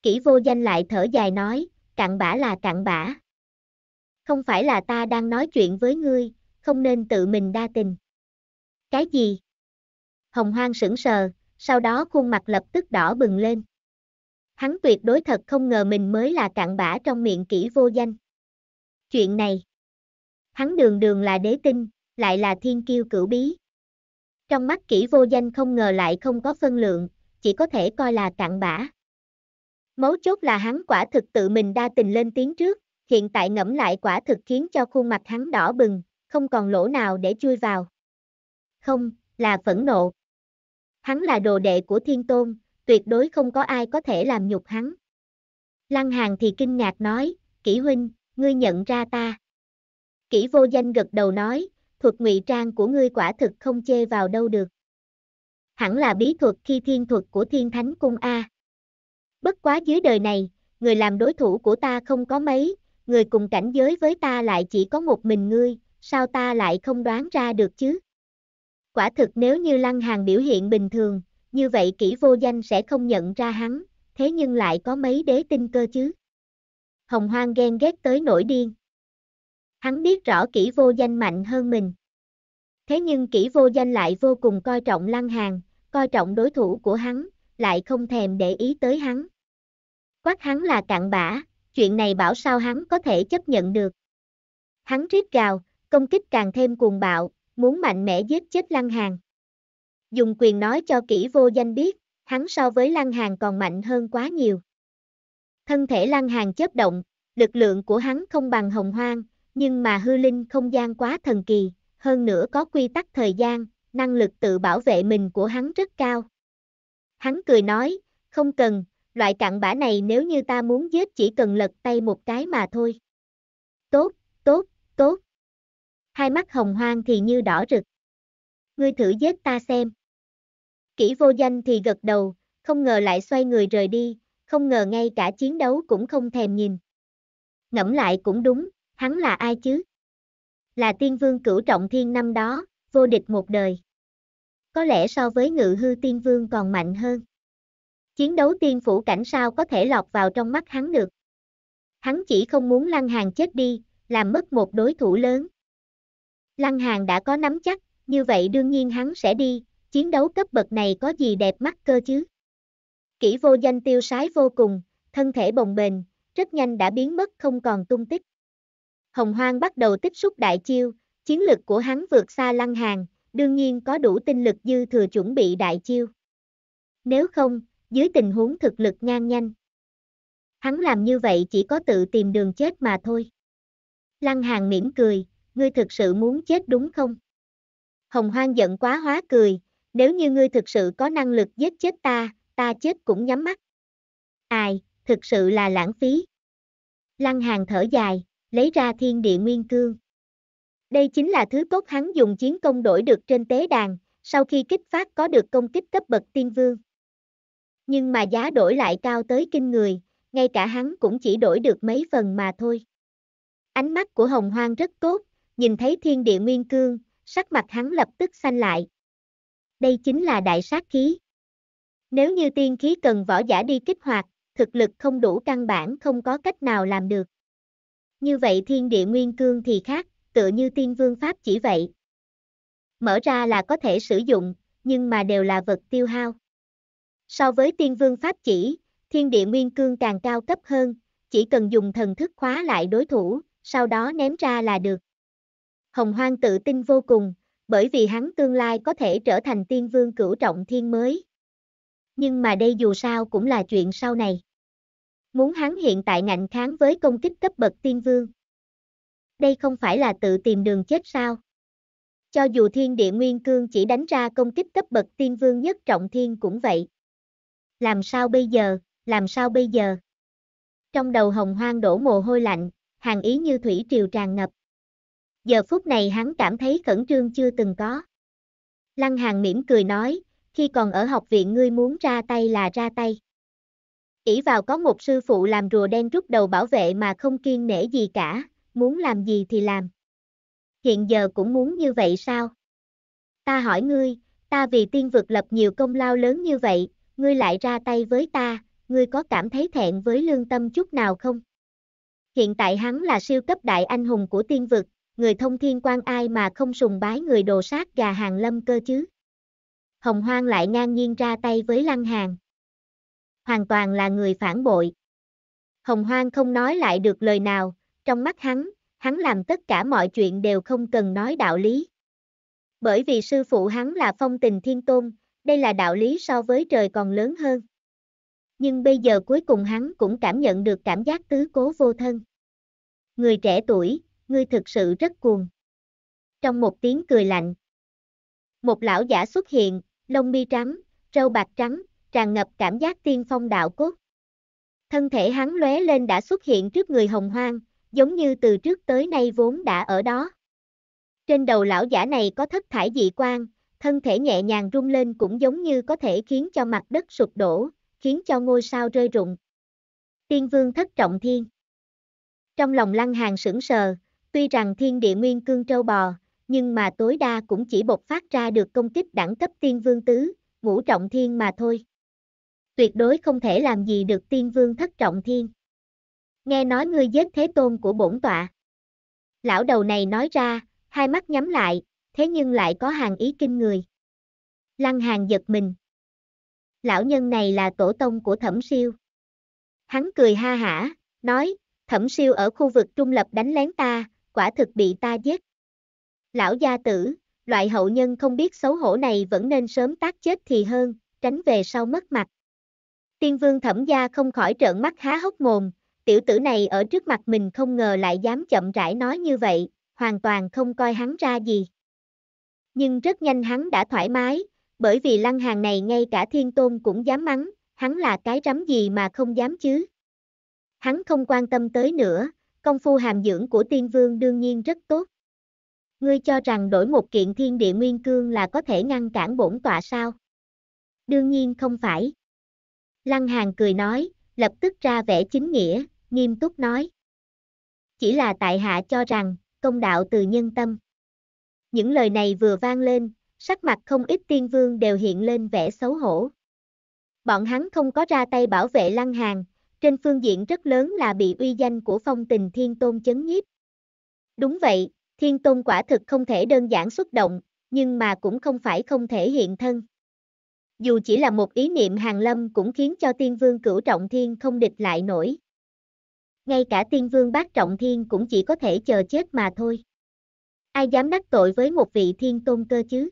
Kỷ Vô Danh lại thở dài nói, cặn bã là cặn bã. Không phải là ta đang nói chuyện với ngươi, không nên tự mình đa tình. Cái gì? Hồng Hoang sững sờ, sau đó khuôn mặt lập tức đỏ bừng lên. Hắn tuyệt đối thật không ngờ mình mới là cặn bã trong miệng Kỷ Vô Danh. Chuyện này, hắn đường đường là đế tinh, lại là thiên kiêu cửu bí. Trong mắt Kỷ Vô Danh không ngờ lại không có phân lượng, chỉ có thể coi là cặn bã. Mấu chốt là hắn quả thực tự mình đa tình lên tiếng trước, hiện tại ngẫm lại quả thực khiến cho khuôn mặt hắn đỏ bừng, không còn lỗ nào để chui vào. Không, là phẫn nộ. Hắn là đồ đệ của Thiên Tôn, tuyệt đối không có ai có thể làm nhục hắn. Lăng Hàn thì kinh ngạc nói, Kỷ huynh, ngươi nhận ra ta. Kỷ Vô Danh gật đầu nói, thuật ngụy trang của ngươi quả thực không chê vào đâu được. Hẳn là bí thuật khi thiên thuật của Thiên Thánh Cung a. Bất quá dưới đời này, người làm đối thủ của ta không có mấy, người cùng cảnh giới với ta lại chỉ có một mình ngươi, sao ta lại không đoán ra được chứ? Quả thực nếu như Lăng Hàn biểu hiện bình thường, như vậy Kỷ Vô Danh sẽ không nhận ra hắn, thế nhưng lại có mấy đế tinh cơ chứ? Hồng Hoang ghen ghét tới nổi điên. Hắn biết rõ Kỷ Vô Danh mạnh hơn mình. Thế nhưng Kỷ Vô Danh lại vô cùng coi trọng Lăng Hàn, coi trọng đối thủ của hắn, lại không thèm để ý tới hắn. Quát hắn là cặn bã, chuyện này bảo sao hắn có thể chấp nhận được. Hắn rít gào, công kích càng thêm cuồng bạo, muốn mạnh mẽ giết chết Lăng Hàn. Dùng quyền nói cho Kỷ Vô Danh biết, hắn so với Lăng Hàn còn mạnh hơn quá nhiều. Thân thể Lăng Hàn chớp động, lực lượng của hắn không bằng Hồng Hoang, nhưng mà hư linh không gian quá thần kỳ, hơn nữa có quy tắc thời gian, năng lực tự bảo vệ mình của hắn rất cao. Hắn cười nói, không cần, loại cặn bã này nếu như ta muốn giết chỉ cần lật tay một cái mà thôi. Tốt, tốt, tốt. Hai mắt Hồng Hoang thì như đỏ rực. Ngươi thử giết ta xem. Kỷ Vô Danh thì gật đầu, không ngờ lại xoay người rời đi, không ngờ ngay cả chiến đấu cũng không thèm nhìn. Ngẫm lại cũng đúng, hắn là ai chứ? Là tiên vương cửu trọng thiên năm đó, vô địch một đời. Có lẽ so với Ngự Hư tiên vương còn mạnh hơn. Chiến đấu tiên phủ cảnh sao có thể lọt vào trong mắt hắn được. Hắn chỉ không muốn Lăng Hàn chết đi, làm mất một đối thủ lớn. Lăng Hàn đã có nắm chắc, như vậy đương nhiên hắn sẽ đi, chiến đấu cấp bậc này có gì đẹp mắt cơ chứ. Kỷ Vô Danh tiêu sái vô cùng, thân thể bồng bềnh, rất nhanh đã biến mất không còn tung tích. Hồng Hoang bắt đầu tích xúc đại chiêu, chiến lực của hắn vượt xa Lăng Hàn, đương nhiên có đủ tinh lực dư thừa chuẩn bị đại chiêu. Nếu không, dưới tình huống thực lực ngang nhanh, hắn làm như vậy chỉ có tự tìm đường chết mà thôi. Lăng Hàn mỉm cười, ngươi thực sự muốn chết đúng không? Hồng Hoang giận quá hóa cười, Nếu như ngươi thực sự có năng lực giết chết ta, ta chết cũng nhắm mắt. Ai, thực sự là lãng phí. Lăng Hàn thở dài, lấy ra Thiên Địa Nguyên Cương. Đây chính là thứ tốt hắn dùng chiến công đổi được trên tế đàn, sau khi kích phát có được công kích cấp bậc tiên vương. Nhưng mà giá đổi lại cao tới kinh người, ngay cả hắn cũng chỉ đổi được mấy phần mà thôi. Ánh mắt của Hồng Hoang rất tốt, nhìn thấy Thiên Địa Nguyên Cương, sắc mặt hắn lập tức xanh lại. Đây chính là đại sát khí. Nếu như tiên khí cần võ giả đi kích hoạt, thực lực không đủ căn bản không có cách nào làm được. Như vậy Thiên Địa Nguyên Cương thì khác, tựa như tiên vương pháp chỉ vậy. Mở ra là có thể sử dụng, nhưng mà đều là vật tiêu hao. So với tiên vương pháp chỉ, Thiên Địa Nguyên Cương càng cao cấp hơn, chỉ cần dùng thần thức khóa lại đối thủ, sau đó ném ra là được. Hồng Hoang tự tin vô cùng, bởi vì hắn tương lai có thể trở thành tiên vương cửu trọng thiên mới. Nhưng mà đây dù sao cũng là chuyện sau này. Muốn hắn hiện tại ngạnh kháng với công kích cấp bậc tiên vương. Đây không phải là tự tìm đường chết sao? Cho dù Thiên Địa Nguyên Cương chỉ đánh ra công kích cấp bậc tiên vương nhất trọng thiên cũng vậy. Làm sao bây giờ, làm sao bây giờ? Trong đầu Hồng Hoang đổ mồ hôi lạnh, hàn ý như thủy triều tràn ngập. Giờ phút này hắn cảm thấy khẩn trương chưa từng có. Lăng Hàn mỉm cười nói, khi còn ở học viện ngươi muốn ra tay là ra tay. Ỷ vào có một sư phụ làm rùa đen rút đầu bảo vệ mà không kiêng nể gì cả, muốn làm gì thì làm. Hiện giờ cũng muốn như vậy sao? Ta hỏi ngươi, ta vì tiên vực lập nhiều công lao lớn như vậy, ngươi lại ra tay với ta, ngươi có cảm thấy thẹn với lương tâm chút nào không? Hiện tại hắn là siêu cấp đại anh hùng của tiên vực, người Thông Thiên Quang ai mà không sùng bái người đồ sát gà Hàn Lâm cơ chứ? Hồng Hoang lại ngang nhiên ra tay với Lăng Hàn. Hoàn toàn là người phản bội. Hồng Hoang không nói lại được lời nào, trong mắt hắn, hắn làm tất cả mọi chuyện đều không cần nói đạo lý. Bởi vì sư phụ hắn là Phong Tình Thiên Tôn, đây là đạo lý so với trời còn lớn hơn. Nhưng bây giờ cuối cùng hắn cũng cảm nhận được cảm giác tứ cố vô thân. Người trẻ tuổi, ngươi thực sự rất cuồng. Trong một tiếng cười lạnh, một lão giả xuất hiện, lông mi trắng, râu bạc trắng, tràn ngập cảm giác tiên phong đạo cốt. Thân thể hắn lóe lên đã xuất hiện trước người Hồng Hoang, giống như từ trước tới nay vốn đã ở đó. Trên đầu lão giả này có thất thải dị quang, thân thể nhẹ nhàng rung lên cũng giống như có thể khiến cho mặt đất sụp đổ, khiến cho ngôi sao rơi rụng. Tiên vương thất trọng thiên. Trong lòng Lăng Hàn sững sờ, tuy rằng Thiên Địa Nguyên Cương trâu bò, nhưng mà tối đa cũng chỉ bộc phát ra được công kích đẳng cấp tiên vương tứ, ngũ trọng thiên mà thôi. Tuyệt đối không thể làm gì được tiên vương thất trọng thiên. Nghe nói ngươi giết thế tôn của bổn tọa. Lão đầu này nói ra, hai mắt nhắm lại, thế nhưng lại có hàn ý kinh người. Lăng Hàn giật mình. Lão nhân này là tổ tông của Thẩm Siêu. Hắn cười ha hả, nói, Thẩm Siêu ở khu vực trung lập đánh lén ta, quả thực bị ta giết. Lão gia tử, loại hậu nhân không biết xấu hổ này vẫn nên sớm tát chết thì hơn, tránh về sau mất mặt. Tiên vương Thẩm gia không khỏi trợn mắt há hốc mồm, tiểu tử này ở trước mặt mình không ngờ lại dám chậm rãi nói như vậy, hoàn toàn không coi hắn ra gì. Nhưng rất nhanh hắn đã thoải mái, bởi vì Lăng Hàn này ngay cả thiên tôn cũng dám mắng, hắn là cái rắm gì mà không dám chứ. Hắn không quan tâm tới nữa, công phu hàm dưỡng của tiên vương đương nhiên rất tốt. Ngươi cho rằng đổi một kiện Thiên Địa Nguyên Cương là có thể ngăn cản bổn tọa sao? Đương nhiên không phải. Lăng Hàn cười nói, lập tức ra vẻ chính nghĩa, nghiêm túc nói. Chỉ là tại hạ cho rằng, công đạo từ nhân tâm. Những lời này vừa vang lên, sắc mặt không ít tiên vương đều hiện lên vẻ xấu hổ. Bọn hắn không có ra tay bảo vệ Lăng Hàn, trên phương diện rất lớn là bị uy danh của Phong Tình Thiên Tôn chấn nhiếp. Đúng vậy, thiên tôn quả thực không thể đơn giản xuất động, nhưng mà cũng không phải không thể hiện thân. Dù chỉ là một ý niệm Hàn Lâm cũng khiến cho tiên vương cửu trọng thiên không địch lại nổi. Ngay cả tiên vương bát trọng thiên cũng chỉ có thể chờ chết mà thôi. Ai dám đắc tội với một vị thiên tôn cơ chứ?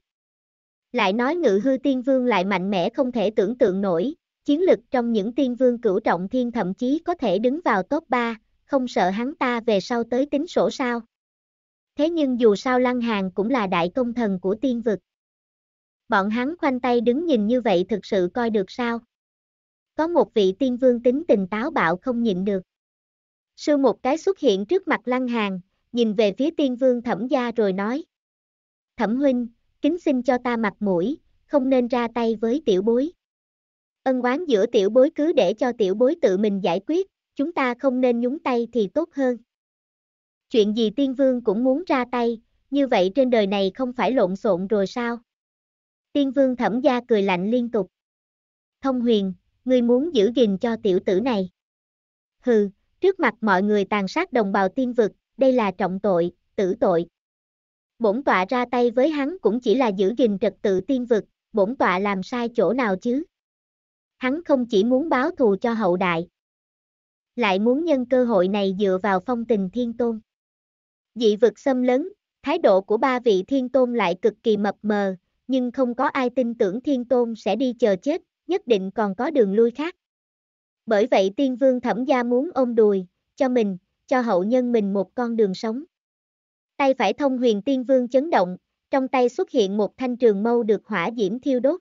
Lại nói Ngự Hư tiên vương lại mạnh mẽ không thể tưởng tượng nổi, chiến lực trong những tiên vương cửu trọng thiên thậm chí có thể đứng vào top 3, không sợ hắn ta về sau tới tính sổ sao? Thế nhưng dù sao Lăng Hàn cũng là đại công thần của tiên vực. Bọn hắn khoanh tay đứng nhìn như vậy thực sự coi được sao? Có một vị tiên vương tính tình táo bạo không nhịn được. Sư một cái xuất hiện trước mặt Lăng Hàn, nhìn về phía tiên vương Thẩm gia rồi nói. Thẩm huynh, kính xin cho ta mặt mũi, không nên ra tay với tiểu bối. Ân oán giữa tiểu bối cứ để cho tiểu bối tự mình giải quyết, chúng ta không nên nhúng tay thì tốt hơn. Chuyện gì tiên vương cũng muốn ra tay, như vậy trên đời này không phải lộn xộn rồi sao? Tiên vương Thẩm gia cười lạnh liên tục. Thông Huyền, ngươi muốn giữ gìn cho tiểu tử này. Hừ, trước mặt mọi người tàn sát đồng bào tiên vực, đây là trọng tội, tử tội. Bổn tọa ra tay với hắn cũng chỉ là giữ gìn trật tự tiên vực, bổn tọa làm sai chỗ nào chứ? Hắn không chỉ muốn báo thù cho hậu đại, lại muốn nhân cơ hội này dựa vào phong tình thiên tôn. Dị vực xâm lấn, thái độ của ba vị thiên tôn lại cực kỳ mập mờ, nhưng không có ai tin tưởng thiên tôn sẽ đi chờ chết, nhất định còn có đường lui khác. Bởi vậy tiên vương Thẩm gia muốn ôm đùi, cho mình, cho hậu nhân mình một con đường sống. Tay phải Thông Huyền tiên vương chấn động, trong tay xuất hiện một thanh trường mâu được hỏa diễm thiêu đốt.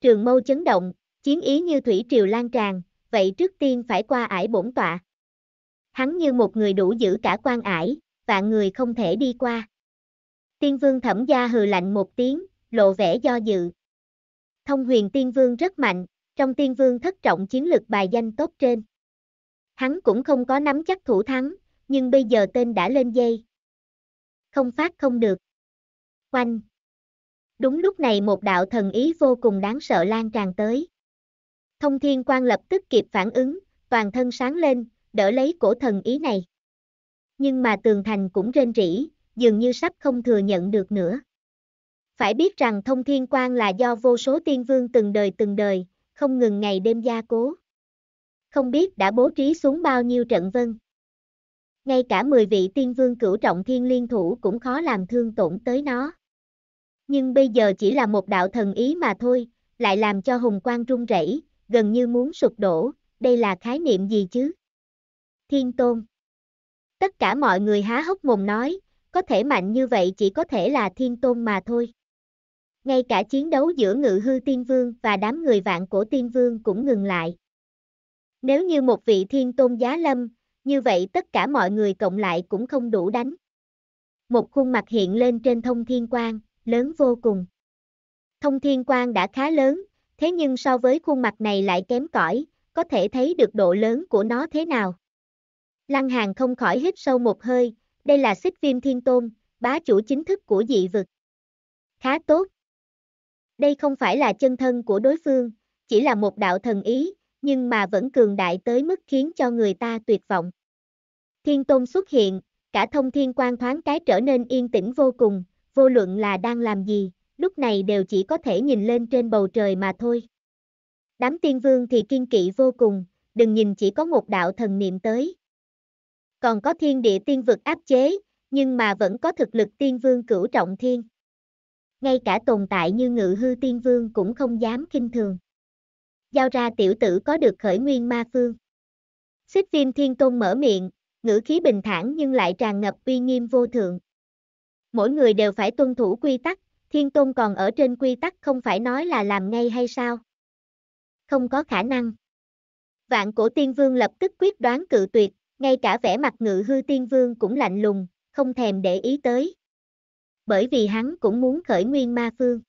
Trường mâu chấn động, chiến ý như thủy triều lan tràn, vậy trước tiên phải qua ải bổn tọa. Hắn như một người đủ giữ cả quan ải, vạn người không thể đi qua. Tiên vương Thẩm gia hừ lạnh một tiếng, lộ vẻ do dự. Thông Huyền tiên vương rất mạnh, trong tiên vương thất trọng chiến lực bài danh top trên. Hắn cũng không có nắm chắc thủ thắng, nhưng bây giờ tên đã lên dây. Không phát không được. Oanh! Đúng lúc này một đạo thần ý vô cùng đáng sợ lan tràn tới. Thông Thiên Quang lập tức kịp phản ứng, toàn thân sáng lên, đỡ lấy cổ thần ý này. Nhưng mà tường thành cũng rên rỉ, dường như sắp không thừa nhận được nữa. Phải biết rằng Thông Thiên Quang là do vô số tiên vương từng đời, không ngừng ngày đêm gia cố. Không biết đã bố trí xuống bao nhiêu trận vân. Ngay cả 10 vị tiên vương cửu trọng thiên liên thủ cũng khó làm thương tổn tới nó. Nhưng bây giờ chỉ là một đạo thần ý mà thôi, lại làm cho hùng quang rung rẩy, gần như muốn sụp đổ, đây là khái niệm gì chứ? Thiên tôn. Tất cả mọi người há hốc mồm nói, có thể mạnh như vậy chỉ có thể là thiên tôn mà thôi. Ngay cả chiến đấu giữa Ngự Hư tiên vương và đám người Vạn Cổ tiên vương cũng ngừng lại. Nếu như một vị thiên tôn giá lâm, như vậy tất cả mọi người cộng lại cũng không đủ đánh. Một khuôn mặt hiện lên trên Thông Thiên Quang, lớn vô cùng. Thông Thiên Quang đã khá lớn, thế nhưng so với khuôn mặt này lại kém cỏi, có thể thấy được độ lớn của nó thế nào. Lăng Hàn không khỏi hít sâu một hơi, đây là Xích Viêm thiên tôn, bá chủ chính thức của dị vực. Khá tốt. Đây không phải là chân thân của đối phương, chỉ là một đạo thần ý, nhưng mà vẫn cường đại tới mức khiến cho người ta tuyệt vọng. Thiên tôn xuất hiện, cả Thông Thiên Quang thoáng cái trở nên yên tĩnh vô cùng, vô luận là đang làm gì, lúc này đều chỉ có thể nhìn lên trên bầu trời mà thôi. Đám tiên vương thì kiên kỵ vô cùng, đừng nhìn chỉ có một đạo thần niệm tới. Còn có thiên địa tiên vực áp chế, nhưng mà vẫn có thực lực tiên vương cửu trọng thiên. Ngay cả tồn tại như Ngự Hư tiên vương cũng không dám khinh thường. Giao ra tiểu tử có được khởi nguyên ma phương. Xích Viêm thiên tôn mở miệng, ngữ khí bình thản nhưng lại tràn ngập uy nghiêm vô thượng. Mỗi người đều phải tuân thủ quy tắc, thiên tôn còn ở trên quy tắc không phải nói là làm ngay hay sao? Không có khả năng. Vạn Cổ tiên vương lập tức quyết đoán cự tuyệt, ngay cả vẻ mặt Ngự Hư tiên vương cũng lạnh lùng, không thèm để ý tới. Bởi vì hắn cũng muốn khởi nguyên ma phương.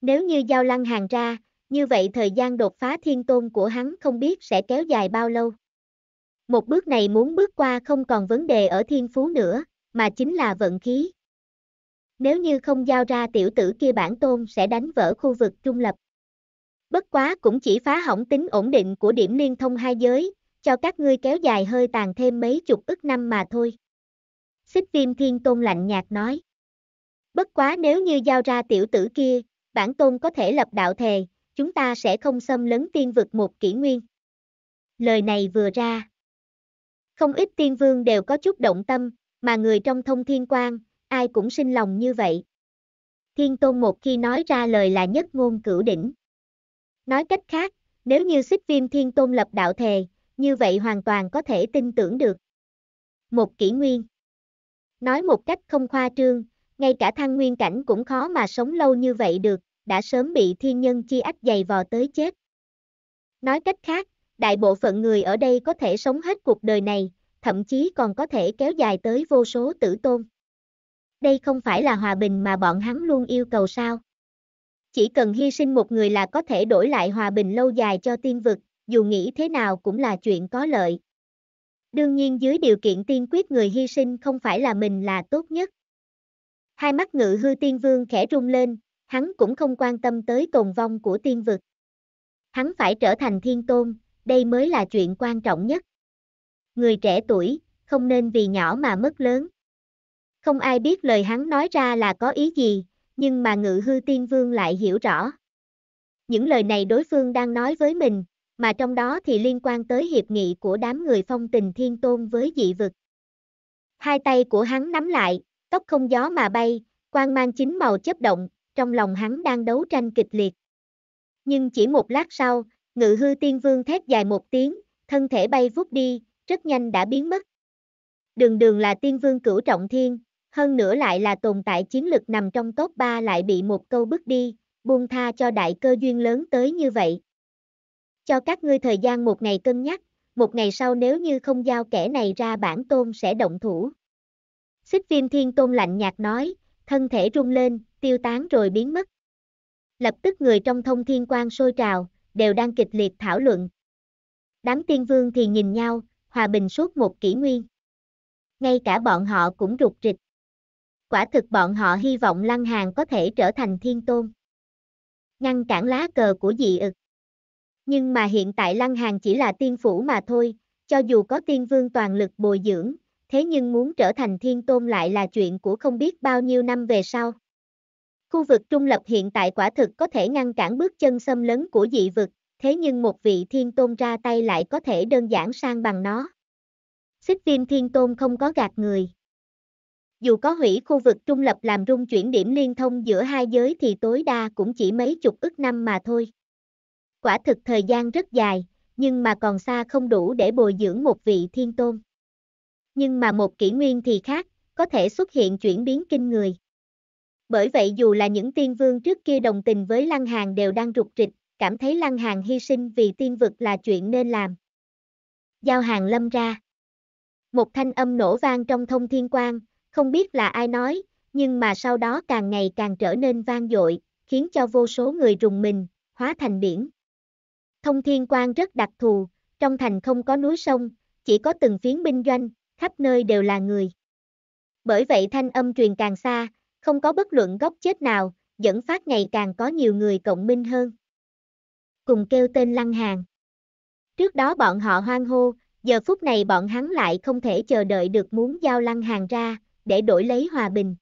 Nếu như giao Lăng Hàn ra, như vậy thời gian đột phá thiên tôn của hắn không biết sẽ kéo dài bao lâu. Một bước này muốn bước qua không còn vấn đề ở thiên phú nữa, mà chính là vận khí. Nếu như không giao ra tiểu tử kia bản tôn sẽ đánh vỡ khu vực trung lập. Bất quá cũng chỉ phá hỏng tính ổn định của điểm liên thông hai giới, cho các ngươi kéo dài hơi tàn thêm mấy chục ức năm mà thôi. Xích Viêm thiên tôn lạnh nhạt nói. Bất quá nếu như giao ra tiểu tử kia, bản tôn có thể lập đạo thề. Chúng ta sẽ không xâm lấn tiên vực một kỷ nguyên. Lời này vừa ra, không ít tiên vương đều có chút động tâm, mà người trong Thông Thiên Quang, ai cũng sinh lòng như vậy. Thiên tôn một khi nói ra lời là nhất ngôn cửu đỉnh. Nói cách khác, nếu như Xích Viêm thiên tôn lập đạo thề, như vậy hoàn toàn có thể tin tưởng được. Một kỷ nguyên. Nói một cách không khoa trương, ngay cả thăng nguyên cảnh cũng khó mà sống lâu như vậy được, đã sớm bị thiên nhân chi ách dày vò tới chết. Nói cách khác, đại bộ phận người ở đây có thể sống hết cuộc đời này, thậm chí còn có thể kéo dài tới vô số tử tôn. Đây không phải là hòa bình mà bọn hắn luôn yêu cầu sao? Chỉ cần hy sinh một người là có thể đổi lại hòa bình lâu dài cho tiên vực, dù nghĩ thế nào cũng là chuyện có lợi. Đương nhiên dưới điều kiện tiên quyết người hy sinh không phải là mình là tốt nhất. Hai mắt Ngự Hư Tiên Vương khẽ rung lên, hắn cũng không quan tâm tới tồn vong của tiên vực. Hắn phải trở thành thiên tôn, đây mới là chuyện quan trọng nhất. Người trẻ tuổi, không nên vì nhỏ mà mất lớn. Không ai biết lời hắn nói ra là có ý gì, nhưng mà Ngự Hư Tiên Vương lại hiểu rõ. Những lời này đối phương đang nói với mình, mà trong đó thì liên quan tới hiệp nghị của đám người Phong Tình Thiên Tôn với dị vực. Hai tay của hắn nắm lại, tóc không gió mà bay, quang mang chín màu chớp động, trong lòng hắn đang đấu tranh kịch liệt. Nhưng chỉ một lát sau, Ngự Hư Tiên Vương thét dài một tiếng, thân thể bay vút đi, rất nhanh đã biến mất. Đường đường là Tiên Vương cửu trọng thiên, hơn nữa lại là tồn tại chiến lực nằm trong top 3 lại bị một câu bước đi, buông tha cho đại cơ duyên lớn tới như vậy. Cho các ngươi thời gian một ngày cân nhắc, một ngày sau nếu như không giao kẻ này ra bản tôn sẽ động thủ. Xích Viêm Thiên Tôn lạnh nhạt nói, thân thể rung lên, tiêu tán rồi biến mất. Lập tức người trong Thông Thiên Quang sôi trào, đều đang kịch liệt thảo luận. Đám tiên vương thì nhìn nhau, hòa bình suốt một kỷ nguyên. Ngay cả bọn họ cũng rụt rịch. Quả thực bọn họ hy vọng Lăng Hàn có thể trở thành thiên tôn, ngăn cản lá cờ của dị ực. Nhưng mà hiện tại Lăng Hàn chỉ là tiên phủ mà thôi, cho dù có tiên vương toàn lực bồi dưỡng, thế nhưng muốn trở thành thiên tôn lại là chuyện của không biết bao nhiêu năm về sau. Khu vực trung lập hiện tại quả thực có thể ngăn cản bước chân xâm lấn của dị vực, thế nhưng một vị thiên tôn ra tay lại có thể đơn giản san bằng nó. Xích Viêm Thiên Tôn không có gạt người. Dù có hủy khu vực trung lập làm rung chuyển điểm liên thông giữa hai giới thì tối đa cũng chỉ mấy chục ức năm mà thôi. Quả thực thời gian rất dài, nhưng mà còn xa không đủ để bồi dưỡng một vị thiên tôn. Nhưng mà một kỷ nguyên thì khác, có thể xuất hiện chuyển biến kinh người. Bởi vậy dù là những tiên vương trước kia đồng tình với Lăng Hàn đều đang rụt rịch, cảm thấy Lăng Hàn hy sinh vì tiên vực là chuyện nên làm. Giao hàng lâm ra. Một thanh âm nổ vang trong Thông Thiên Quang, không biết là ai nói, nhưng mà sau đó càng ngày càng trở nên vang dội, khiến cho vô số người rùng mình, hóa thành biển. Thông Thiên Quang rất đặc thù, trong thành không có núi sông, chỉ có từng phiến binh doanh, khắp nơi đều là người. Bởi vậy thanh âm truyền càng xa, không có bất luận gốc chết nào, dẫn phát ngày càng có nhiều người cộng minh hơn. Cùng kêu tên Lăng Hàn. Trước đó bọn họ hoan hô, giờ phút này bọn hắn lại không thể chờ đợi được muốn giao Lăng Hàn ra, để đổi lấy hòa bình.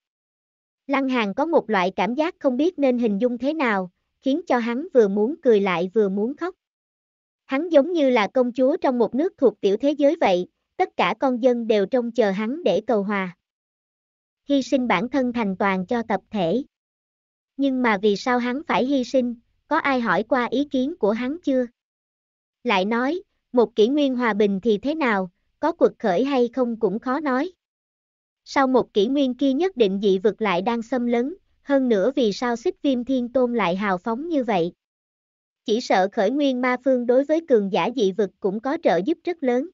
Lăng Hàn có một loại cảm giác không biết nên hình dung thế nào, khiến cho hắn vừa muốn cười lại vừa muốn khóc. Hắn giống như là công chúa trong một nước thuộc tiểu thế giới vậy, tất cả con dân đều trông chờ hắn để cầu hòa. Hy sinh bản thân thành toàn cho tập thể. Nhưng mà vì sao hắn phải hy sinh, có ai hỏi qua ý kiến của hắn chưa? Lại nói, một kỷ nguyên hòa bình thì thế nào, có cuộc khởi hay không cũng khó nói. Sau một kỷ nguyên kia nhất định dị vực lại đang xâm lấn, hơn nữa vì sao Xích Viêm Thiên Tôn lại hào phóng như vậy? Chỉ sợ khởi nguyên ma phương đối với cường giả dị vực cũng có trợ giúp rất lớn.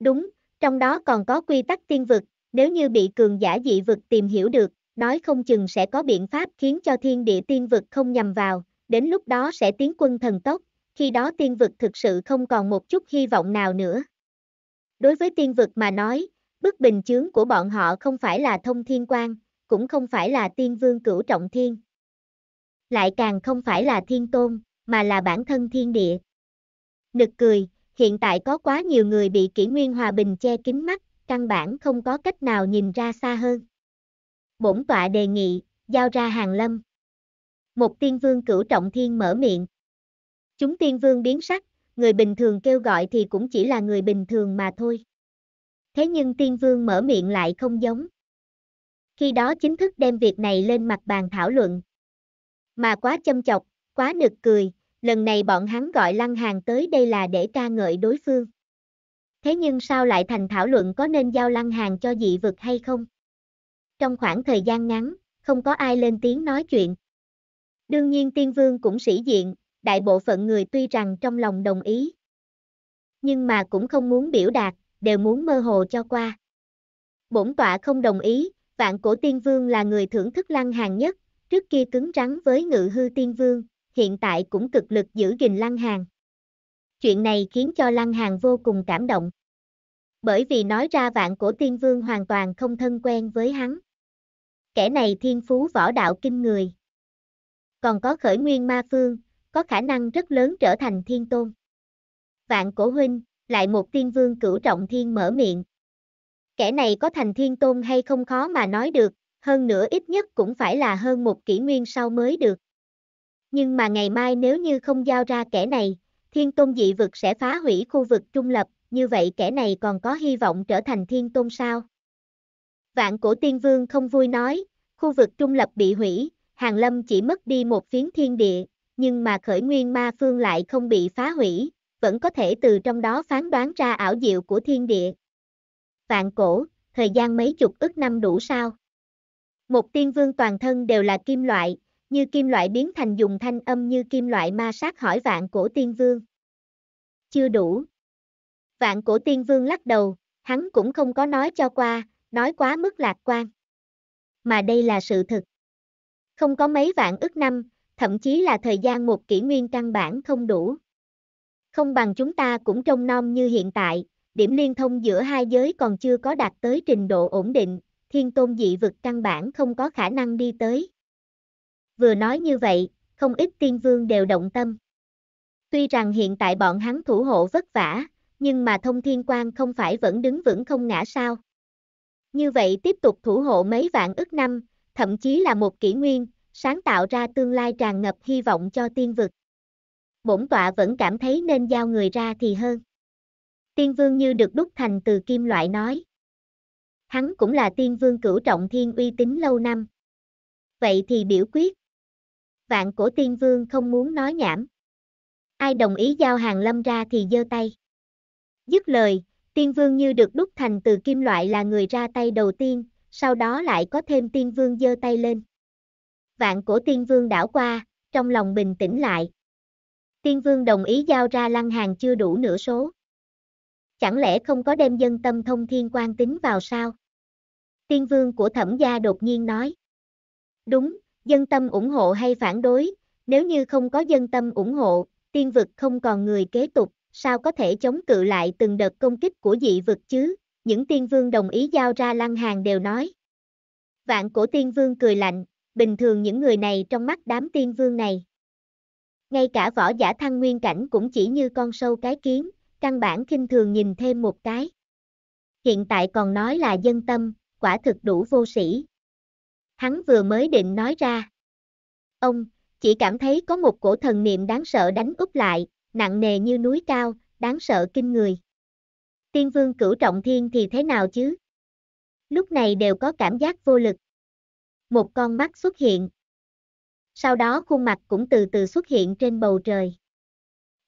Đúng, trong đó còn có quy tắc tiên vực, nếu như bị cường giả dị vực tìm hiểu được, nói không chừng sẽ có biện pháp khiến cho thiên địa tiên vực không nhằm vào, đến lúc đó sẽ tiến quân thần tốc, khi đó tiên vực thực sự không còn một chút hy vọng nào nữa. Đối với tiên vực mà nói, bức bình chướng của bọn họ không phải là Thông Thiên Quang, cũng không phải là tiên vương cửu trọng thiên. Lại càng không phải là thiên tôn, mà là bản thân thiên địa. Nực cười, hiện tại có quá nhiều người bị kỷ nguyên hòa bình che kín mắt, căn bản không có cách nào nhìn ra xa hơn. Bổn tọa đề nghị, giao ra hàng lâm. Một tiên vương cửu trọng thiên mở miệng. Chúng tiên vương biến sắc, người bình thường kêu gọi thì cũng chỉ là người bình thường mà thôi. Thế nhưng tiên vương mở miệng lại không giống. Khi đó chính thức đem việc này lên mặt bàn thảo luận. Mà quá châm chọc, quá nực cười, lần này bọn hắn gọi Lăng Hàn tới đây là để ca ngợi đối phương. Thế nhưng sao lại thành thảo luận có nên giao Lăng Hàn cho dị vực hay không? Trong khoảng thời gian ngắn, không có ai lên tiếng nói chuyện. Đương nhiên Tiên Vương cũng sĩ diện, đại bộ phận người tuy rằng trong lòng đồng ý, nhưng mà cũng không muốn biểu đạt, đều muốn mơ hồ cho qua. Bổn tọa không đồng ý, Vạn Cổ Tiên Vương là người thưởng thức Lăng Hàn nhất, trước kia cứng rắn với Ngự Hư Tiên Vương, hiện tại cũng cực lực giữ gìn Lăng Hàn. Chuyện này khiến cho Lăng Hàn vô cùng cảm động. Bởi vì nói ra Vạn Cổ Tiên Vương hoàn toàn không thân quen với hắn. Kẻ này thiên phú võ đạo kinh người. Còn có khởi nguyên ma phương, có khả năng rất lớn trở thành thiên tôn. Vạn Cổ huynh, lại một tiên vương cửu trọng thiên mở miệng. Kẻ này có thành thiên tôn hay không khó mà nói được, hơn nữa ít nhất cũng phải là hơn một kỷ nguyên sau mới được. Nhưng mà ngày mai nếu như không giao ra kẻ này, thiên tôn dị vực sẽ phá hủy khu vực trung lập, như vậy kẻ này còn có hy vọng trở thành thiên tôn sao? Vạn Cổ Tiên Vương không vui nói, khu vực trung lập bị hủy, Hàn Lâm chỉ mất đi một phiến thiên địa, nhưng mà khởi nguyên ma phương lại không bị phá hủy, vẫn có thể từ trong đó phán đoán ra ảo diệu của thiên địa. Vạn Cổ, thời gian mấy chục ức năm đủ sao? Một tiên vương toàn thân đều là kim loại, như kim loại biến thành dùng thanh âm như kim loại ma sát hỏi Vạn Cổ Tiên Vương. Chưa đủ. Vạn Cổ Tiên Vương lắc đầu, hắn cũng không có nói cho qua, nói quá mức lạc quan. Mà đây là sự thực. Không có mấy vạn ức năm, thậm chí là thời gian một kỷ nguyên căn bản không đủ. Không bằng chúng ta cũng trông nom như hiện tại, điểm liên thông giữa hai giới còn chưa có đạt tới trình độ ổn định, thiên tôn dị vực căn bản không có khả năng đi tới. Vừa nói như vậy, không ít tiên vương đều động tâm. Tuy rằng hiện tại bọn hắn thủ hộ vất vả, nhưng mà thông thiên quang không phải vẫn đứng vững không ngã sao. Như vậy tiếp tục thủ hộ mấy vạn ức năm, thậm chí là một kỷ nguyên, sáng tạo ra tương lai tràn ngập hy vọng cho tiên vực. Bổn tọa vẫn cảm thấy nên giao người ra thì hơn. Tiên vương như được đúc thành từ kim loại nói. Hắn cũng là tiên vương cửu trọng thiên uy tín lâu năm. Vậy thì biểu quyết. Vạn Cổ Tiên Vương không muốn nói nhảm. Ai đồng ý giao Hàn Lâm ra thì giơ tay. Dứt lời, tiên vương như được đúc thành từ kim loại là người ra tay đầu tiên, sau đó lại có thêm tiên vương giơ tay lên. Vạn Cổ Tiên Vương đảo qua, trong lòng bình tĩnh lại. Tiên vương đồng ý giao ra Lăng Hàn chưa đủ nửa số. Chẳng lẽ không có đem dân tâm thông thiên quan tính vào sao? Tiên vương của Thẩm gia đột nhiên nói. Đúng, dân tâm ủng hộ hay phản đối, nếu như không có dân tâm ủng hộ, tiên vực không còn người kế tục, sao có thể chống cự lại từng đợt công kích của dị vực chứ? Những tiên vương đồng ý giao ra Lăng Hàn đều nói. Vạn Cổ Tiên Vương cười lạnh, bình thường những người này trong mắt đám tiên vương này. Ngay cả võ giả thăng nguyên cảnh cũng chỉ như con sâu cái kiến, căn bản khinh thường nhìn thêm một cái. Hiện tại còn nói là dân tâm, quả thực đủ vô sĩ. Hắn vừa mới định nói ra. Ông, chỉ cảm thấy có một cổ thần niệm đáng sợ đánh úp lại, nặng nề như núi cao, đáng sợ kinh người. Tiên vương cửu trọng thiên thì thế nào chứ? Lúc này đều có cảm giác vô lực. Một con mắt xuất hiện. Sau đó khuôn mặt cũng từ từ xuất hiện trên bầu trời.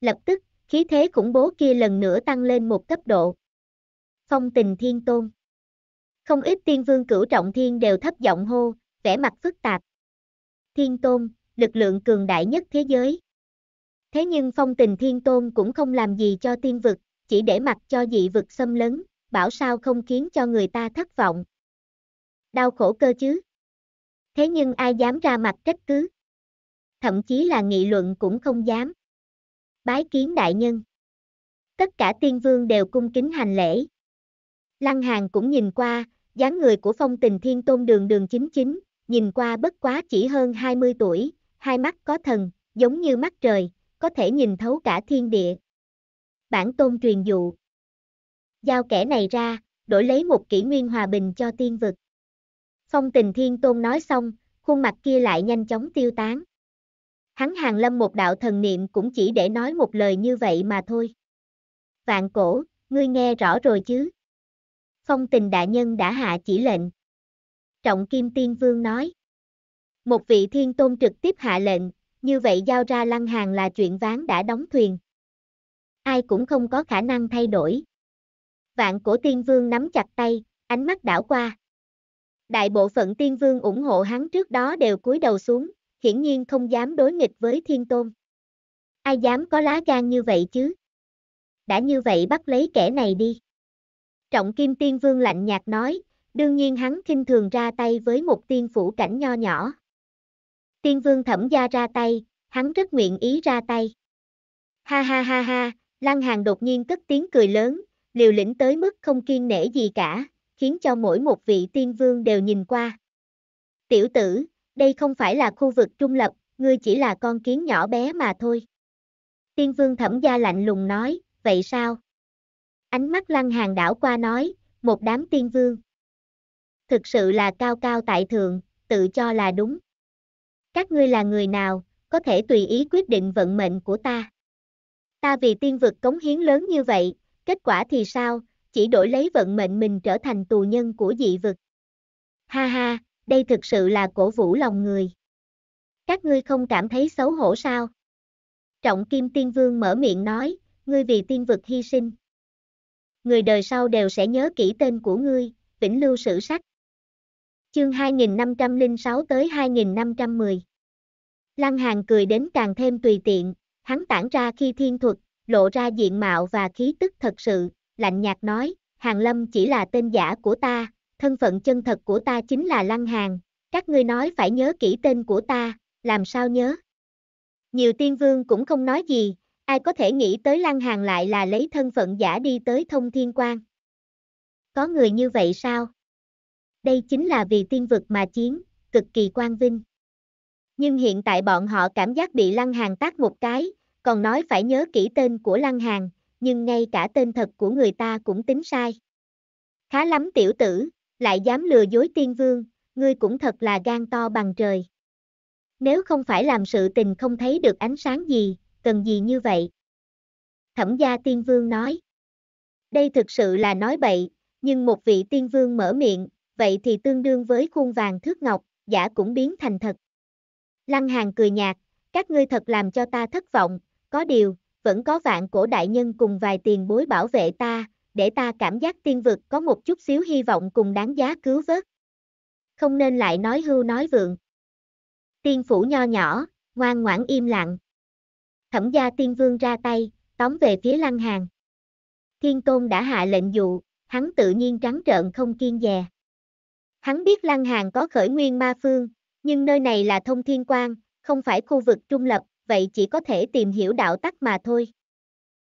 Lập tức, khí thế khủng bố kia lần nữa tăng lên một cấp độ. Phong Tình thiên tôn. Không ít tiên vương cửu trọng thiên đều thấp giọng hô, vẻ mặt phức tạp. Thiên tôn, lực lượng cường đại nhất thế giới. Thế nhưng Phong Tình thiên tôn cũng không làm gì cho tiên vực, chỉ để mặc cho dị vực xâm lấn, bảo sao không khiến cho người ta thất vọng. Đau khổ cơ chứ. Thế nhưng ai dám ra mặt trách cứ. Thậm chí là nghị luận cũng không dám. Bái kiến đại nhân. Tất cả tiên vương đều cung kính hành lễ. Lăng Hàn cũng nhìn qua, dáng người của Phong Tình thiên tôn đường đường chính chính, nhìn qua bất quá chỉ hơn 20 tuổi, hai mắt có thần, giống như mắt trời, có thể nhìn thấu cả thiên địa. Bản tôn truyền dụ. Giao kẻ này ra, đổi lấy một kỷ nguyên hòa bình cho tiên vực. Phong Tình thiên tôn nói xong, khuôn mặt kia lại nhanh chóng tiêu tán. Hắn Hàn Lâm một đạo thần niệm cũng chỉ để nói một lời như vậy mà thôi. Vạn Cổ, ngươi nghe rõ rồi chứ? Phong Tình đại nhân đã hạ chỉ lệnh. Trọng Kim Tiên Vương nói. Một vị thiên tôn trực tiếp hạ lệnh, như vậy giao ra Lăng Hàn là chuyện ván đã đóng thuyền. Ai cũng không có khả năng thay đổi. Vạn Cổ Tiên Vương nắm chặt tay, ánh mắt đảo qua. Đại bộ phận tiên vương ủng hộ hắn trước đó đều cúi đầu xuống, hiển nhiên không dám đối nghịch với Thiên Tôn. Ai dám có lá gan như vậy chứ? Đã như vậy bắt lấy kẻ này đi. Trọng Kim Tiên Vương lạnh nhạt nói, đương nhiên hắn khinh thường ra tay với một tiên phủ cảnh nho nhỏ. Tiên Vương Thẩm Gia ra tay, hắn rất nguyện ý ra tay. Ha ha ha ha, Lăng Hàn đột nhiên cất tiếng cười lớn, liều lĩnh tới mức không kiêng nể gì cả, khiến cho mỗi một vị tiên vương đều nhìn qua. Tiểu tử, đây không phải là khu vực trung lập, ngươi chỉ là con kiến nhỏ bé mà thôi. Tiên Vương Thẩm Gia lạnh lùng nói, vậy sao? Ánh mắt Lăng Hàn đảo qua nói, một đám tiên vương. Thực sự là cao cao tại thượng, tự cho là đúng. Các ngươi là người nào, có thể tùy ý quyết định vận mệnh của ta? Ta vì tiên vực cống hiến lớn như vậy, kết quả thì sao, chỉ đổi lấy vận mệnh mình trở thành tù nhân của dị vực. Ha ha, đây thực sự là cổ vũ lòng người. Các ngươi không cảm thấy xấu hổ sao? Trọng Kim Tiên Vương mở miệng nói, ngươi vì tiên vực hy sinh. Người đời sau đều sẽ nhớ kỹ tên của ngươi, vĩnh lưu sử sách. Chương 2506 tới 2510. Lăng Hàn cười đến càng thêm tùy tiện, hắn tản ra khi thiên thuật, lộ ra diện mạo và khí tức thật sự, lạnh nhạt nói, Hàn Lâm chỉ là tên giả của ta, thân phận chân thật của ta chính là Lăng Hàn, các ngươi nói phải nhớ kỹ tên của ta, làm sao nhớ? Nhiều tiên vương cũng không nói gì, ai có thể nghĩ tới Lăng Hàn lại là lấy thân phận giả đi tới Thông Thiên Quang? Có người như vậy sao? Đây chính là vì tiên vực mà chiến, cực kỳ quang vinh. Nhưng hiện tại bọn họ cảm giác bị Lăng Hàn tát một cái, còn nói phải nhớ kỹ tên của Lăng Hàn, nhưng ngay cả tên thật của người ta cũng tính sai. Khá lắm tiểu tử, lại dám lừa dối tiên vương, ngươi cũng thật là gan to bằng trời. Nếu không phải làm sự tình không thấy được ánh sáng gì, cần gì như vậy? Thẩm Gia Tiên Vương nói. Đây thực sự là nói bậy, nhưng một vị tiên vương mở miệng, vậy thì tương đương với khuôn vàng thước ngọc, giả cũng biến thành thật. Lăng Hàn cười nhạt, các ngươi thật làm cho ta thất vọng, có điều, vẫn có vạn cổ đại nhân cùng vài tiền bối bảo vệ ta, để ta cảm giác tiên vực có một chút xíu hy vọng cùng đáng giá cứu vớt. Không nên lại nói hưu nói vượng. Tiên phủ nho nhỏ, ngoan ngoãn im lặng. Thẩm Gia Tiên Vương ra tay, tóm về phía Lăng Hàn. Thiên Tôn đã hạ lệnh dụ, hắn tự nhiên trắng trợn không kiêng dè. Hắn biết Lăng Hàn có khởi nguyên ma phương, nhưng nơi này là Thông Thiên Quang, không phải khu vực trung lập, vậy chỉ có thể tìm hiểu đạo tắc mà thôi.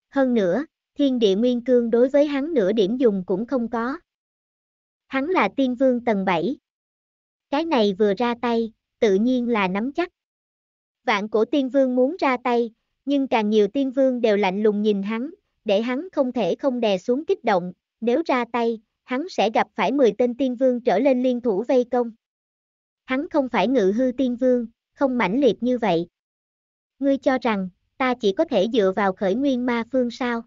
Hơn nữa, Thiên Địa Nguyên Cương đối với hắn nửa điểm dùng cũng không có. Hắn là tiên vương tầng 7. Cái này vừa ra tay, tự nhiên là nắm chắc. Vạn cổ tiên vương muốn ra tay, nhưng càng nhiều tiên vương đều lạnh lùng nhìn hắn, để hắn không thể không đè xuống kích động, nếu ra tay, hắn sẽ gặp phải 10 tên tiên vương trở lên liên thủ vây công. Hắn không phải ngự hư tiên vương, không mãnh liệt như vậy. Ngươi cho rằng, ta chỉ có thể dựa vào khởi nguyên ma phương sao?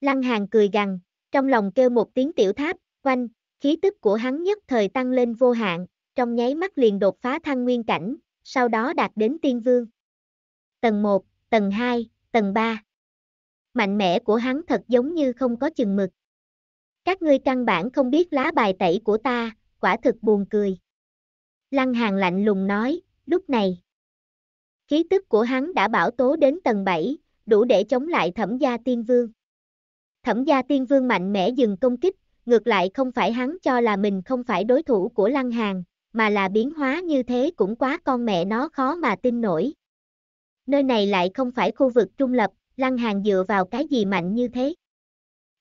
Lăng Hàn cười gằn, trong lòng kêu một tiếng tiểu tháp, quanh, khí tức của hắn nhất thời tăng lên vô hạn, trong nháy mắt liền đột phá thăng nguyên cảnh, sau đó đạt đến tiên vương. Tầng 1, tầng 2, tầng 3. Mạnh mẽ của hắn thật giống như không có chừng mực. Các ngươi căn bản không biết lá bài tẩy của ta, quả thực buồn cười. Lăng Hàn lạnh lùng nói, lúc này. Khí tức của hắn đã bảo tố đến tầng 7, đủ để chống lại Thẩm Gia Tiên Vương. Thẩm Gia Tiên Vương mạnh mẽ dừng công kích, ngược lại không phải hắn cho là mình không phải đối thủ của Lăng Hàn, mà là biến hóa như thế cũng quá con mẹ nó khó mà tin nổi. Nơi này lại không phải khu vực trung lập, Lăng Hàn dựa vào cái gì mạnh như thế?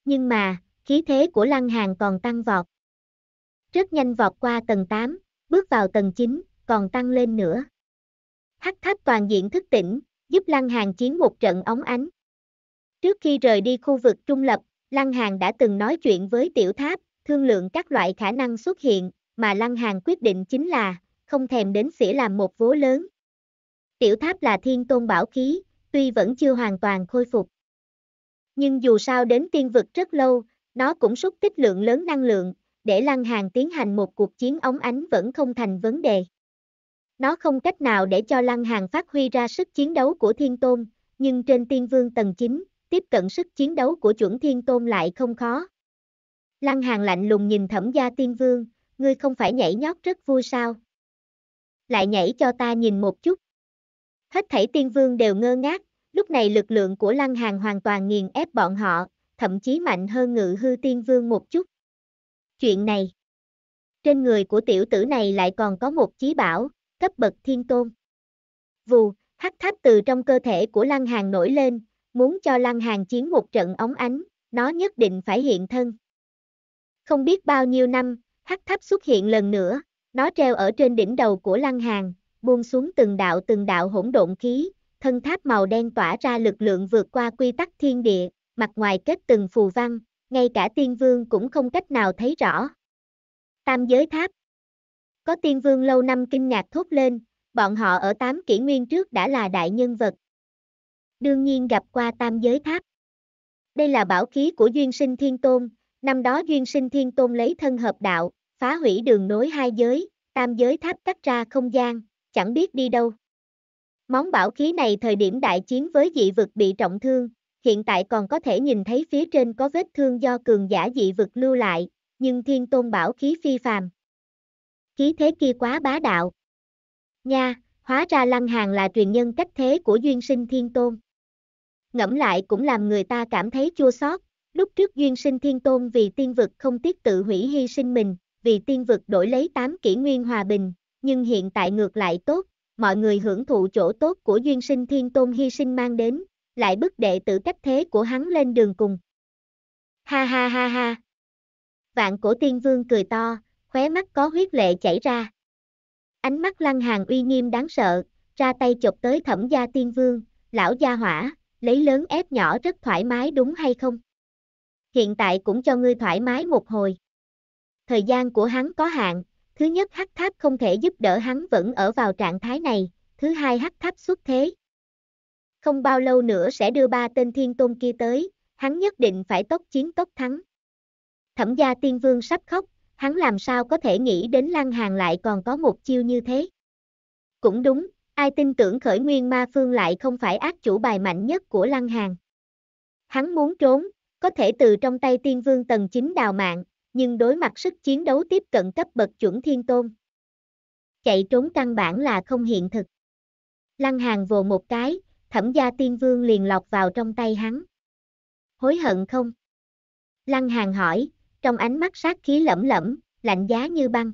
Nhưng mà, khí thế của Lăng Hàn còn tăng vọt. Rất nhanh vọt qua tầng 8, bước vào tầng 9, còn tăng lên nữa. Hắc Tháp toàn diện thức tỉnh, giúp Lăng Hàn chiến một trận óng ánh. Trước khi rời đi khu vực trung lập, Lăng Hàn đã từng nói chuyện với Tiểu Tháp, thương lượng các loại khả năng xuất hiện, mà Lăng Hàn quyết định chính là, không thèm đến xỉa làm một vố lớn. Tiểu Tháp là thiên tôn bảo khí, tuy vẫn chưa hoàn toàn khôi phục. Nhưng dù sao đến tiên vực rất lâu, nó cũng xúc tích lượng lớn năng lượng, để Lăng Hàn tiến hành một cuộc chiến óng ánh vẫn không thành vấn đề. Nó không cách nào để cho Lăng Hàn phát huy ra sức chiến đấu của Thiên Tôn, nhưng trên Tiên Vương tầng 9, tiếp cận sức chiến đấu của chuẩn Thiên Tôn lại không khó. Lăng Hàn lạnh lùng nhìn Thẩm Gia Tiên Vương, ngươi không phải nhảy nhót rất vui sao? Lại nhảy cho ta nhìn một chút. Hết thảy tiên vương đều ngơ ngác, lúc này lực lượng của Lăng Hàn hoàn toàn nghiền ép bọn họ, thậm chí mạnh hơn Ngự Hư tiên vương một chút. Chuyện này, trên người của tiểu tử này lại còn có một chí bảo, cấp bậc thiên tôn. Vù, hắc tháp từ trong cơ thể của Lăng Hàn nổi lên, muốn cho Lăng Hàn chiến một trận óng ánh, nó nhất định phải hiện thân. Không biết bao nhiêu năm, hắc tháp xuất hiện lần nữa, nó treo ở trên đỉnh đầu của Lăng Hàn, buông xuống từng đạo hỗn độn khí, thân tháp màu đen tỏa ra lực lượng vượt qua quy tắc thiên địa, mặt ngoài kết từng phù văn, ngay cả tiên vương cũng không cách nào thấy rõ. Tam giới tháp. Có tiên vương lâu năm kinh ngạc thốt lên, bọn họ ở 8 kỷ nguyên trước đã là đại nhân vật. Đương nhiên gặp qua tam giới tháp. Đây là bảo khí của Duyên Sinh Thiên Tôn, năm đó Duyên Sinh Thiên Tôn lấy thân hợp đạo, phá hủy đường nối hai giới, tam giới tháp tách ra không gian, chẳng biết đi đâu. Món bảo khí này thời điểm đại chiến với dị vực bị trọng thương, hiện tại còn có thể nhìn thấy phía trên có vết thương do cường giả dị vực lưu lại, nhưng Thiên Tôn bảo khí phi phàm. Khí thế kia quá bá đạo. Nha, hóa ra Lăng Hàn là truyền nhân cách thế của Duyên Sinh Thiên Tôn. Ngẫm lại cũng làm người ta cảm thấy chua xót. Lúc trước Duyên Sinh Thiên Tôn vì tiên vực không tiếc tự hủy hy sinh mình, vì tiên vực đổi lấy 8 kỷ nguyên hòa bình, nhưng hiện tại ngược lại tốt, mọi người hưởng thụ chỗ tốt của Duyên Sinh Thiên Tôn hy sinh mang đến, lại bức đệ tử cách thế của hắn lên đường cùng. Ha ha ha ha. Vạn Cổ Tiên Vương cười to, khóe mắt có huyết lệ chảy ra. Ánh mắt Lăng Hàn uy nghiêm đáng sợ, ra tay chộp tới Thẩm gia Tiên Vương, lão gia hỏa, lấy lớn ép nhỏ rất thoải mái đúng hay không? Hiện tại cũng cho ngươi thoải mái một hồi. Thời gian của hắn có hạn, thứ nhất hắc tháp không thể giúp đỡ hắn vẫn ở vào trạng thái này, thứ hai hắc tháp xuất thế. Không bao lâu nữa sẽ đưa 3 tên thiên tôn kia tới, hắn nhất định phải tốc chiến tốc thắng. Thẩm gia Tiên Vương sắp khóc, hắn làm sao có thể nghĩ đến Lăng Hàn lại còn có một chiêu như thế. Cũng đúng, ai tin tưởng Khởi Nguyên Ma Phương lại không phải ác chủ bài mạnh nhất của Lăng Hàn. Hắn muốn trốn, có thể từ trong tay Tiên Vương tầng 9 đào mạng, nhưng đối mặt sức chiến đấu tiếp cận cấp bậc chuẩn thiên tôn, chạy trốn căn bản là không hiện thực. Lăng Hàn vồ một cái, Thẩm gia Tiên Vương liền lọt vào trong tay hắn. Hối hận không? Lăng Hàn hỏi, trong ánh mắt sát khí lẫm lẫm, lạnh giá như băng.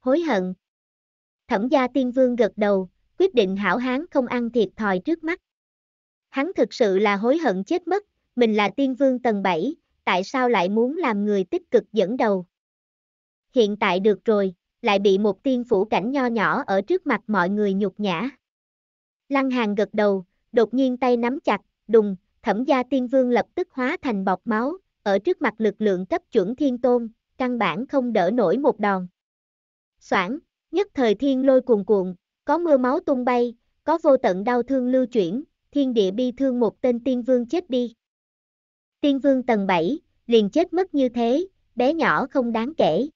Hối hận. Thẩm gia Tiên Vương gật đầu, quyết định hảo hán không ăn thiệt thòi trước mắt. Hắn thực sự là hối hận chết mất, mình là Tiên Vương tầng 7, tại sao lại muốn làm người tích cực dẫn đầu? Hiện tại được rồi, lại bị một tiên phủ cảnh nho nhỏ ở trước mặt mọi người nhục nhã. Lăng Hàn gật đầu, đột nhiên tay nắm chặt, đùng, Thẩm gia Tiên Vương lập tức hóa thành bọt máu, ở trước mặt lực lượng cấp chuẩn thiên tôn, căn bản không đỡ nổi một đòn. Soảng, nhất thời thiên lôi cuồn cuộn, có mưa máu tung bay, có vô tận đau thương lưu chuyển, thiên địa bi thương một tên tiên vương chết đi. Tiên vương tầng 7, liền chết mất như thế, bé nhỏ không đáng kể.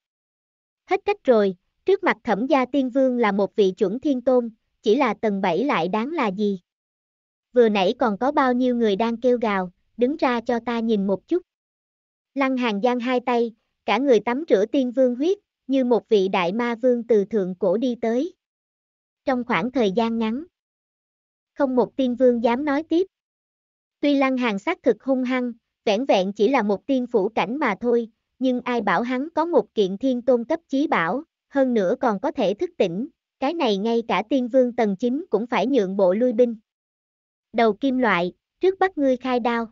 Hết cách rồi, trước mặt Thẩm gia Tiên Vương là một vị chuẩn thiên tôn, chỉ là tầng 7 lại đáng là gì? Vừa nãy còn có bao nhiêu người đang kêu gào, đứng ra cho ta nhìn một chút. Lăng Hàn giang hai tay, cả người tắm rửa tiên vương huyết, như một vị đại ma vương từ thượng cổ đi tới. Trong khoảng thời gian ngắn, không một tiên vương dám nói tiếp. Tuy Lăng Hàn xác thực hung hăng, vẻn vẹn chỉ là một tiên phủ cảnh mà thôi, nhưng ai bảo hắn có một kiện thiên tôn cấp chí bảo, hơn nữa còn có thể thức tỉnh, cái này ngay cả tiên vương tầng 9 cũng phải nhượng bộ lui binh. Đầu kim loại, trước bắt ngươi khai đao.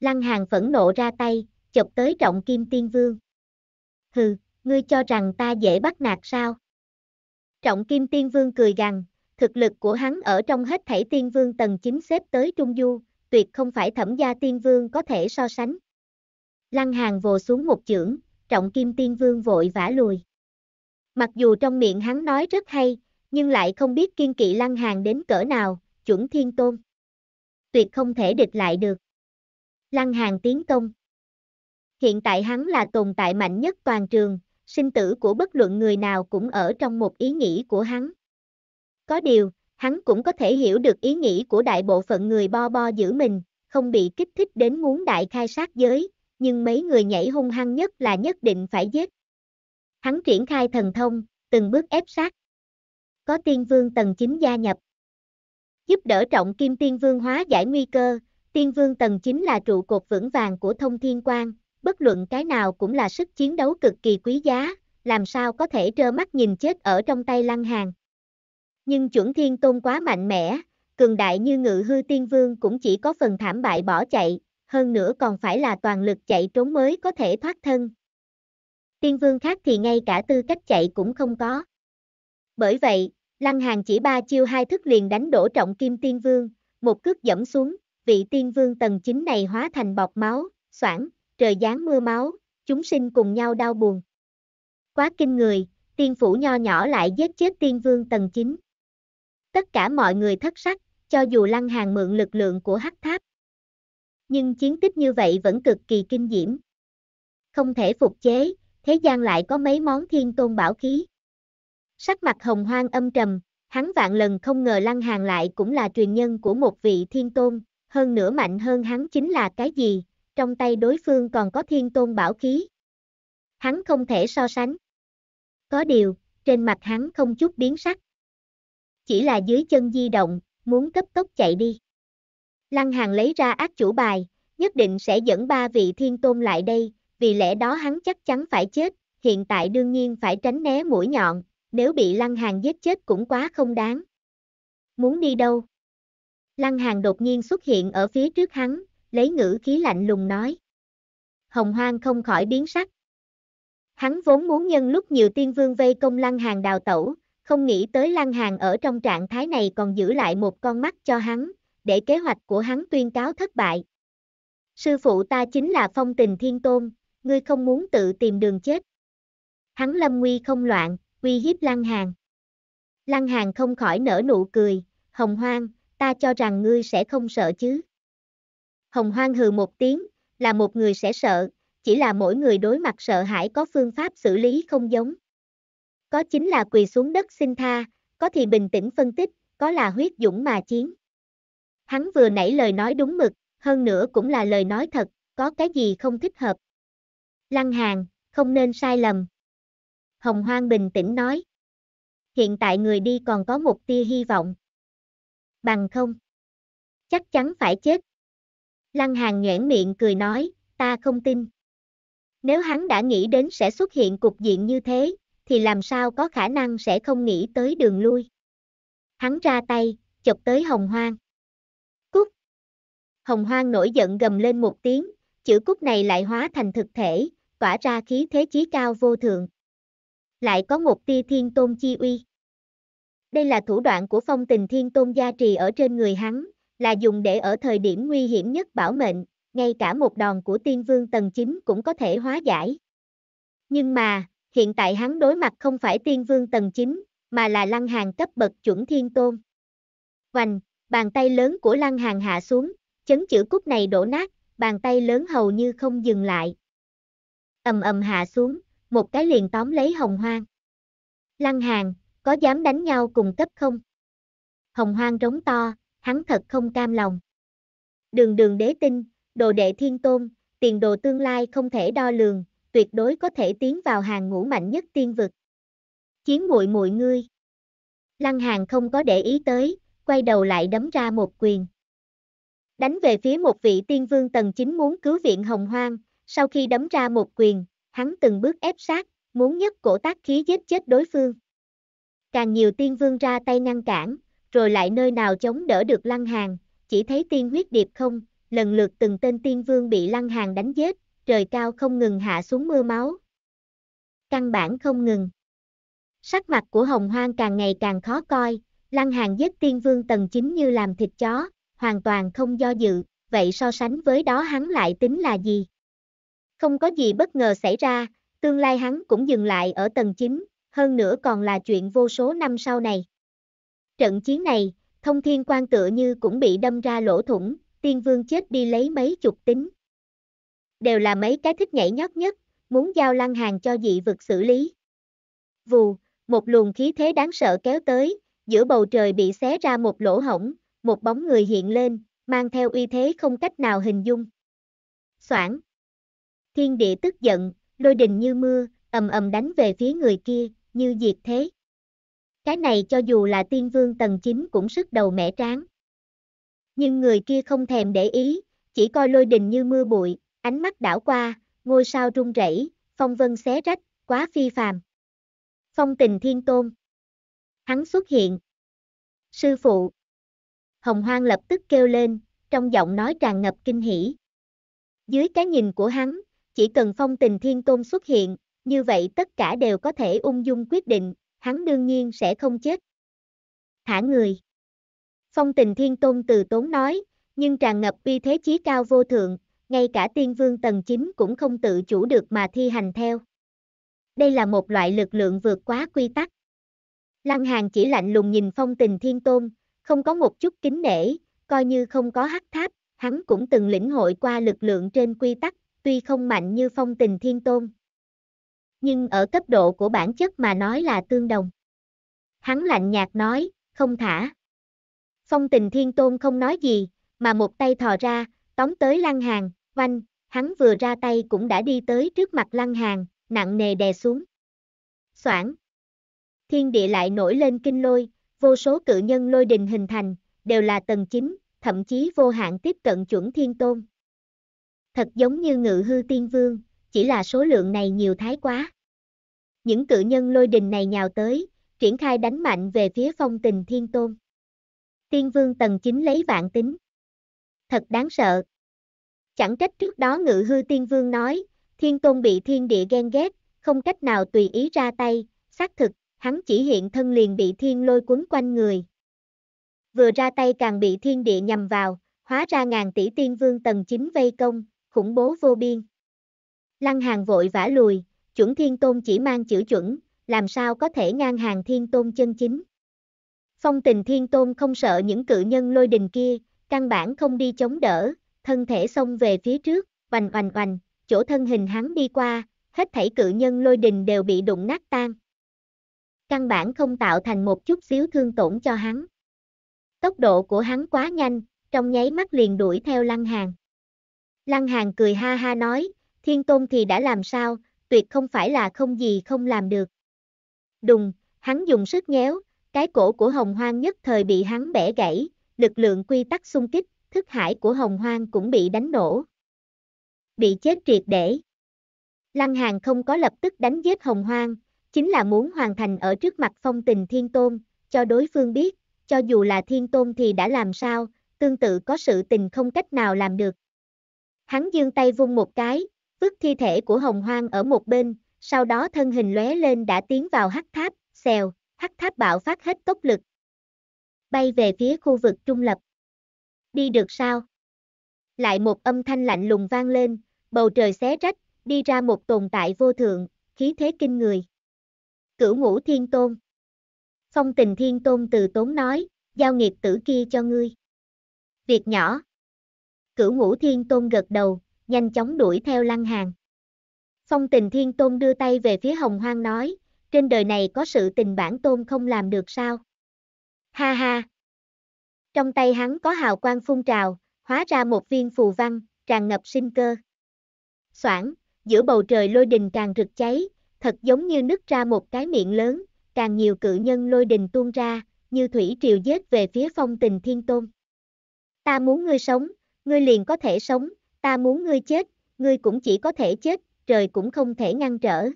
Lăng Hàn phẫn nộ ra tay, chộp tới Trọng Kim Tiên Vương. Hừ, ngươi cho rằng ta dễ bắt nạt sao? Trọng Kim Tiên Vương cười gằn, thực lực của hắn ở trong hết thảy tiên vương tầng 9 xếp tới trung du, tuyệt không phải Thẩm gia Tiên Vương có thể so sánh. Lăng Hàn vồ xuống một chưởng, Trọng Kim Tiên Vương vội vã lùi. Mặc dù trong miệng hắn nói rất hay, nhưng lại không biết kiên kỵ Lăng Hàn đến cỡ nào, chuẩn thiên tôn. Tuyệt không thể địch lại được. Lăng Hàn tiến công. Hiện tại hắn là tồn tại mạnh nhất toàn trường, sinh tử của bất luận người nào cũng ở trong một ý nghĩ của hắn. Có điều, hắn cũng có thể hiểu được ý nghĩ của đại bộ phận người bo bo giữ mình, không bị kích thích đến muốn đại khai sát giới, nhưng mấy người nhảy hung hăng nhất là nhất định phải giết. Hắn triển khai thần thông, từng bước ép sát. Có tiên vương tầng 9 gia nhập, giúp đỡ Trọng Kim tiên vương hóa giải nguy cơ. Tiên vương tầng 9 là trụ cột vững vàng của Thông Thiên Quang, bất luận cái nào cũng là sức chiến đấu cực kỳ quý giá, làm sao có thể trơ mắt nhìn chết ở trong tay Lăng Hàn. Nhưng Chuẩn Thiên Tôn quá mạnh mẽ, cường đại như Ngự Hư tiên vương cũng chỉ có phần thảm bại bỏ chạy, hơn nữa còn phải là toàn lực chạy trốn mới có thể thoát thân. Tiên vương khác thì ngay cả tư cách chạy cũng không có. Bởi vậy, Lăng Hàn chỉ 3 chiêu 2 thức liền đánh đổ Trọng Kim tiên vương, một cước giẫm xuống, vị tiên vương tầng 9 này hóa thành bọt máu, xoảng, trời giáng mưa máu, chúng sinh cùng nhau đau buồn. Quá kinh người, tiên phủ nho nhỏ lại giết chết tiên vương tầng 9. Tất cả mọi người thất sắc, cho dù Lăng Hàn mượn lực lượng của Hắc Tháp. Nhưng chiến tích như vậy vẫn cực kỳ kinh diễm. Không thể phục chế, thế gian lại có mấy món thiên tôn bảo khí. Sắc mặt Hồng Hoang âm trầm, hắn vạn lần không ngờ Lăng Hàn lại cũng là truyền nhân của một vị thiên tôn, hơn nữa mạnh hơn hắn chính là cái gì, trong tay đối phương còn có thiên tôn bảo khí. Hắn không thể so sánh. Có điều, trên mặt hắn không chút biến sắc. Chỉ là dưới chân di động, muốn cấp tốc chạy đi. Lăng Hàn lấy ra ác chủ bài, nhất định sẽ dẫn 3 vị thiên tôn lại đây, vì lẽ đó hắn chắc chắn phải chết, hiện tại đương nhiên phải tránh né mũi nhọn, nếu bị Lăng Hàn giết chết cũng quá không đáng. Muốn đi đâu? Lăng Hàn đột nhiên xuất hiện ở phía trước hắn, lấy ngữ khí lạnh lùng nói. Hồng Hoang không khỏi biến sắc. Hắn vốn muốn nhân lúc nhiều tiên vương vây công Lăng Hàn đào tẩu, không nghĩ tới Lăng Hàn ở trong trạng thái này còn giữ lại một con mắt cho hắn, để kế hoạch của hắn tuyên cáo thất bại. Sư phụ ta chính là Phong Tình thiên tôn, ngươi không muốn tự tìm đường chết. Hắn lâm nguy không loạn, uy hiếp Lăng Hàn. Lăng Hàn không khỏi nở nụ cười, Hồng Hoang, ta cho rằng ngươi sẽ không sợ chứ. Hồng Hoang hừ một tiếng, là một người sẽ sợ, chỉ là mỗi người đối mặt sợ hãi có phương pháp xử lý không giống. Có chính là quỳ xuống đất xin tha, có thì bình tĩnh phân tích, có là huyết dũng mà chiến. Hắn vừa nãy lời nói đúng mực, hơn nữa cũng là lời nói thật, có cái gì không thích hợp. Lăng Hàn, không nên sai lầm. Hồng Hoang bình tĩnh nói. Hiện tại người đi còn có một tia hy vọng. Bằng không, chắc chắn phải chết. Lăng Hàn nhoẻn miệng cười nói, ta không tin. Nếu hắn đã nghĩ đến sẽ xuất hiện cục diện như thế, thì làm sao có khả năng sẽ không nghĩ tới đường lui. Hắn ra tay, chọc tới Hồng Hoang. Cút! Hồng Hoang nổi giận gầm lên một tiếng, chữ cút này lại hóa thành thực thể, tỏa ra khí thế chí cao vô thượng. Lại có một tia thiên tôn chi uy. Đây là thủ đoạn của Phong Tình thiên tôn gia trì ở trên người hắn, là dùng để ở thời điểm nguy hiểm nhất bảo mệnh, ngay cả một đòn của tiên vương tầng 9 cũng có thể hóa giải. Nhưng mà, hiện tại hắn đối mặt không phải tiên vương tầng 9, mà là Lăng Hàn cấp bậc chuẩn thiên tôn. Hoành, bàn tay lớn của Lăng Hàn hạ xuống, chấn chữ cúp này đổ nát, bàn tay lớn hầu như không dừng lại. Ầm ầm hạ xuống, một cái liền tóm lấy Hồng Hoang. Lăng Hàn, có dám đánh nhau cùng cấp không? Hồng Hoang rống to, hắn thật không cam lòng. Đường đường đế tinh, đồ đệ thiên tôn, tiền đồ tương lai không thể đo lường, tuyệt đối có thể tiến vào hàng ngũ mạnh nhất tiên vực. Chiến muội muội ngươi. Lăng Hàn không có để ý tới, quay đầu lại đấm ra một quyền. Đánh về phía một vị tiên vương tầng 9 muốn cứu viện Hồng Hoang, sau khi đấm ra một quyền, hắn từng bước ép sát, muốn nhất cổ tác khí giết chết đối phương. Càng nhiều tiên vương ra tay ngăn cản, rồi lại nơi nào chống đỡ được Lăng Hàn, chỉ thấy tiên huyết điệp không, lần lượt từng tên tiên vương bị Lăng Hàn đánh giết, trời cao không ngừng hạ xuống mưa máu. Căn bản không ngừng. Sắc mặt của Hồng Hoang càng ngày càng khó coi, Lăng Hàn giết tiên vương tầng 9 như làm thịt chó, hoàn toàn không do dự, vậy so sánh với đó hắn lại tính là gì? Không có gì bất ngờ xảy ra, tương lai hắn cũng dừng lại ở tầng 9, hơn nữa còn là chuyện vô số năm sau này. Trận chiến này, Thông Thiên Quang tựa như cũng bị đâm ra lỗ thủng, tiên vương chết đi lấy mấy chục tính. Đều là mấy cái thích nhảy nhót nhất, muốn giao Lăng Hàn cho dị vực xử lý. Vù, một luồng khí thế đáng sợ kéo tới, giữa bầu trời bị xé ra một lỗ hổng, một bóng người hiện lên, mang theo uy thế không cách nào hình dung. Soảng! Thiên địa tức giận, lôi đình như mưa, ầm ầm đánh về phía người kia, như diệt thế. Cái này cho dù là tiên vương tầng 9 cũng sức đầu mẻ trán. Nhưng người kia không thèm để ý, chỉ coi lôi đình như mưa bụi, ánh mắt đảo qua, ngôi sao rung rẩy, phong vân xé rách, quá phi phàm. Phong Tình Thiên Tôn. Hắn xuất hiện. Sư phụ. Hồng Hoang lập tức kêu lên, trong giọng nói tràn ngập kinh hỉ. Dưới cái nhìn của hắn, chỉ cần Phong Tình Thiên Tôn xuất hiện, như vậy tất cả đều có thể ung dung quyết định, hắn đương nhiên sẽ không chết. Thả người. Phong Tình Thiên Tôn từ tốn nói, nhưng tràn ngập uy thế chí cao vô thượng, ngay cả tiên vương tầng 9 cũng không tự chủ được mà thi hành theo. Đây là một loại lực lượng vượt quá quy tắc. Lăng Hàn chỉ lạnh lùng nhìn Phong Tình Thiên Tôn, không có một chút kính nể, coi như không có hắc tháp, hắn cũng từng lĩnh hội qua lực lượng trên quy tắc, tuy không mạnh như Phong Tình Thiên Tôn. Nhưng ở cấp độ của bản chất mà nói là tương đồng. Hắn lạnh nhạt nói, không thả. Phong Tình Thiên Tôn không nói gì, mà một tay thò ra, tóm tới Lăng Hàn, oanh, hắn vừa ra tay cũng đã đi tới trước mặt Lăng Hàn, nặng nề đè xuống. Xoảng. Thiên địa lại nổi lên kinh lôi, vô số cự nhân lôi đình hình thành, đều là tầng 9, thậm chí vô hạn tiếp cận chuẩn thiên tôn. Thật giống như Ngự Hư tiên vương, chỉ là số lượng này nhiều thái quá. Những cự nhân lôi đình này nhào tới, triển khai đánh mạnh về phía Phong Tình Thiên Tôn. Tiên vương tầng 9 lấy vạn tính. Thật đáng sợ. Chẳng trách trước đó Ngự Hư tiên vương nói, thiên tôn bị thiên địa ghen ghét, không cách nào tùy ý ra tay, xác thực. Hắn chỉ hiện thân liền bị thiên lôi quấn quanh người. Vừa ra tay càng bị thiên địa nhằm vào, hóa ra ngàn tỷ tiên vương tầng 9 vây công, khủng bố vô biên. Lăng Hàn vội vã lùi, chuẩn thiên tôn chỉ mang chữ chuẩn, làm sao có thể ngang hàng thiên tôn chân chính. Phong Tình Thiên Tôn không sợ những cự nhân lôi đình kia, căn bản không đi chống đỡ, thân thể xông về phía trước, oành oành oành, chỗ thân hình hắn đi qua, hết thảy cự nhân lôi đình đều bị đụng nát tan. Căn bản không tạo thành một chút xíu thương tổn cho hắn. Tốc độ của hắn quá nhanh, trong nháy mắt liền đuổi theo Lăng Hàn. Lăng Hàn cười ha ha nói, thiên tôn thì đã làm sao, tuyệt không phải là không gì không làm được. Đùng, hắn dùng sức nhéo, cái cổ của Hồng Hoang nhất thời bị hắn bẻ gãy, lực lượng quy tắc xung kích, thức hải của Hồng Hoang cũng bị đánh nổ. Bị chết triệt để. Lăng Hàn không có lập tức đánh giết Hồng Hoang, chính là muốn hoàn thành ở trước mặt Phong Tình Thiên Tôn, cho đối phương biết, cho dù là thiên tôn thì đã làm sao, tương tự có sự tình không cách nào làm được. Hắn giương tay vung một cái, vứt thi thể của Hồng Hoang ở một bên, sau đó thân hình lóe lên đã tiến vào hắc tháp, xèo, hắc tháp bạo phát hết tốc lực. Bay về phía khu vực trung lập. Đi được sao? Lại một âm thanh lạnh lùng vang lên, bầu trời xé rách, đi ra một tồn tại vô thượng, khí thế kinh người. Cửu Ngũ Thiên Tôn. Phong Tình Thiên Tôn từ tốn nói, giao nghiệp tử kia cho ngươi. Việc nhỏ. Cửu Ngũ Thiên Tôn gật đầu, nhanh chóng đuổi theo Lăng Hàn. Phong Tình Thiên Tôn đưa tay về phía Hồng Hoang nói, trên đời này có sự tình bản tôn không làm được sao? Ha ha. Trong tay hắn có hào quang phun trào, hóa ra một viên phù văn, tràn ngập sinh cơ. Xoảng, giữa bầu trời lôi đình càng rực cháy. Thật giống như nứt ra một cái miệng lớn, càng nhiều cự nhân lôi đình tuôn ra, như thủy triều giết về phía Phong Tình Thiên Tôn. Ta muốn ngươi sống, ngươi liền có thể sống, ta muốn ngươi chết, ngươi cũng chỉ có thể chết, trời cũng không thể ngăn trở.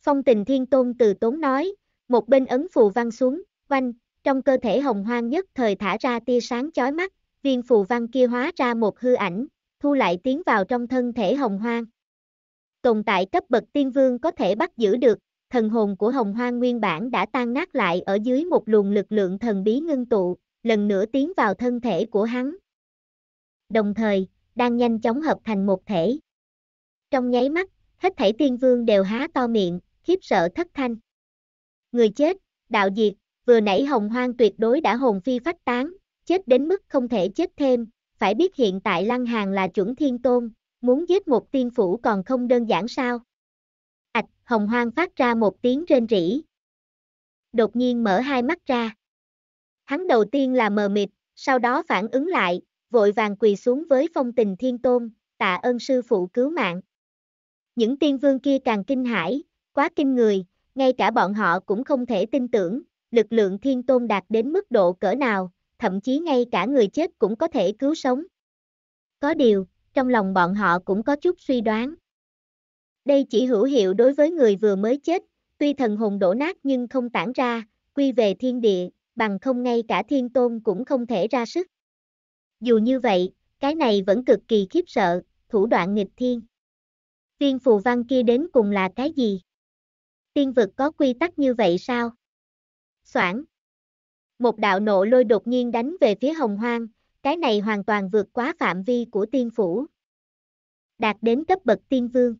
Phong Tình Thiên Tôn từ tốn nói, một bên ấn phù văn xuống, oanh, trong cơ thể Hồng Hoang nhất thời thả ra tia sáng chói mắt, viên phù văn kia hóa ra một hư ảnh, thu lại tiến vào trong thân thể Hồng Hoang. Tồn tại cấp bậc tiên vương có thể bắt giữ được, thần hồn của Hồng Hoang nguyên bản đã tan nát lại ở dưới một luồng lực lượng thần bí ngưng tụ, lần nữa tiến vào thân thể của hắn. Đồng thời, đang nhanh chóng hợp thành một thể. Trong nháy mắt, hết thảy tiên vương đều há to miệng, khiếp sợ thất thanh. Người chết, đạo diệt, vừa nãy Hồng Hoang tuyệt đối đã hồn phi phách tán, chết đến mức không thể chết thêm, phải biết hiện tại Lăng Hàn là chuẩn thiên tôn. Muốn giết một tiên phủ còn không đơn giản sao? Ạch, Hồng Hoang phát ra một tiếng rên rỉ. Đột nhiên mở hai mắt ra. Hắn đầu tiên là mờ mịt, sau đó phản ứng lại, vội vàng quỳ xuống với Phong Tình Thiên Tôn, tạ ơn sư phụ cứu mạng. Những tiên vương kia càng kinh hãi, quá kinh người, ngay cả bọn họ cũng không thể tin tưởng, lực lượng thiên tôn đạt đến mức độ cỡ nào, thậm chí ngay cả người chết cũng có thể cứu sống. Có điều, trong lòng bọn họ cũng có chút suy đoán. Đây chỉ hữu hiệu đối với người vừa mới chết, tuy thần hồn đổ nát nhưng không tản ra, quy về thiên địa, bằng không ngay cả thiên tôn cũng không thể ra sức. Dù như vậy, cái này vẫn cực kỳ khiếp sợ, thủ đoạn nghịch thiên. Viên phù văn kia đến cùng là cái gì? Tiên vực có quy tắc như vậy sao? Soảng! Một đạo nộ lôi đột nhiên đánh về phía Hồng Hoang, cái này hoàn toàn vượt quá phạm vi của tiên phủ. Đạt đến cấp bậc tiên vương.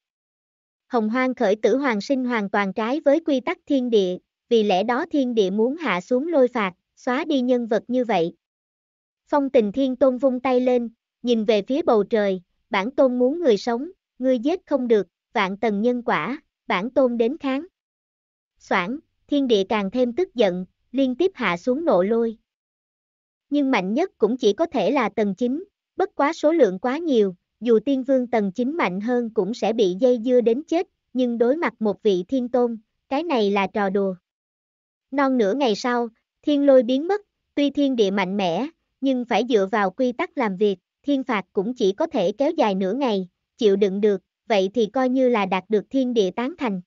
Hồng Hoang khởi tử hoàn sinh hoàn toàn trái với quy tắc thiên địa, vì lẽ đó thiên địa muốn hạ xuống lôi phạt, xóa đi nhân vật như vậy. Phong Tình Thiên Tôn vung tay lên, nhìn về phía bầu trời, bản tôn muốn người sống, ngươi giết không được, vạn tầng nhân quả, bản tôn đến kháng. Soảng, thiên địa càng thêm tức giận, liên tiếp hạ xuống nộ lôi. Nhưng mạnh nhất cũng chỉ có thể là tầng 9, bất quá số lượng quá nhiều, dù tiên vương tầng 9 mạnh hơn cũng sẽ bị dây dưa đến chết, nhưng đối mặt một vị thiên tôn, cái này là trò đùa. Non nửa ngày sau, thiên lôi biến mất, tuy thiên địa mạnh mẽ, nhưng phải dựa vào quy tắc làm việc, thiên phạt cũng chỉ có thể kéo dài nửa ngày, chịu đựng được, vậy thì coi như là đạt được thiên địa tán thành.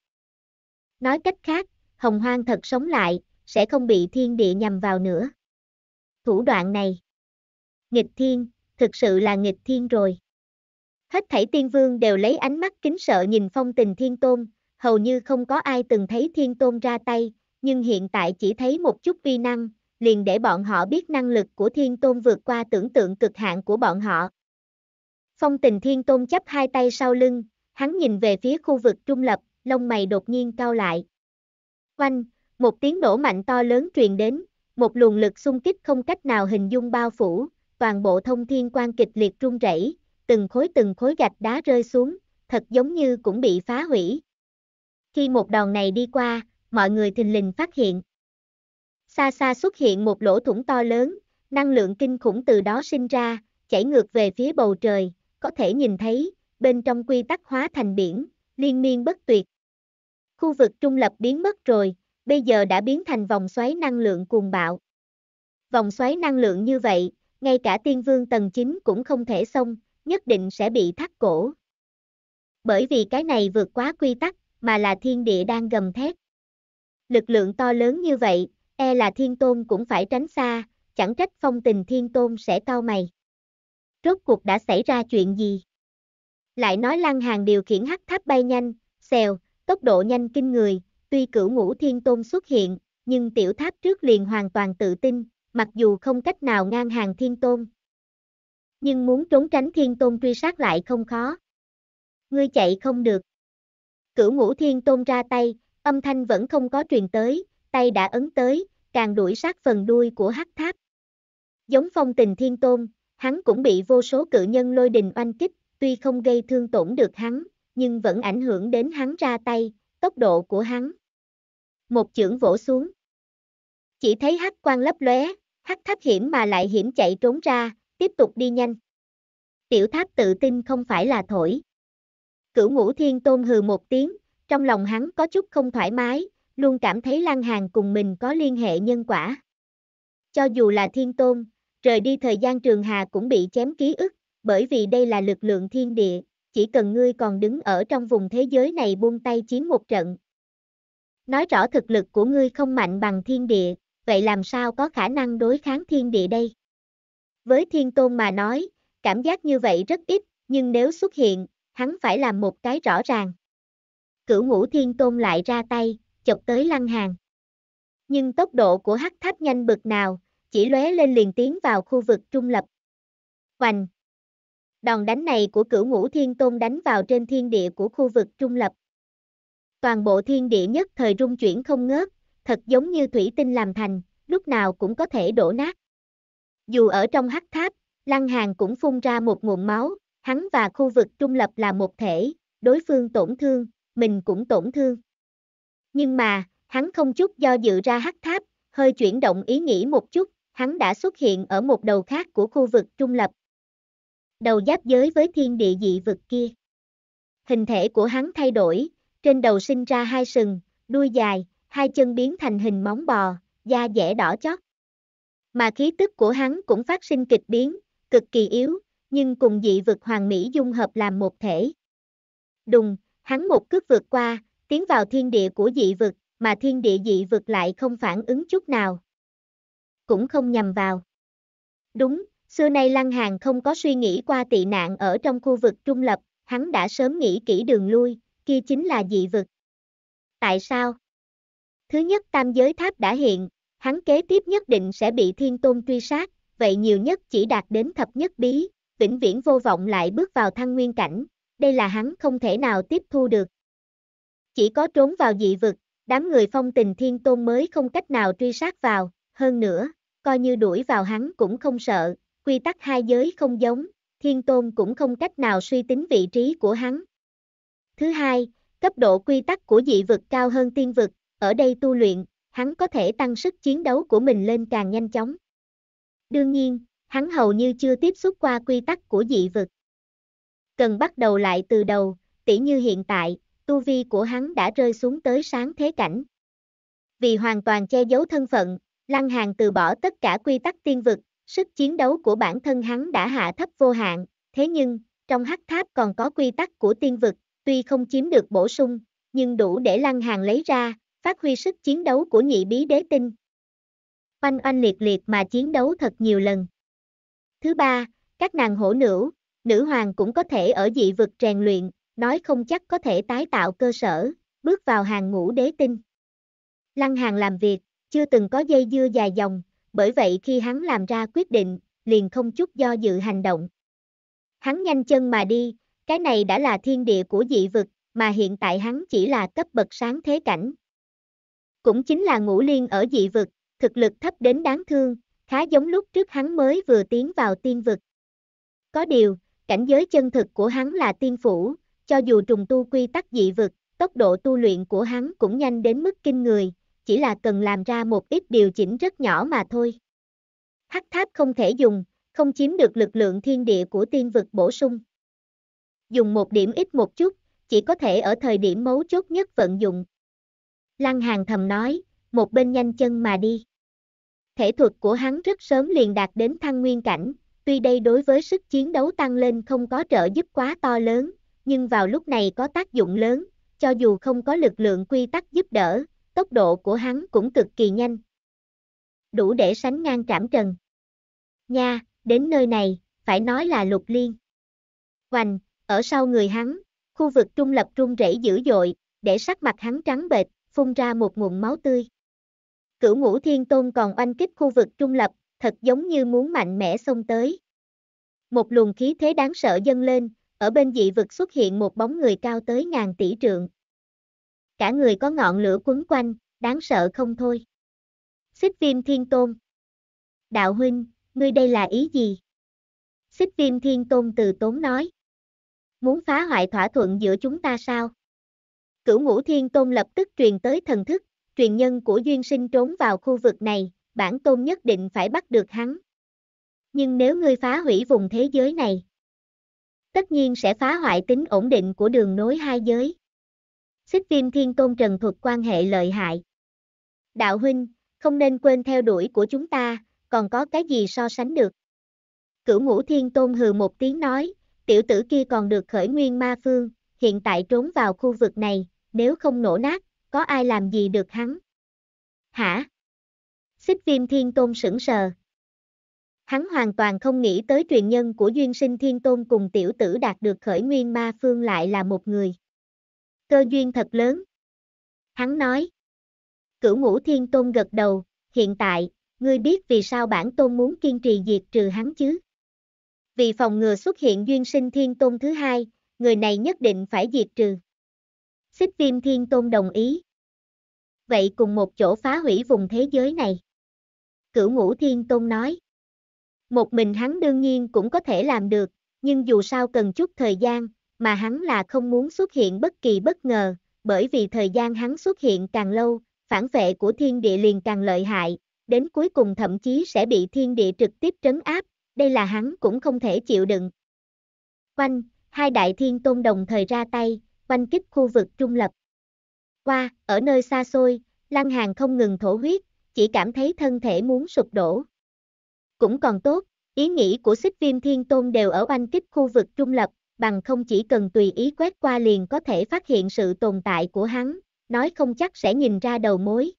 Nói cách khác, Hồng Hoang thật sống lại, sẽ không bị thiên địa nhằm vào nữa. Thủ đoạn này, nghịch thiên, thực sự là nghịch thiên rồi. Hết thảy tiên vương đều lấy ánh mắt kính sợ nhìn Phong Tình Thiên Tôn, hầu như không có ai từng thấy thiên tôn ra tay, nhưng hiện tại chỉ thấy một chút uy năng, liền để bọn họ biết năng lực của thiên tôn vượt qua tưởng tượng cực hạn của bọn họ. Phong Tình Thiên Tôn chắp hai tay sau lưng, hắn nhìn về phía khu vực trung lập, lông mày đột nhiên cau lại. Oanh, một tiếng nổ mạnh to lớn truyền đến, một luồng lực xung kích không cách nào hình dung bao phủ, toàn bộ Thông Thiên Quang kịch liệt rung rẩy, từng khối gạch đá rơi xuống, thật giống như cũng bị phá hủy. Khi một đòn này đi qua, mọi người thình lình phát hiện. Xa xa xuất hiện một lỗ thủng to lớn, năng lượng kinh khủng từ đó sinh ra, chảy ngược về phía bầu trời, có thể nhìn thấy, bên trong quy tắc hóa thành biển, liên miên bất tuyệt. Khu vực trung lập biến mất rồi, bây giờ đã biến thành vòng xoáy năng lượng cuồng bạo. Vòng xoáy năng lượng như vậy, ngay cả tiên vương tầng 9 cũng không thể xông, nhất định sẽ bị thắt cổ. Bởi vì cái này vượt quá quy tắc, mà là thiên địa đang gầm thét. Lực lượng to lớn như vậy, e là thiên tôn cũng phải tránh xa, chẳng trách Phong Tình Thiên Tôn sẽ cau mày. Rốt cuộc đã xảy ra chuyện gì? Lại nói Lăng Hàn điều khiển hắc tháp bay nhanh, xèo, tốc độ nhanh kinh người, tuy Cửu Ngũ Thiên Tôn xuất hiện, nhưng tiểu tháp trước liền hoàn toàn tự tin, mặc dù không cách nào ngang hàng thiên tôn. Nhưng muốn trốn tránh thiên tôn truy sát lại không khó. Ngươi chạy không được. Cửu Ngũ Thiên Tôn ra tay, âm thanh vẫn không có truyền tới, tay đã ấn tới, càng đuổi sát phần đuôi của hắc tháp. Giống Phong Tình Thiên Tôn, hắn cũng bị vô số cự nhân lôi đình oanh kích, tuy không gây thương tổn được hắn, nhưng vẫn ảnh hưởng đến hắn ra tay, tốc độ của hắn. Một chưởng vỗ xuống. Chỉ thấy hắc quang lấp lóe, hắc tháp hiểm mà lại hiểm chạy trốn ra, tiếp tục đi nhanh. Tiểu tháp tự tin không phải là thổi. Cửu Ngũ Thiên Tôn hừ một tiếng, trong lòng hắn có chút không thoải mái, luôn cảm thấy Lăng Hàn cùng mình có liên hệ nhân quả. Cho dù là thiên tôn, rời đi thời gian trường hà cũng bị chém ký ức, bởi vì đây là lực lượng thiên địa, chỉ cần ngươi còn đứng ở trong vùng thế giới này buông tay chiến một trận. Nói rõ thực lực của ngươi không mạnh bằng thiên địa, vậy làm sao có khả năng đối kháng thiên địa đây? Với thiên tôn mà nói, cảm giác như vậy rất ít, nhưng nếu xuất hiện, hắn phải làm một cái rõ ràng. Cửu Ngũ Thiên Tôn lại ra tay, chọc tới Lăng Hàn. Nhưng tốc độ của hắc tháp nhanh bực nào, chỉ lóe lên liền tiến vào khu vực trung lập. Hoành! Đòn đánh này của Cửu Ngũ Thiên Tôn đánh vào trên thiên địa của khu vực trung lập. Toàn bộ thiên địa nhất thời rung chuyển không ngớt, thật giống như thủy tinh làm thành, lúc nào cũng có thể đổ nát. Dù ở trong hắc tháp, Lăng Hàn cũng phun ra một ngụm máu, hắn và khu vực trung lập là một thể, đối phương tổn thương, mình cũng tổn thương. Nhưng mà, hắn không chút do dự ra hắc tháp, hơi chuyển động ý nghĩ một chút, hắn đã xuất hiện ở một đầu khác của khu vực trung lập. Đầu giáp giới với thiên địa dị vực kia. Hình thể của hắn thay đổi, trên đầu sinh ra hai sừng, đuôi dài, hai chân biến thành hình móng bò, da dẻ đỏ chót. Mà khí tức của hắn cũng phát sinh kịch biến, cực kỳ yếu, nhưng cùng dị vực hoàng mỹ dung hợp làm một thể. Đùng, hắn một cước vượt qua, tiến vào thiên địa của dị vực, mà thiên địa dị vực lại không phản ứng chút nào. Cũng không nhằm vào. Đúng, xưa nay Lăng Hàn không có suy nghĩ qua tị nạn ở trong khu vực trung lập, hắn đã sớm nghĩ kỹ đường lui, kia chính là dị vực. Tại sao? Thứ nhất, tam giới tháp đã hiện, hắn kế tiếp nhất định sẽ bị thiên tôn truy sát, vậy nhiều nhất chỉ đạt đến thập nhất bí, vĩnh viễn vô vọng lại bước vào thăng nguyên cảnh, đây là hắn không thể nào tiếp thu được. Chỉ có trốn vào dị vực, đám người phong tình thiên tôn mới không cách nào truy sát vào, hơn nữa, coi như đuổi vào hắn cũng không sợ, quy tắc hai giới không giống, thiên tôn cũng không cách nào suy tính vị trí của hắn. Thứ hai, cấp độ quy tắc của dị vực cao hơn tiên vực, ở đây tu luyện, hắn có thể tăng sức chiến đấu của mình lên càng nhanh chóng. Đương nhiên, hắn hầu như chưa tiếp xúc qua quy tắc của dị vực. Cần bắt đầu lại từ đầu, tỉ như hiện tại, tu vi của hắn đã rơi xuống tới sáng thế cảnh. Vì hoàn toàn che giấu thân phận, Lăng Hàn từ bỏ tất cả quy tắc tiên vực, sức chiến đấu của bản thân hắn đã hạ thấp vô hạn, thế nhưng, trong hắc tháp còn có quy tắc của tiên vực, tuy không chiếm được bổ sung, nhưng đủ để Lăng Hàn lấy ra, phát huy sức chiến đấu của nhị bí đế tinh. Oanh oanh liệt liệt mà chiến đấu thật nhiều lần. Thứ ba, các nàng hổ nữ, nữ hoàng cũng có thể ở dị vực rèn luyện, nói không chắc có thể tái tạo cơ sở, bước vào hàng ngũ đế tinh. Lăng Hàn làm việc, chưa từng có dây dưa dài dòng, bởi vậy khi hắn làm ra quyết định, liền không chút do dự hành động. Hắn nhanh chân mà đi, cái này đã là thiên địa của dị vực, mà hiện tại hắn chỉ là cấp bậc sáng thế cảnh. Cũng chính là ngũ liên ở dị vực, thực lực thấp đến đáng thương, khá giống lúc trước hắn mới vừa tiến vào tiên vực. Có điều, cảnh giới chân thực của hắn là tiên phủ, cho dù trùng tu quy tắc dị vực, tốc độ tu luyện của hắn cũng nhanh đến mức kinh người, chỉ là cần làm ra một ít điều chỉnh rất nhỏ mà thôi. Hắc tháp không thể dùng, không chiếm được lực lượng thiên địa của tiên vực bổ sung. Dùng một điểm ít một chút, chỉ có thể ở thời điểm mấu chốt nhất vận dụng. Lăng Hàn thầm nói, một bên nhanh chân mà đi. Thể thuật của hắn rất sớm liền đạt đến thăng nguyên cảnh, tuy đây đối với sức chiến đấu tăng lên không có trợ giúp quá to lớn, nhưng vào lúc này có tác dụng lớn, cho dù không có lực lượng quy tắc giúp đỡ, tốc độ của hắn cũng cực kỳ nhanh. Đủ để sánh ngang Trảm Trần. Nha, đến nơi này, phải nói là lục liên. Hoành, ở sau người hắn, khu vực trung lập rung rẩy dữ dội, để sắc mặt hắn trắng bệch, phun ra một ngụm máu tươi. Cửu Ngũ Thiên Tôn còn oanh kích khu vực trung lập, thật giống như muốn mạnh mẽ xông tới. Một luồng khí thế đáng sợ dâng lên, ở bên dị vực xuất hiện một bóng người cao tới ngàn tỷ trượng. Cả người có ngọn lửa quấn quanh, đáng sợ không thôi. Xích Viêm Thiên Tôn. Đạo huynh, ngươi đây là ý gì? Xích Viêm Thiên Tôn từ tốn nói. Muốn phá hoại thỏa thuận giữa chúng ta sao? Cửu Ngũ Thiên Tôn lập tức truyền tới thần thức, truyền nhân của Duyên Sinh trốn vào khu vực này, bản tôn nhất định phải bắt được hắn. Nhưng nếu ngươi phá hủy vùng thế giới này, tất nhiên sẽ phá hoại tính ổn định của đường nối hai giới. Xích Viêm Thiên Tôn trần thuật quan hệ lợi hại. Đạo huynh, không nên quên theo đuổi của chúng ta, còn có cái gì so sánh được? Cửu Ngũ Thiên Tôn hừ một tiếng nói, tiểu tử kia còn được khởi nguyên ma phương, hiện tại trốn vào khu vực này, nếu không nổ nát, có ai làm gì được hắn? Hả? Xích Viêm Thiên Tôn sững sờ. Hắn hoàn toàn không nghĩ tới truyền nhân của Duyên Sinh Thiên Tôn cùng tiểu tử đạt được khởi nguyên ma phương lại là một người. Cơ duyên thật lớn. Hắn nói. Cửu Ngũ Thiên Tôn gật đầu, hiện tại, ngươi biết vì sao bản tôn muốn kiên trì diệt trừ hắn chứ? Vì phòng ngừa xuất hiện Duyên Sinh Thiên Tôn thứ hai, người này nhất định phải diệt trừ. Xích Viêm Thiên Tôn đồng ý. Vậy cùng một chỗ phá hủy vùng thế giới này. Cửu Ngũ Thiên Tôn nói. Một mình hắn đương nhiên cũng có thể làm được, nhưng dù sao cần chút thời gian, mà hắn là không muốn xuất hiện bất kỳ bất ngờ, bởi vì thời gian hắn xuất hiện càng lâu, phản vệ của thiên địa liền càng lợi hại, đến cuối cùng thậm chí sẽ bị thiên địa trực tiếp trấn áp, đây là hắn cũng không thể chịu đựng. Oanh, hai đại thiên tôn đồng thời ra tay, oanh kích khu vực trung lập. Qua, ở nơi xa xôi, Lăng Hàn không ngừng thổ huyết, chỉ cảm thấy thân thể muốn sụp đổ. Cũng còn tốt, ý nghĩ của Xích Viêm thiên tôn đều ở oanh kích khu vực trung lập, bằng không chỉ cần tùy ý quét qua liền có thể phát hiện sự tồn tại của hắn, nói không chắc sẽ nhìn ra đầu mối.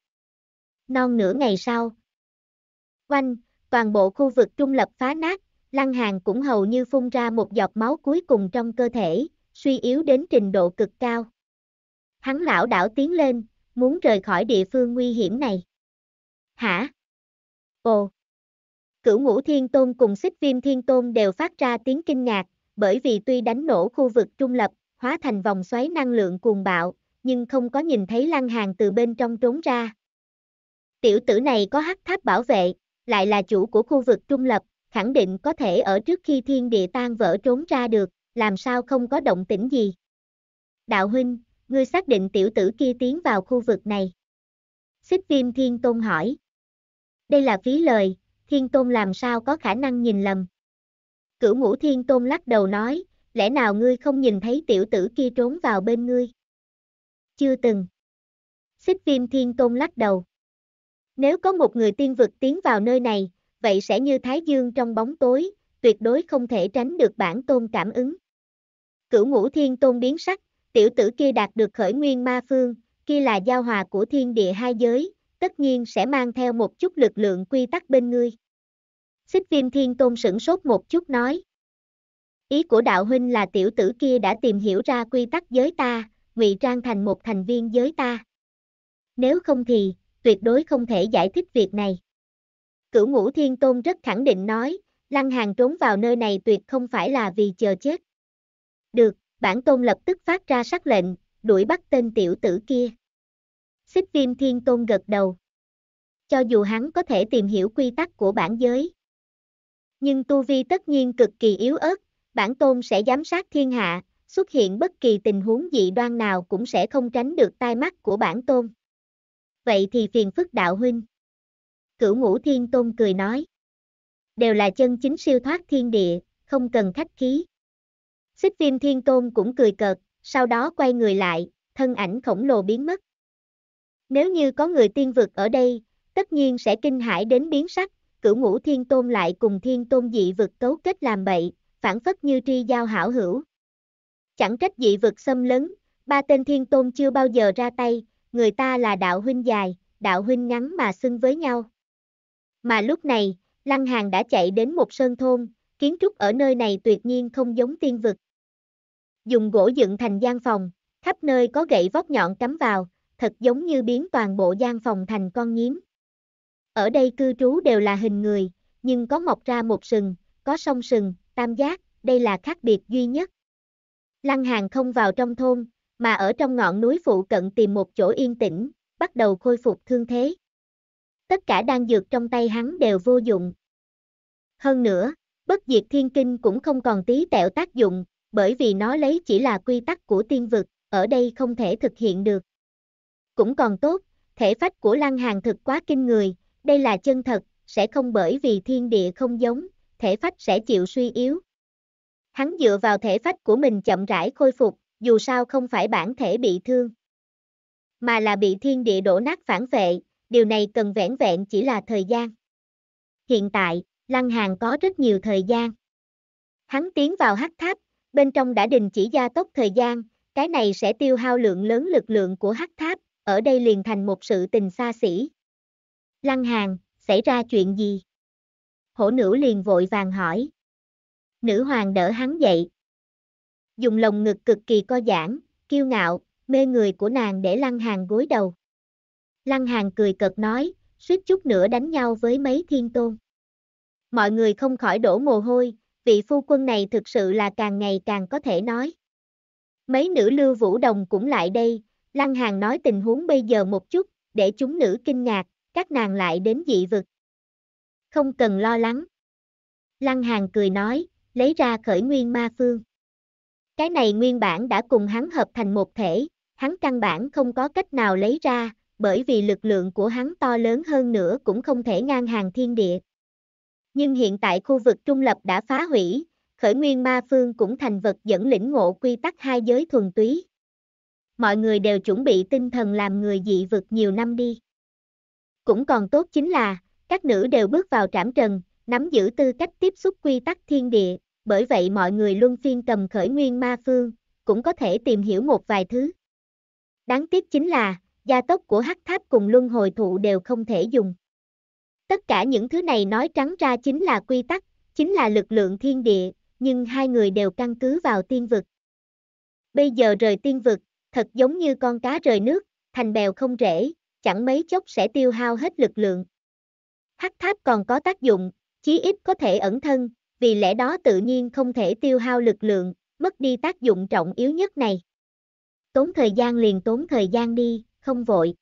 Non nửa ngày sau, oanh, toàn bộ khu vực trung lập phá nát, Lăng Hàn cũng hầu như phun ra một giọt máu cuối cùng trong cơ thể, suy yếu đến trình độ cực cao. Hắn lão đảo tiến lên, muốn rời khỏi địa phương nguy hiểm này. Hả? Ồ! Cửu Ngũ Thiên Tôn cùng Xích Viêm Thiên Tôn đều phát ra tiếng kinh ngạc, bởi vì tuy đánh nổ khu vực trung lập, hóa thành vòng xoáy năng lượng cuồng bạo, nhưng không có nhìn thấy Lăng Hàn từ bên trong trốn ra. Tiểu tử này có hắc tháp bảo vệ, lại là chủ của khu vực trung lập, khẳng định có thể ở trước khi thiên địa tan vỡ trốn ra được, làm sao không có động tĩnh gì. Đạo huynh, ngươi xác định tiểu tử kia tiến vào khu vực này? Xích Viêm Thiên Tôn hỏi. Đây là phí lời, Thiên Tôn làm sao có khả năng nhìn lầm. Cửu Ngũ Thiên Tôn lắc đầu nói, lẽ nào ngươi không nhìn thấy tiểu tử kia trốn vào bên ngươi? Chưa từng. Xích Viêm Thiên Tôn lắc đầu. Nếu có một người tiên vực tiến vào nơi này, vậy sẽ như Thái Dương trong bóng tối, tuyệt đối không thể tránh được bản tôn cảm ứng. Cửu Ngũ Thiên Tôn biến sắc, tiểu tử kia đạt được khởi nguyên ma phương, kia là giao hòa của thiên địa hai giới, tất nhiên sẽ mang theo một chút lực lượng quy tắc bên ngươi. Xích Viêm Thiên Tôn sửng sốt một chút nói. Ý của đạo huynh là tiểu tử kia đã tìm hiểu ra quy tắc giới ta, ngụy trang thành một thành viên giới ta. Nếu không thì, tuyệt đối không thể giải thích việc này. Cửu Ngũ Thiên Tôn rất khẳng định nói, Lăng Hàn trốn vào nơi này tuyệt không phải là vì chờ chết. Được, bản tôn lập tức phát ra sắc lệnh, đuổi bắt tên tiểu tử kia. Xích Viêm Thiên Tôn gật đầu. Cho dù hắn có thể tìm hiểu quy tắc của bản giới, nhưng tu vi tất nhiên cực kỳ yếu ớt, bản tôn sẽ giám sát thiên hạ, xuất hiện bất kỳ tình huống dị đoan nào cũng sẽ không tránh được tai mắt của bản tôn. Vậy thì phiền phức đạo huynh. Cửu Ngũ Thiên Tôn cười nói. Đều là chân chính siêu thoát thiên địa, không cần khách khí. Xích Viêm Thiên Tôn cũng cười cợt, sau đó quay người lại, thân ảnh khổng lồ biến mất. Nếu như có người tiên vực ở đây, tất nhiên sẽ kinh hãi đến biến sắc. Cửu Ngũ Thiên Tôn lại cùng Thiên Tôn dị vực cấu kết làm bậy, phản phất như tri giao hảo hữu. Chẳng trách dị vực xâm lấn, ba tên Thiên Tôn chưa bao giờ ra tay, người ta là đạo huynh dài, đạo huynh ngắn mà xưng với nhau. Mà lúc này, Lăng Hàn đã chạy đến một sơn thôn, kiến trúc ở nơi này tuyệt nhiên không giống tiên vực. Dùng gỗ dựng thành gian phòng, khắp nơi có gậy vóc nhọn cắm vào, thật giống như biến toàn bộ gian phòng thành con nhím. Ở đây cư trú đều là hình người, nhưng có mọc ra một sừng, có song sừng, tam giác, đây là khác biệt duy nhất. Lăng Hàn không vào trong thôn, mà ở trong ngọn núi phụ cận tìm một chỗ yên tĩnh, bắt đầu khôi phục thương thế. Tất cả đan dược trong tay hắn đều vô dụng. Hơn nữa, bất diệt thiên kinh cũng không còn tí tẹo tác dụng, bởi vì nó lấy chỉ là quy tắc của tiên vực, ở đây không thể thực hiện được. Cũng còn tốt, thể phách của Lăng Hàn thực quá kinh người, đây là chân thật, sẽ không bởi vì thiên địa không giống, thể phách sẽ chịu suy yếu. Hắn dựa vào thể phách của mình chậm rãi khôi phục, dù sao không phải bản thể bị thương, mà là bị thiên địa đổ nát phản vệ, điều này cần vẻn vẹn chỉ là thời gian. Hiện tại, Lăng Hàn có rất nhiều thời gian. Hắn tiến vào hắc tháp, bên trong đã đình chỉ gia tốc thời gian, cái này sẽ tiêu hao lượng lớn lực lượng của hắc tháp, ở đây liền thành một sự tình xa xỉ. Lăng Hàn, xảy ra chuyện gì? Hổ nữ liền vội vàng hỏi. Nữ hoàng đỡ hắn dậy. Dùng lồng ngực cực kỳ co giãn, kiêu ngạo, mê người của nàng để Lăng Hàn gối đầu. Lăng Hàn cười cợt nói, suýt chút nữa đánh nhau với mấy thiên tôn. Mọi người không khỏi đổ mồ hôi, vị phu quân này thực sự là càng ngày càng có thể nói. Mấy nữ lưu vũ đồng cũng lại đây, Lăng Hàn nói tình huống bây giờ một chút, để chúng nữ kinh ngạc, các nàng lại đến dị vực. Không cần lo lắng. Lăng Hàn cười nói, lấy ra khởi nguyên ma phương. Cái này nguyên bản đã cùng hắn hợp thành một thể, hắn căn bản không có cách nào lấy ra, bởi vì lực lượng của hắn to lớn hơn nữa cũng không thể ngang hàng thiên địa. Nhưng hiện tại khu vực trung lập đã phá hủy, Khởi Nguyên Ma Phương cũng thành vật dẫn lĩnh ngộ quy tắc hai giới thuần túy. Mọi người đều chuẩn bị tinh thần làm người dị vực nhiều năm đi. Cũng còn tốt chính là, các nữ đều bước vào trảm trần, nắm giữ tư cách tiếp xúc quy tắc thiên địa, bởi vậy mọi người luân phiên cầm Khởi Nguyên Ma Phương, cũng có thể tìm hiểu một vài thứ. Đáng tiếc chính là, gia tốc của Hắc Tháp cùng luân hồi thụ đều không thể dùng. Tất cả những thứ này nói trắng ra chính là quy tắc, chính là lực lượng thiên địa, nhưng hai người đều căn cứ vào tiên vực. Bây giờ rời tiên vực, thật giống như con cá rời nước, thành bèo không rễ, chẳng mấy chốc sẽ tiêu hao hết lực lượng. Hắc Tháp còn có tác dụng, chí ít có thể ẩn thân, vì lẽ đó tự nhiên không thể tiêu hao lực lượng, mất đi tác dụng trọng yếu nhất này. Tốn thời gian liền tốn thời gian đi, không vội.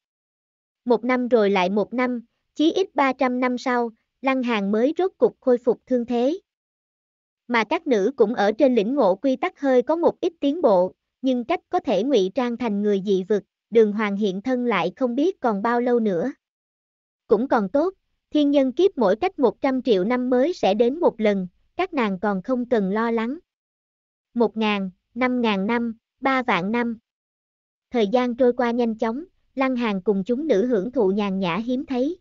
1 năm rồi lại 1 năm, chí ít 300 năm sau, Lăng Hàn mới rốt cục khôi phục thương thế. Mà các nữ cũng ở trên lĩnh ngộ quy tắc hơi có một ít tiến bộ, nhưng cách có thể ngụy trang thành người dị vực, Đường Hoàng hiện thân lại không biết còn bao lâu nữa. Cũng còn tốt, thiên nhân kiếp mỗi cách 100 triệu năm mới sẽ đến một lần, các nàng còn không cần lo lắng. 1.000, 5.000 năm, 3.000 năm. Thời gian trôi qua nhanh chóng, Lăng Hàn cùng chúng nữ hưởng thụ nhàn nhã hiếm thấy.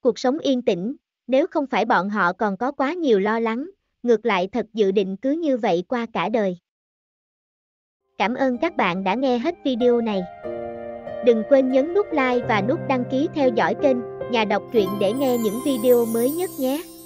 Cuộc sống yên tĩnh, nếu không phải bọn họ còn có quá nhiều lo lắng, ngược lại thật dự định cứ như vậy qua cả đời. Cảm ơn các bạn đã nghe hết video này. Đừng quên nhấn nút like và nút đăng ký theo dõi kênh Nhà Đọc Truyện để nghe những video mới nhất nhé.